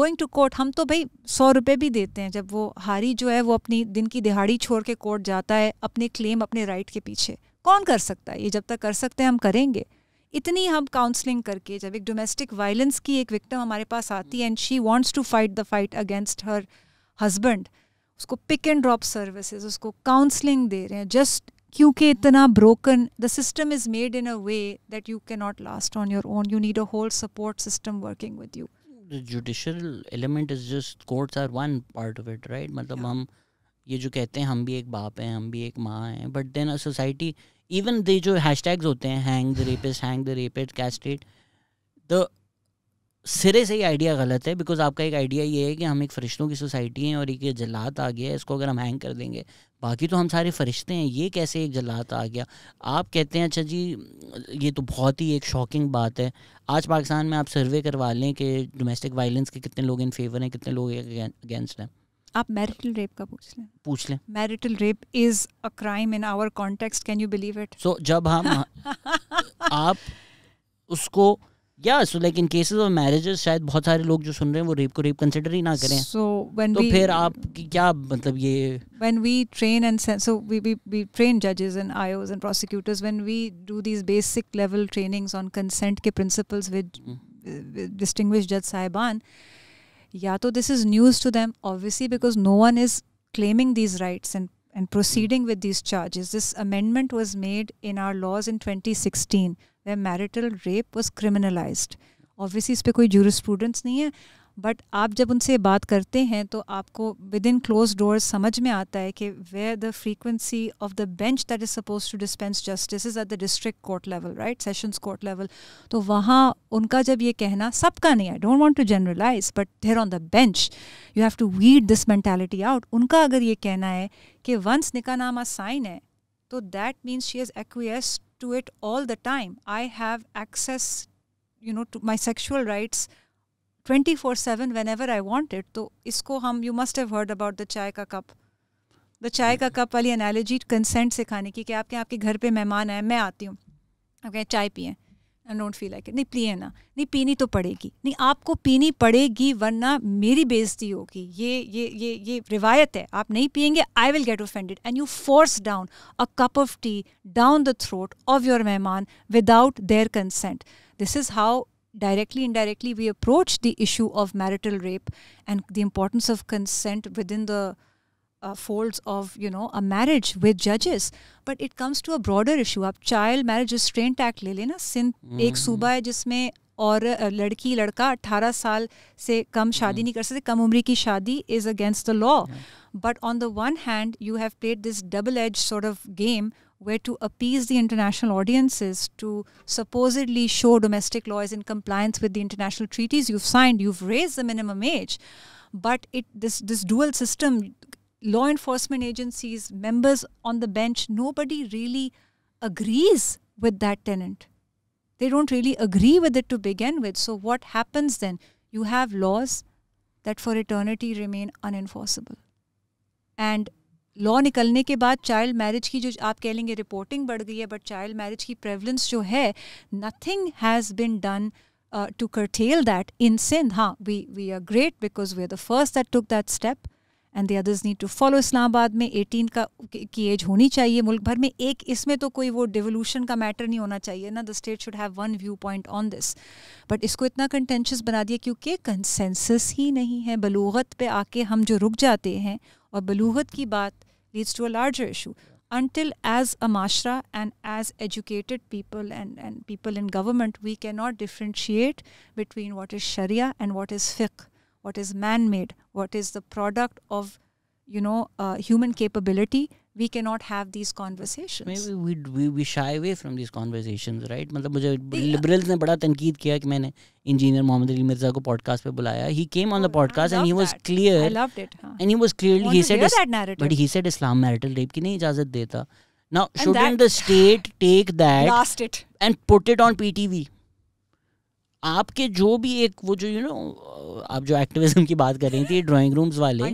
going to court. हम तो भाई सौ रुपये भी देते हैं जब वो हारी जो है वो अपनी दिन की दिहाड़ी छोड़ के कोर्ट जाता है अपने क्लेम अपने राइट के पीछे. कौन कर सकता है ये? जब तक कर सकते हैं हम करेंगे. इतनी हम काउंसलिंग करके जब एक डोमेस्टिक वायलेंस की एक विक्टिम हमारे पास आती है and she wants to fight the fight against her husband, उसको पिक एंड ड्रॉप सर्विसेज, उसको काउंसलिंग दे रहे हैं जस्ट क्योंकि इतना broken the system is made in a way that you can not last on your own. You need a whole support system working with you. Judicial element is just courts are one part of it, right? मतलब हम ये जो कहते हैं हम भी एक बाप हैं, हम भी एक माँ हैं, but then a society even they जो हैशटैग्स होते हैं hang the rapist, hang the rapist, castrate, the सिरे से ही आइडिया गलत है. बिकॉज आपका एक आइडिया ये है कि हम एक फरिश्तों की सोसाइटी हैं और एक जल्लाद आ गया है, इसको अगर हम हैंग कर देंगे बाकी तो हम सारे फरिश्ते हैं, ये कैसे एक जल्लाद आ गया? आप कहते हैं अच्छा जी ये तो बहुत ही एक शॉकिंग बात है. आज पाकिस्तान में आप सर्वे करवा लें कि डोमेस्टिक वायलेंस के कितने लोग इन फेवर हैं, कितने लोग अगेंस्ट हैं. आप मैरिटल रेप का पूछ लें पूछ लें marital rape is a crime in our context, can you believe it? So जब हम आप उसको या so like in cases of marriages शायद बहुत सारे लोग जो सुन रहे हैं वो रेप को रेप कंसीडर ही ना करें. so, when तो we, फिर आप क्या मतलब ये when we train and so we we we train जजेस and IOs and prosecutors when we do these basic level trainings on consent के प्रिंसिपल्स विद डिस्टिंग्विश्ड जज साहिबान, या तो this is news to them obviously because no one is claiming these rights and and proceeding with these charges. This amendment was made in our laws in twenty sixteen where marital rape was criminalised. Obviously इस पर कोई jurisprudence नहीं है, but आप जब उनसे बात करते हैं तो आपको विद इन क्लोज डोर्स समझ में आता है कि where the frequency of the bench that is suppose to dispense justice is at the district court level, right, sessions court level, तो वहाँ उनका जब ये कहना, सबका नहीं, I don't want to generalise, but there on the bench you have to weed this mentality out. उनका अगर ये कहना है कि वंस निका नामा साइन है तो that means she is acquiesce to it all the time. I have access you know to my sexual rights twenty four seven whenever I want it. तो इसको हम you must have heard about the चाय का cup, the चाय का cup वाली analogy consent सिखाने की कि आपके आपके घर पे मेहमान आए, मैं आती हूँ, आप कहें चाय पिए, I don't feel like it, नहीं पिए ना, नहीं पीनी तो पड़ेगी, नहीं आपको पीनी पड़ेगी वरना मेरी बेइज्जती होगी, ये ये ये ये रिवायत है, आप नहीं पियेंगे I will get offended, and you force down a cup of tea down the throat of your मेहमान without their consent. This is how directly indirectly we approach the issue of marital rape and the importance of consent within the uh, folds of you know a marriage with judges, but it comes to a broader issue. Ab child marriage restraint act le lena, Sindh mm -hmm. ek सूबा है जिसमें और लड़की लड़का अठारह साल से कम शादी नहीं कर सकते, कम उम्री की शादी is against the law, but on the one hand you have played this double edged sort of game where to appease the international audiences, to supposedly show domestic law is in compliance with the international treaties you've signed, you've raised the minimum age, but it this this dual system, law enforcement agencies, members on the bench, nobody really agrees with that tenant. They don't really agree with it to begin with. So what happens then? You have laws that for eternity remain unenforceable, and law निकलने के बाद child marriage की जो आप कह लेंगे reporting बढ़ गई है, बट चाइल्ड मैरिज की प्रेवलेंस जो है, nothing has been done to curtail that in Sindh. हाँ, we we are great because we are the first that took that step and the others need to follow. Islamabad में eighteen का की as होनी चाहिए मुल्क भर में। एक इसमें तो कोई वो डिवोल्यूशन का मैटर नहीं होना चाहिए ना, the state should have one view point on this, but इसको इतना कंटेंशियस बना दिया क्योंकि कंसेंसस ही नहीं है। बलूगत पे आके हम जो रुक जाते हैं और बलूगत की बात leads to a larger issue until as a mashra and as educated people and, and people in government, we cannot differentiate between what is sharia and what is fiqh, what is man-made, what is the product of, you know, uh, human capability. We cannot have these conversations. Maybe we, we, we shy away from these conversations, right? मतलब मुझे liberals ने बड़ा तनकीद किया कि मैंने Engineer Muhammad Ali Mirza को podcast पे बुलाया. He came on the podcast and he was clear. I loved it. And he was clearly, he said, but he said Islam marital rape की नहीं इजाज़त देता. Now shouldn't the state take that and put it on P T V? आपके जो भी एक वो जो यू you नो know, आप जो एक्टिविज्म की बात कर रही थी, ड्राइंग रूम्स वाले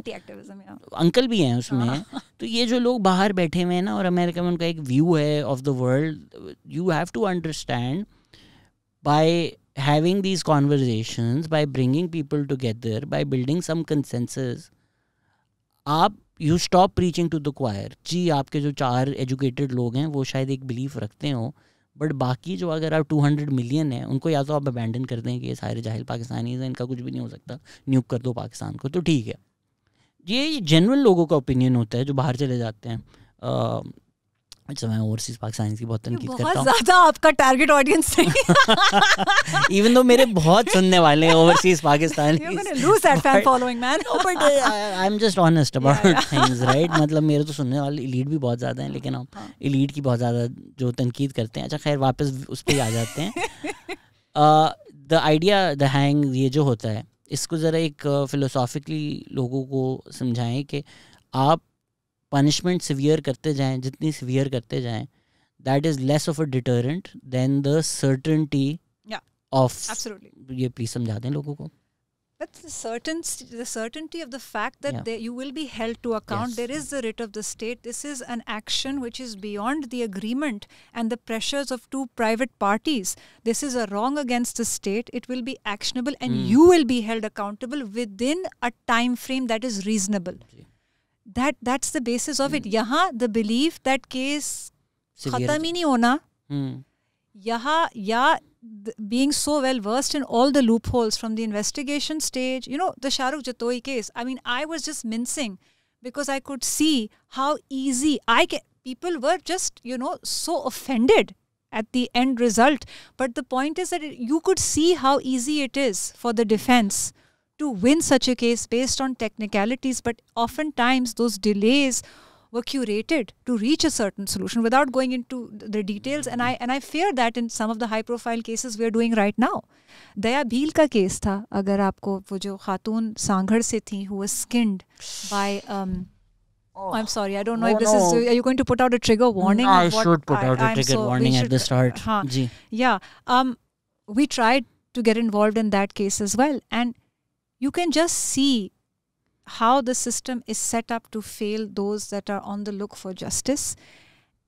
अंकल भी हैं उसमें, तो ये जो लोग बाहर बैठे हुए हैं ना और अमेरिका में उनका एक व्यू है of the world, you have to understand by having these conversations, by bringing people together, by building some consensus, आप you stop preaching to the choir. जी आपके जो चार एजुकेटेड लोग हैं वो शायद एक बिलीफ रखते हो, बट बाकी जो अगर आप टू हंड्रेड मिलियन है उनको या तो आप अबैंडन कर दें कि ये सारे जाहिल पाकिस्तानी हैं, इनका कुछ भी नहीं हो सकता, न्यूक कर दो पाकिस्तान को, तो ठीक है। ये जनरल लोगों का ओपिनियन होता है जो बाहर चले जाते हैं। आ, अच्छा मैं ओवरसीज पाकिस्तानी की बहुत तनकीद करता हूँ। बहुत ज़्यादा आपका टारगेट ऑडियंस है। इवन दो मेरे बहुत सुनने वाले हैं overseas Pakistani. You're gonna lose that fan following, man. But I'm just honest about things, right? मतलब मेरे तो सुनने वाले इलीट भी बहुत ज़्यादा हैं, लेकिन हम इलीट की बहुत ज़्यादा जो तनकीद करते हैं, अच्छा खैर वापस उस पर आ जाते हैं। द आइडिया द हैंग ये जो होता है, इसको ज़रा एक फिलोसॉफिकली लोगों को समझाएं कि आप पनिशमेंट सिवियर करते जाएं, जितनी सिवियर करते जाएं, that is less of a deterrent than the certainty of, ये प्लीज समझा दें लोगों को। But the certain, the certainty of the fact that yeah. they, you will be held to account. Yes. There is the writ of the state. This is an action which is beyond the agreement and the pressures of two private parties. This is a wrong against the state. It will be actionable and mm. you will be held accountable within a time frame that is reasonable. Yeah. That that's the basis of mm. it. Yaha, the belief that case khatam hi nahi hona. Mm. Yaha, ya. The, being so well versed in all the loopholes from the investigation stage, you know, the Shahrukh Jatoi case, I mean, I was just mincing because I could see how easy I can, people were just, you know, so offended at the end result. But the point is that it, you could see how easy it is for the defense to win such a case based on technicalities. But oftentimes those delays were curated to reach a certain solution without going into the details. And I, and I fear that in some of the high profile cases we are doing right now. Daya Bheel ka case tha, agar aapko wo jo khatoon Sanghar se thi who was skinned by, um, oh, I'm sorry, I don't know no, if this no. is, are you going to put out a trigger warning? No, I what, should put I, out a I'm trigger so, warning should, at the start. Uh, Ji. Yeah, um, we tried to get involved in that case as well. And you can just see how the system is set up to fail those that are on the look for justice.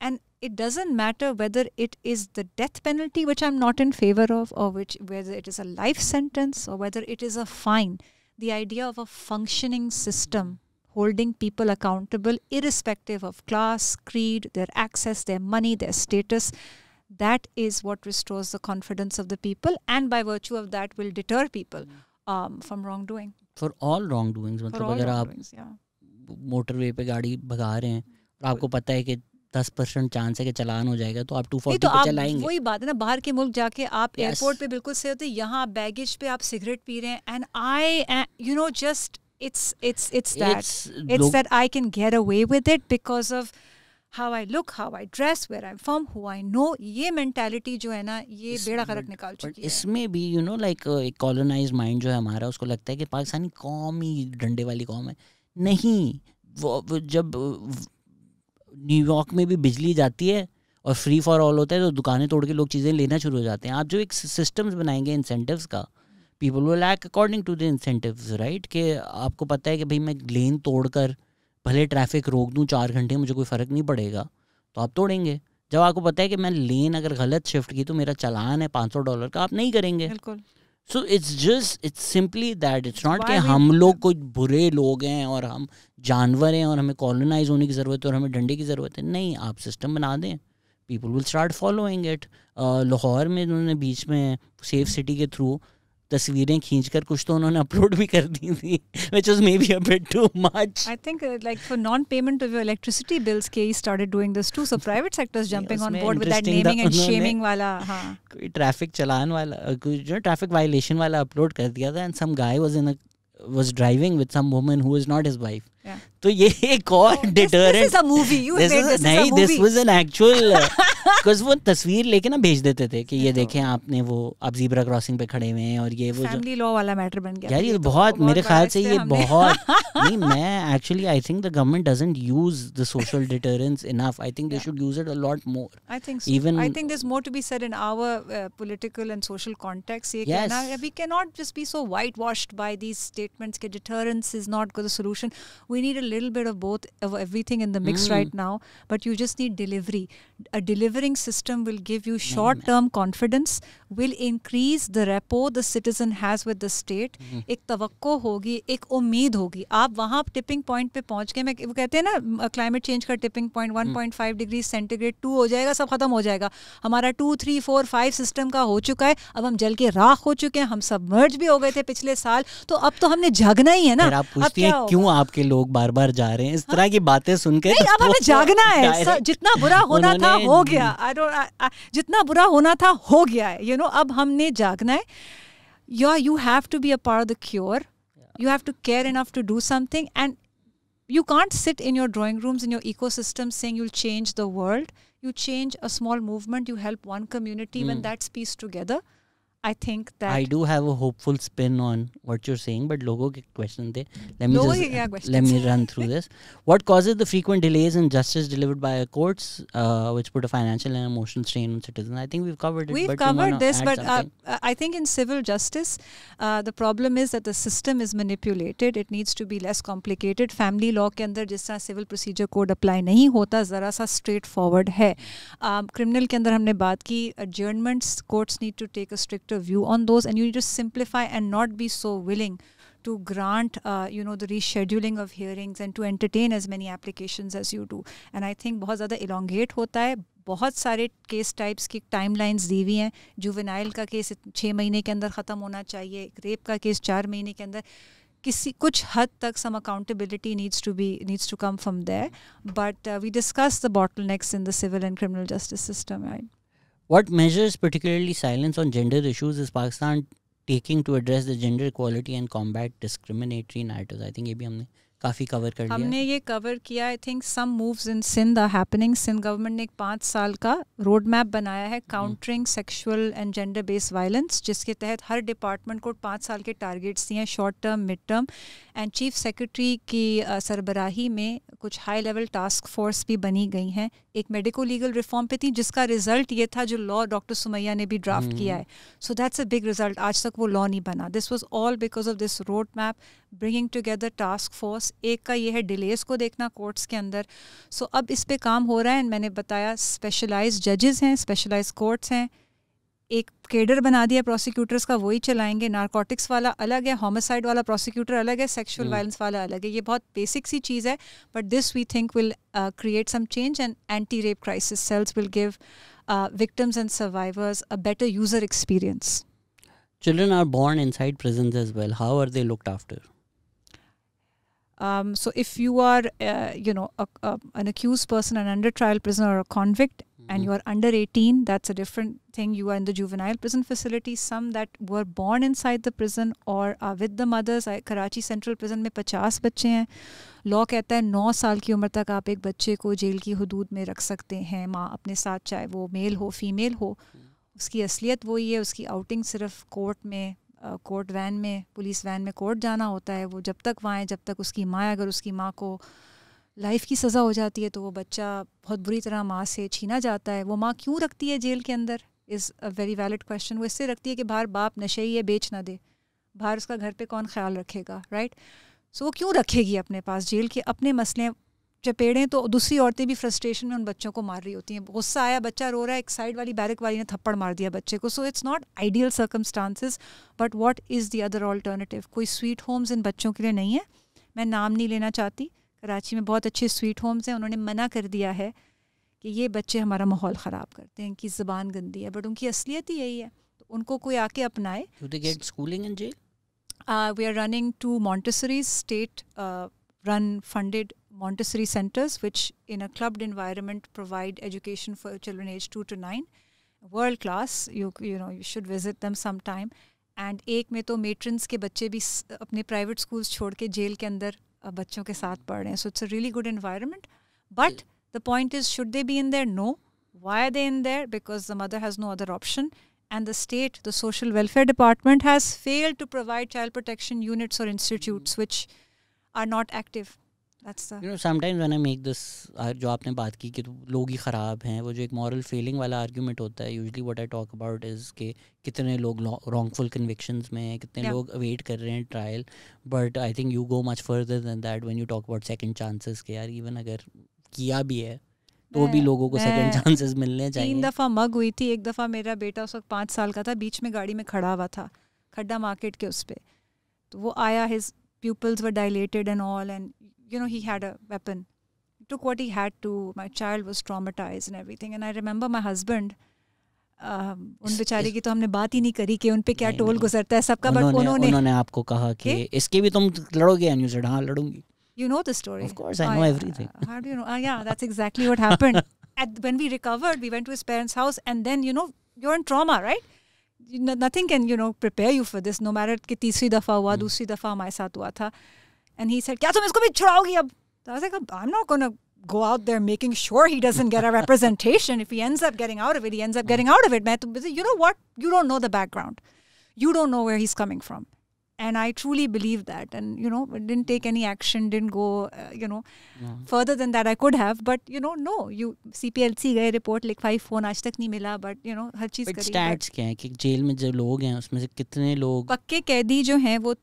And it doesn't matter whether it is the death penalty, which I'm not in favor of, or which, whether it is a life sentence or whether it is a fine. The idea of a functioning system holding people accountable, irrespective of class, creed, their access, their money, their status, that is what restores the confidence of the people, and by virtue of that will deter people um, from wrongdoing. For all wrongdoings, मतलब अगर आप motorway पे गाड़ी भगा रहे हैं और आपको पता है कि दस परसेंट चांस है कि चालान हो जाएगा तो आप टू फोर्टी तो पे चलाएंगे। वही बात है ना, बाहर के मुल्क जाके आप एयरपोर्ट पे बिल्कुल से होते, यहाँ बैगेज पे आप सिगरेट पी रहे हैं। And I you know just it's it's it's that it's that I can get away with it because of how I look, how I dress, where I am from, who I know. ये mentality जो है ना, ये बेड़ा गर्क निकाल चुकी है। इसमें भी यू नो लाइक एक कॉलोनाइज्ड माइंड जो है हमारा, उसको लगता है कि पाकिस्तानी कौम ही डंडे वाली कौम है। नहीं, वो, वो जब न्यूयॉर्क में भी बिजली जाती है और फ्री फॉर ऑल होता है तो दुकानें तोड़ के लोग चीज़ें लेना शुरू हो जाते हैं। आप जो एक सिस्टम्स बनाएंगे इंसेंटिव्स का, people will act according to the incentives, right? कि आपको पता है कि भाई मैं लेन तोड़ कर भले ट्रैफिक रोक दूँ चार घंटे, मुझे कोई फ़र्क नहीं पड़ेगा, तो आप तोड़ेंगे। जब आपको पता है कि मैं लेन अगर गलत शिफ्ट की तो मेरा चालान है पाँच सौ डॉलर का, आप नहीं करेंगे। बिल्कुल So it's just, it's simply that it's not कि हम लोग कुछ बुरे लोग हैं और हम जानवर हैं और हमें colonize होने की ज़रूरत है और हमें डंडे की ज़रूरत है. नहीं, आप सिस्टम बना दें, people will start following it. Lahore में उन्होंने बीच में सेफ सिटी के थ्रू तस्वीरें खींचकर कुछ तो उन्होंने अपलोड भी कर दी थी, which was maybe a bit too much. I think uh, like for non-payment of your electricity bills, K E started doing this too. So private sectors jumping on board with that naming and shaming वाला. हाँ. कोई traffic चलान वाला, जो traffic violation वाला upload कर दिया था, and some guy was in a was driving with some woman who is not his wife. तो ये एक और deterrent. This is a movie. You said this is a movie. This was an actual. Because वो तस्वीर लेके ना भेज देते थे कि ये देखें आपने वो आप ज़ीब्रा क्रॉसिंग पे खड़े हुए हैं और ये वो फैमिली लॉ वाला मैटर बन गया यार. ये बहुत मेरे ख्याल से ये बहुत नहीं, मैं actually I think the government doesn't use the social deterrence enough. I think they should use it a lot more. I think even I think there is more to be said in our political and social context. ये कहना we can not just be so white washed by these statements के deterrence is not the solution. We need a little bit of both of everything in the mix right now, but you just need delivery. A delivery system will give you short-term confidence, will increase the rapport the citizen has with the state. एक तवक्को होगी, एक उम्मीद होगी. आप वहाँ tipping point पे पहुँच गए. मैं वो कहते हैं ना climate change का tipping point one point five degree centigrade two हो जाएगा, सब खत्म हो जाएगा. हमारा two, three, four, five system का हो चुका है. अब हम जल के राख हो चुके हैं. हम submerged भी हो गए थे पिछले साल. तो अब तो हमने जागना ही है ना. आप पूछती हैं क्यों आपके लोग बार-बार जा रहे हैं इस तरह की बातें सुनकर? नहीं, अब हमें जागना है. जितना बुरा होना था हो गया. I don't, I, I, जितना बुरा होना था हो गया है. यू नो अब हमने जागना है. या you have to be a part of the cure. You have to care enough to do something and you can't sit in your drawing rooms in your ecosystem saying you will change the world. You change a small movement. You help one community when that's piece together. I think that I do have a hopeful spin on what you're saying, but logo ke question the. Let me logo just, let me run through this. What causes the frequent delays in justice delivered by courts, uh, which put a financial and emotional strain on citizens? I think we've covered it. We've but covered this, but uh, I think in civil justice, uh, the problem is that the system is manipulated. It needs to be less complicated. Family law के अंदर जिस तरह civil procedure code apply नहीं होता, जरा सा straightforward है. Um, criminal के अंदर हमने बात की adjournments. Courts need to take a stricter view on those, and you need to simplify and not be so willing to grant uh, you know the rescheduling of hearings and to entertain as many applications as you do. And I think बहुत ज़्यादा elongate होता है. बहुत सारे case types की timelines दी हुई हैं. juvenile का case छः महीने के अंदर ख़त्म होना चाहिए. rape का case चार महीने के अंदर. किसी कुछ हद तक some accountability needs to be needs to come from there. But uh, we discussed the bottlenecks in the civil and criminal justice system, right? What measures, particularly silence on gender issues, is Pakistan taking to address the gender equality and combat discriminatory narratives? I think ये भी हमने काफ़ी cover कर लिया. हमने ये cover किया. I think some moves in Sindh are happening. Sindh government ने एक पाँच साल का रोड मैप बनाया है countering sexual and gender based violence, जिसके तहत हर डिपार्टमेंट को पाँच साल के टारगेट्स दिए हैं, short term, mid term. And chief secretary की uh, सरबराही में कुछ हाई लेवल टास्क फोर्स भी बनी गई हैं. एक मेडिको लीगल रिफॉर्म पे थी, जिसका रिजल्ट ये था जो लॉ डॉक्टर सुमैया ने भी ड्राफ्ट mm. किया है. So that's a big result. आज तक वो लॉ नहीं बना. This was all because of this road map bringing together task force. एक का ये है डिलेज को देखना कोर्ट्स के अंदर. सो so, अब इस पे काम हो रहा है. एंड मैंने बताया स्पेशलाइज जजेस हैं, स्पेशलाइज कोर्ट्स हैं. एक केडर बना दिया प्रोसिक्यूटर्स का, वही चलाएंगे. नारकोटिक्स वाला अलग है, होमिसाइड वाला प्रोसिक्यूटर अलग है, सेक्सुअल वायलेंस वाला अलग है. ये बहुत बेसिक सी चीज़ है, but this we think will create some change. And anti rape crisis cells will give victims and survivors a better user experience. Children are born inside prisons as well. How are they looked after? Um, so if you are, uh, you know, a, a, an accused person, an under trial prisoner or a convict, mm-hmm. and you are under eighteen, that's a different thing. You are in the juvenile prison facility. Some that were born inside the prison or are with the mothers. I, Karachi Central Prison में fifty बच्चे हैं. Law कहता है नौ साल की उम्र तक आप एक बच्चे को जेल की हदूद में रख सकते हैं माँ अपने साथ, चाहे वो मेल हो फीमेल हो. उसकी असलियत वही है. उसकी आउटिंग सिर्फ कोर्ट में, कोर्ट वैन में, पुलिस वैन में कोर्ट जाना होता है. वो जब तक वहाँ है, जब तक उसकी माँ, अगर उसकी माँ को लाइफ की सज़ा हो जाती है तो वो बच्चा बहुत बुरी तरह माँ से छीना जाता है. वो माँ क्यों रखती है जेल के अंदर is a very valid question. वो इससे रखती है कि बाहर बाप नशेई है, बेच ना दे. बाहर उसका घर पर कौन ख्याल रखेगा, राइट right? सो so, वो क्यों रखेगी अपने पास? जेल के अपने मसले चपेड़ें तो दूसरी औरतें भी फ्रस्ट्रेशन में उन बच्चों को मार रही होती हैं। गुस्सा आया, बच्चा रो रहा है, एक साइड वाली बैरक वाली ने थप्पड़ मार दिया बच्चे को। So it's not ideal circumstances, but what is the other alternative? कोई स्वीट होम्स इन बच्चों के लिए नहीं है। मैं नाम नहीं लेना चाहती, कराची में बहुत अच्छे स्वीट होम्स हैं, उन्होंने मना कर दिया है कि ये बच्चे हमारा माहौल ख़राब करते हैं, इनकी ज़बान गंदी है, बट उनकी असलियत ही यही है। तो उनको कोई आके अपनाए। Do they get schooling in jail? Uh, we are running two Montessori state uh, run funded Montessori centers, which in a clubbed environment provide education for children aged two to nine, world class. You you know you should visit them sometime. And ek mein to matrons ke bacche bhi apne private schools chhod ke jail ke andar uh, bachchon ke sath padh rahe hain. So it's a really good environment, but the point is, should they be in there? No. Why are they in there? Because the mother has no other option. And the state, the social welfare department has failed to provide child protection units or institutes which are not active. That's the, you know, sometimes when I make this, जो आपने बात की कि लोग ही ख़राब हैं, वो जो एक moral failing वाला argument होता है, usually what I talk about is कि कितने लोग wrongful convictions में हैं, कितने yeah. लोग await कर रहे हैं trial. But I think you go much further than that when you talk about second chances के यार, even अगर किया भी है तो भी लोगों को सेकंड चांसेस मिलने चाहिए। तीन दफ़ा मग हुई थी। एक दफ़ा मेरा बेटा उस वक्त पाँच साल का था, बीच में गाड़ी में खड़ा हुआ था, खड्डा मार्केट के उस पर, तो वो आया, his pupils were dilated and all, and you know he had a weapon, took what he had to. My child was traumatised and everything. And I remember my husband, उन बेचारे की तो हमने बात ही नहीं करी कि उन पे क्या टोल गुजरता है सबका, बट उन्होंने उन्होंने आपको कहा कि इसके भी तुम लड़ोगे? एंड यू सेड हाँ लड़ूंगी। You know the story. Of course, I know I, everything. Uh, how do you know? Uh, yeah, that's exactly what happened. At, when we recovered, we went to his parents' house, and then, you know, you're in trauma, right? You know, nothing can, you know, prepare you for this. No matter कि तीसरी दफा हुआ, दूसरी दफा हमारे साथ हुआ था, and he said, "क्या तुम इसको भी छुड़ाओगी अब?" I was like, "I'm not gonna go out there making sure he doesn't get a representation. If he ends up getting out of it, he ends up getting out of it." मैं तो, you know what? You don't know the background. You don't know where he's coming from. And I truly believe that, and you know, didn't take any action, didn't go, uh, you know, no. further than that I could have. But you know, no, you C P L C गए, report लिखवाई, phone आज तक नहीं मिला, but you know, हर चीज़ करी। Stats क्या है कि जेल में जो लोग हैं उसमें से कितने लोग पक्के कैदी जो हैं वो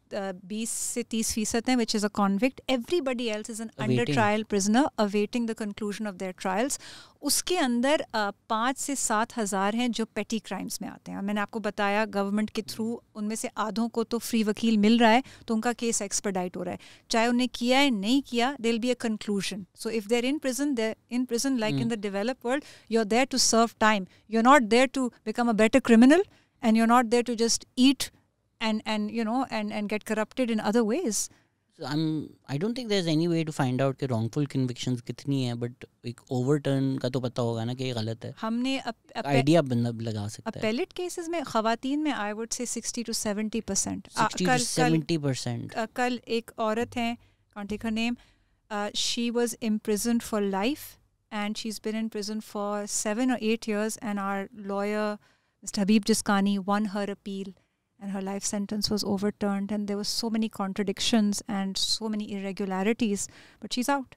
बीस से तीस फीसद हैं, which is a convict. Everybody else is an awaiting. under trial prisoner awaiting the conclusion of their trials. उसके अंदर पाँच से सात हज़ार हैं जो पेटी क्राइम्स में आते हैं। मैंने आपको बताया गवर्नमेंट के थ्रू उनमें से आधों को तो फ्री वकील मिल रहा है, तो उनका केस एक्सपेडाइट हो रहा है, चाहे उन्हें किया है नहीं किया, there will be a conclusion. So if they're in prison, they're in prison like in the developed world, you are there to serve time, you are not there to become a better criminal, and you are not there to just eat and and you know and and get corrupted in other ways. I'm, I don't think there's any way to find out कि wrongful convictions कितनी हैं, but एक overturn का तो पता होगा ना कि ये गलत है। हमने आइडिया बना लगा सकते हैं। Appellate cases में ख़वातीन में I would say sixty to seventy percent। sixty to seventy percent। कल एक औरत हैं, can't take her name, uh, she was imprisoned for life and she's been in prison for seven or eight years, and our lawyer Mister Habib Jiskani won her appeal. And her life sentence was overturned, and there were so many contradictions and so many irregularities. But she's out.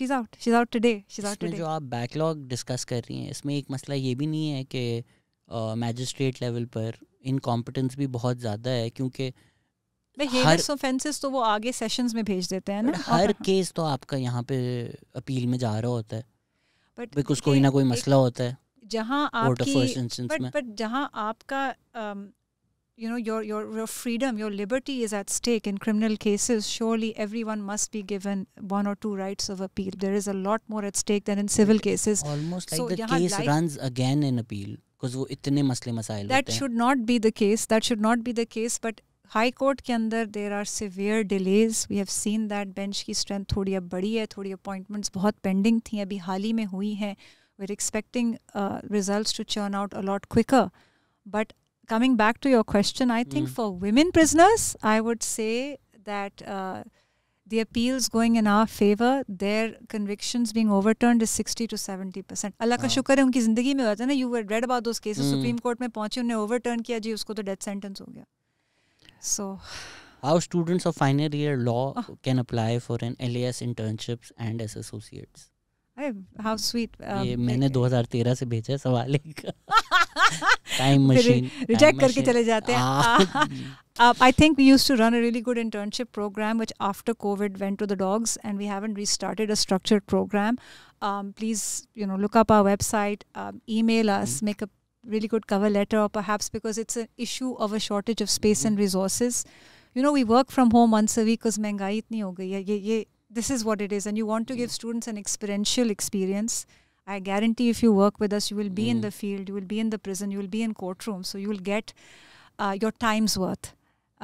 She's out. She's out today. She's out today. इसमें जो आप backlog discuss कर रही हैं, इसमें एक मसला ये भी नहीं है कि magistrate level पर incompetence भी बहुत ज़्यादा है, क्योंकि heinous offences तो वो आगे sessions में भेज देते हैं ना। हर case तो आपका यहाँ पे appeal में जा रहा होता है, because कोई ना कोई मसला होता है। जहाँ आपकी but but जहाँ आपका you know your your your freedom, your liberty is at stake in criminal cases, surely everyone must be given one or two rights of appeal. There is a lot more at stake than in civil cases, almost like so the case runs again in appeal because wo itne masle masail that hote should not be the case, that should not be the case. But high court ke andar there are severe delays, we have seen that. Bench ki strength thodi ab badi hai, thodi appointments bahut pending thi, abhi haal hi mein hui hain. We're expecting uh, results to churn out a lot quicker. But coming back to your question, I think mm. for women prisoners, I would say that uh, the appeals going in our favor, their convictions being overturned is sixty to seventy percent. Allah ka shukar hai, unki zindagi mein hota hai na. You were read about those cases. Mm. Supreme Court mein pahunchi, unne overturn kiya, ji usko to death sentence ho gaya. So, how students of final year law uh, can apply for an L A S internships and as associates? How sweet. Um, ये मैंने दो हज़ार तेरह से भेजा सवाल एक। Time machine reject करके चले जाते हैं. I think we used to run a really good internship program, which after COVID went to the dogs, and we haven't restarted a structured program. Um, please, you know, look up our website, um, email us, mm-hmm. make a really good cover letter, or perhaps because it's an issue of a shortage of space mm-hmm. and resources. You know, we work from home once a week because mehngai itni ho gayi hai. Ye, ye, this is what it is, and you want to mm-hmm. give students an experiential experience. I guarantee, if you work with us, you will be mm-hmm. in the field, you will be in the prison, you will be in courtroom, so you will get uh, your time's worth.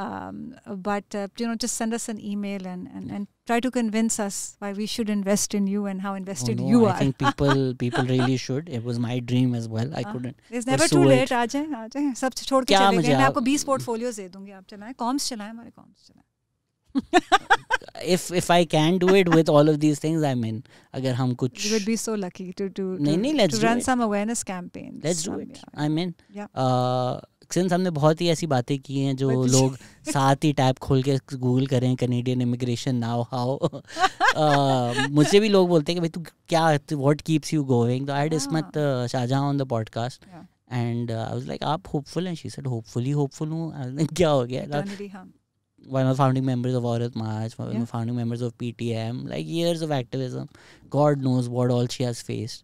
Um, but uh, you know, just send us an email and, and and try to convince us why we should invest in you and how invested oh, no, you I are. I think people people really should. It was my dream as well. I uh, couldn't. It's never too late. आ जाएं आ जाएं सब छोड़ के चले गए. मैं आपको twenty portfolios दे दूँगी. आप चलाएं comms चलाएं हमारे comms चलाएं. If if I can do it with all of these things, I mean, अगर हम कुछ we would be so lucky to to नहीं नहीं let's to run some awareness campaigns. Let's do it. I mean, yeah. Uh, since हमने बहुत ही ऐसी बातें की हैं जो लोग साथ ही टैब खोल के गूगल करें कैनेडियन इमिग्रेशन नाउ हाउ. मुझे भी लोग बोलते हैं कि भाई तू क्या व्हाट कीप्स यू गोइंग. तो I had Ismat Shahjahan on the podcast and I was like आप hopeful and she said hopefully hopeful हूं. क्या हो गया. One of the founding members of Aurat March, one yeah. of the founding members of P T M, like years of activism. God knows what all she has faced.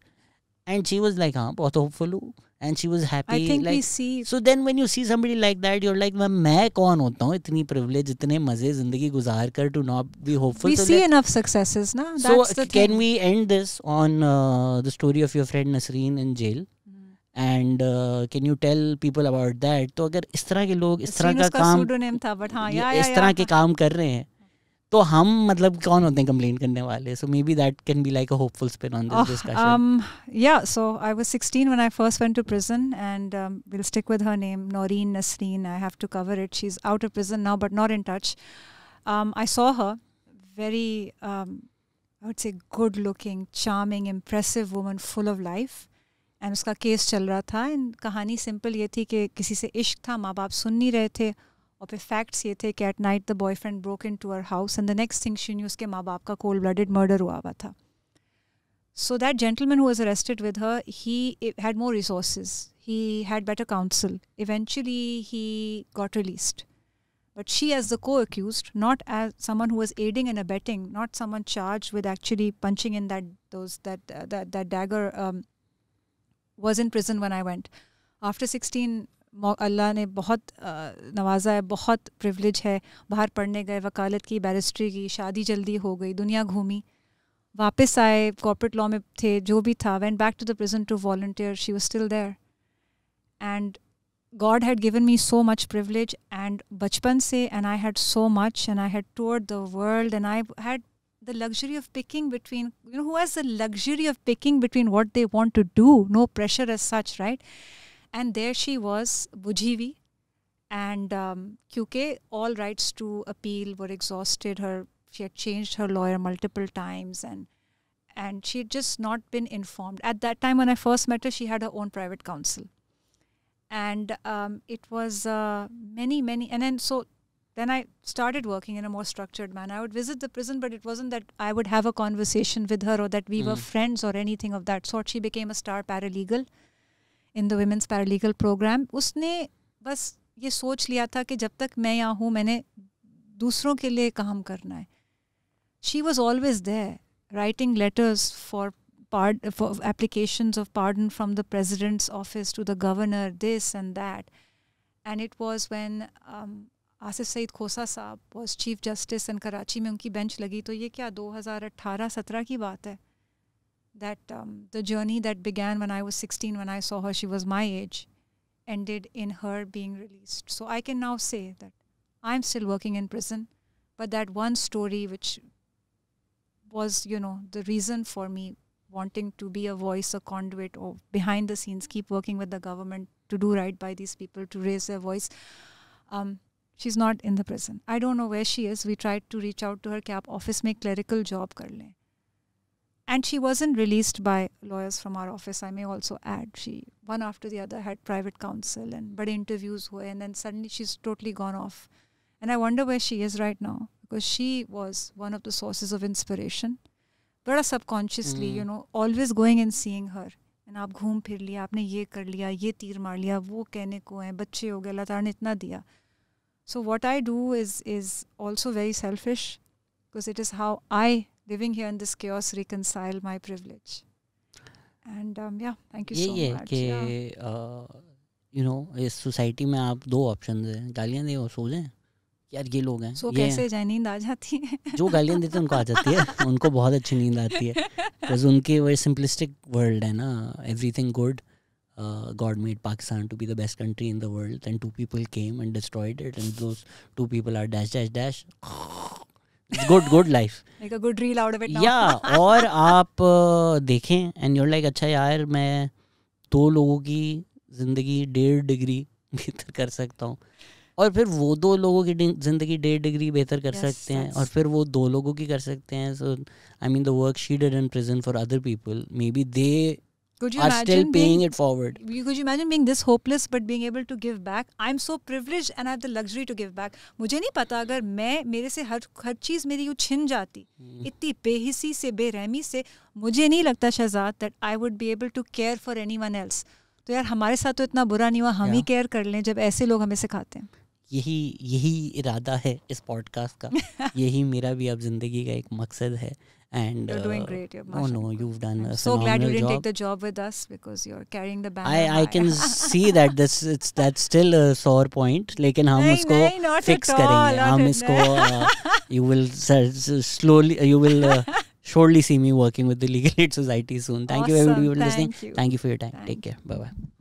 And she was like, हाँ बहुत hopeful हूँ. And she was happy. I think like, we see. So then when you see somebody like that, you're like, मैं कौन होता हूँ इतनी privilege, इतने मजे जिंदगी गुजार कर to not be hopeful. We so see like, enough successes, ना. So the can thing. we end this on uh, the story of your friend Nasreen in jail? And uh, can you tell people about that? तो अगर इस तरह के लोग इस तरह का काम था, but हाँ, या, या, इस तरह या, के काम कर रहे हैं तो हम मतलब कौन होते हैं कंप्लेन करने वाले. So maybe that can be like a hopeful spin on this oh, discussion. Um, yeah, so I was sixteen when I first went to prison, and um, we'll stick with her name, Noreen Nasreen. I have to cover it. She's out of prison now, but not in touch. Um, I saw her, very, um, I would say, good-looking, charming, impressive woman, full of life. And उसका case चल रहा था. And कहानी simple ये थी कि किसी से इश्क था, माँ बाप सुन नहीं रहे थे, और फिर फैक्ट्स ये थे कि at night the boyfriend broke into her house and the next thing she knew उसके माँ बाप का कोल्ड ब्लडेड मर्डर हुआ हुआ था. So that gentleman who was arrested with her, he had more resources, he had better counsel, eventually he got released. But she, as the co-accused, not as someone who was aiding and abetting, not someone charged with actually punching in that those that uh, that that dagger. Um, was in prison when I went. After sixteen, Allah ne bahut uh, nawaza hai, bahut privilege hai. Bahar padhne gaye, wakalat ki, barristry ki, shaadi jaldi ho gayi, duniya ghoomi. Wapas aaye, corporate law mein the, jo bhi tha, went back to the prison to volunteer. She was still there. And God had given me so much privilege and bachpan se, and I had so much, and I had toured the world, and I had the luxury of picking between, you know, who has the luxury of picking between what they want to do? No pressure as such, right? And there she was, bujhiwi, and um, Q K, all rights to appeal were exhausted. Her, she had changed her lawyer multiple times, and and she had just not been informed. At that time when I first met her, she had her own private counsel, and um, it was uh, many, many, and then so. Then I started working in a more structured manner. I would visit the prison, but it wasn't that I would have a conversation with her or that we mm. were friends or anything of that sort. She became a star paralegal in the women's paralegal program. उसने बस ये सोच लिया था कि जब तक मैं यहाँ हूँ मैंने दूसरों के लिए काम करना है. She was always there, writing letters for pardon, for applications of pardon from the president's office to the governor, this and that. And it was when um, Asif Saeed Khosa साहब was chief justice and Karachi में उनकी bench लगी. तो ये क्या दो हज़ार अठारह सत्रह की बात है. That the journey that began when I was sixteen, when I saw her, she was my age, ended in her being released. So I can now say that I am still working in prison, but that one story which was, you know, the reason for me wanting to be a voice, a conduit, or behind the scenes keep working with the government to do right by these people, to raise their voice. um, She's not in the prison. I don't know where she is. We tried to reach out to her. Kya aap office mein clerical job kar le. And she wasn't released by lawyers from our office. I may also add, she one after the other had private counsel and bade interviews hue, and then suddenly she's totally gone off. And I wonder where she is right now, because she was one of the sources of inspiration. But subconsciously, mm. you know, always going and seeing her. ना आप घूम फिर लिया, आपने ये कर लिया, ये तीर मार लिया, वो कहने को हैं, बच्चे हो गए, अल्लाह ताला ने इतना दिया. So what I do is is also very selfish, because it is how I, living here in this chaos, reconcile my privilege. And um, yeah, thank you so much. ये है कि you know इस society में आप दो options हैं, गालियाँ दे और सो जाएं. यार ये लोग हैं, so कैसे जाए, नींद आ जाती है. जो गालियाँ देते हैं उनको आ जाती है, उनको बहुत अच्छी नींद आती है, because उनके वही simplistic world है ना, everything good. Uh, God made Pakistan to be the best country in the world, and two people came and destroyed it, and those two people are dash dash dash. It's good, good life. Make a good reel out of it now. Yeah, और आप uh, देखें and you're like अच्छा यार मैं दो लोगों की जिंदगी डेढ़ डिग्री बेहतर कर सकता हूँ, और फिर वो दो लोगों की जिंदगी डेढ़ डिग्री बेहतर कर yes, सकते हैं, और फिर वो दो लोगों की कर सकते हैं. So I mean the work she did in prison for other people, maybe they Could you are imagine still paying being, it forward. You, could you imagine being this hopeless but being able to give back? I'm so privileged and I have the luxury to give back. मुझे नहीं पता अगर मैं मेरे से हर हर चीज़ मेरी यूँ छिन जाती hmm. इतनी बेहिसी से बेरहमी से, मुझे नहीं लगता Shahzad that I would be able to care for anyone else. तो यार हमारे साथ तो इतना बुरा नहीं हुआ, हम yeah. ही care कर लें जब ऐसे लोग हमें सिखाते हैं. यही यही इरादा है इस पॉडकास्ट का. यही मेरा भी अब जिंदगी का एक मकसद है. And you're uh, doing great. You're oh no, you've done. I'm a so glad you didn't job. take the job with us, because you're carrying the banner. I I can see that this it's that's still a sore point. लेकिन हम उसको fix करेंगे. हम इसको you will uh, slowly uh, you will uh, surely see me working with the Legal Aid Society soon. Thank awesome. you everybody for listening. Thank you. Thank you for your time. Thank Take care. Bye bye.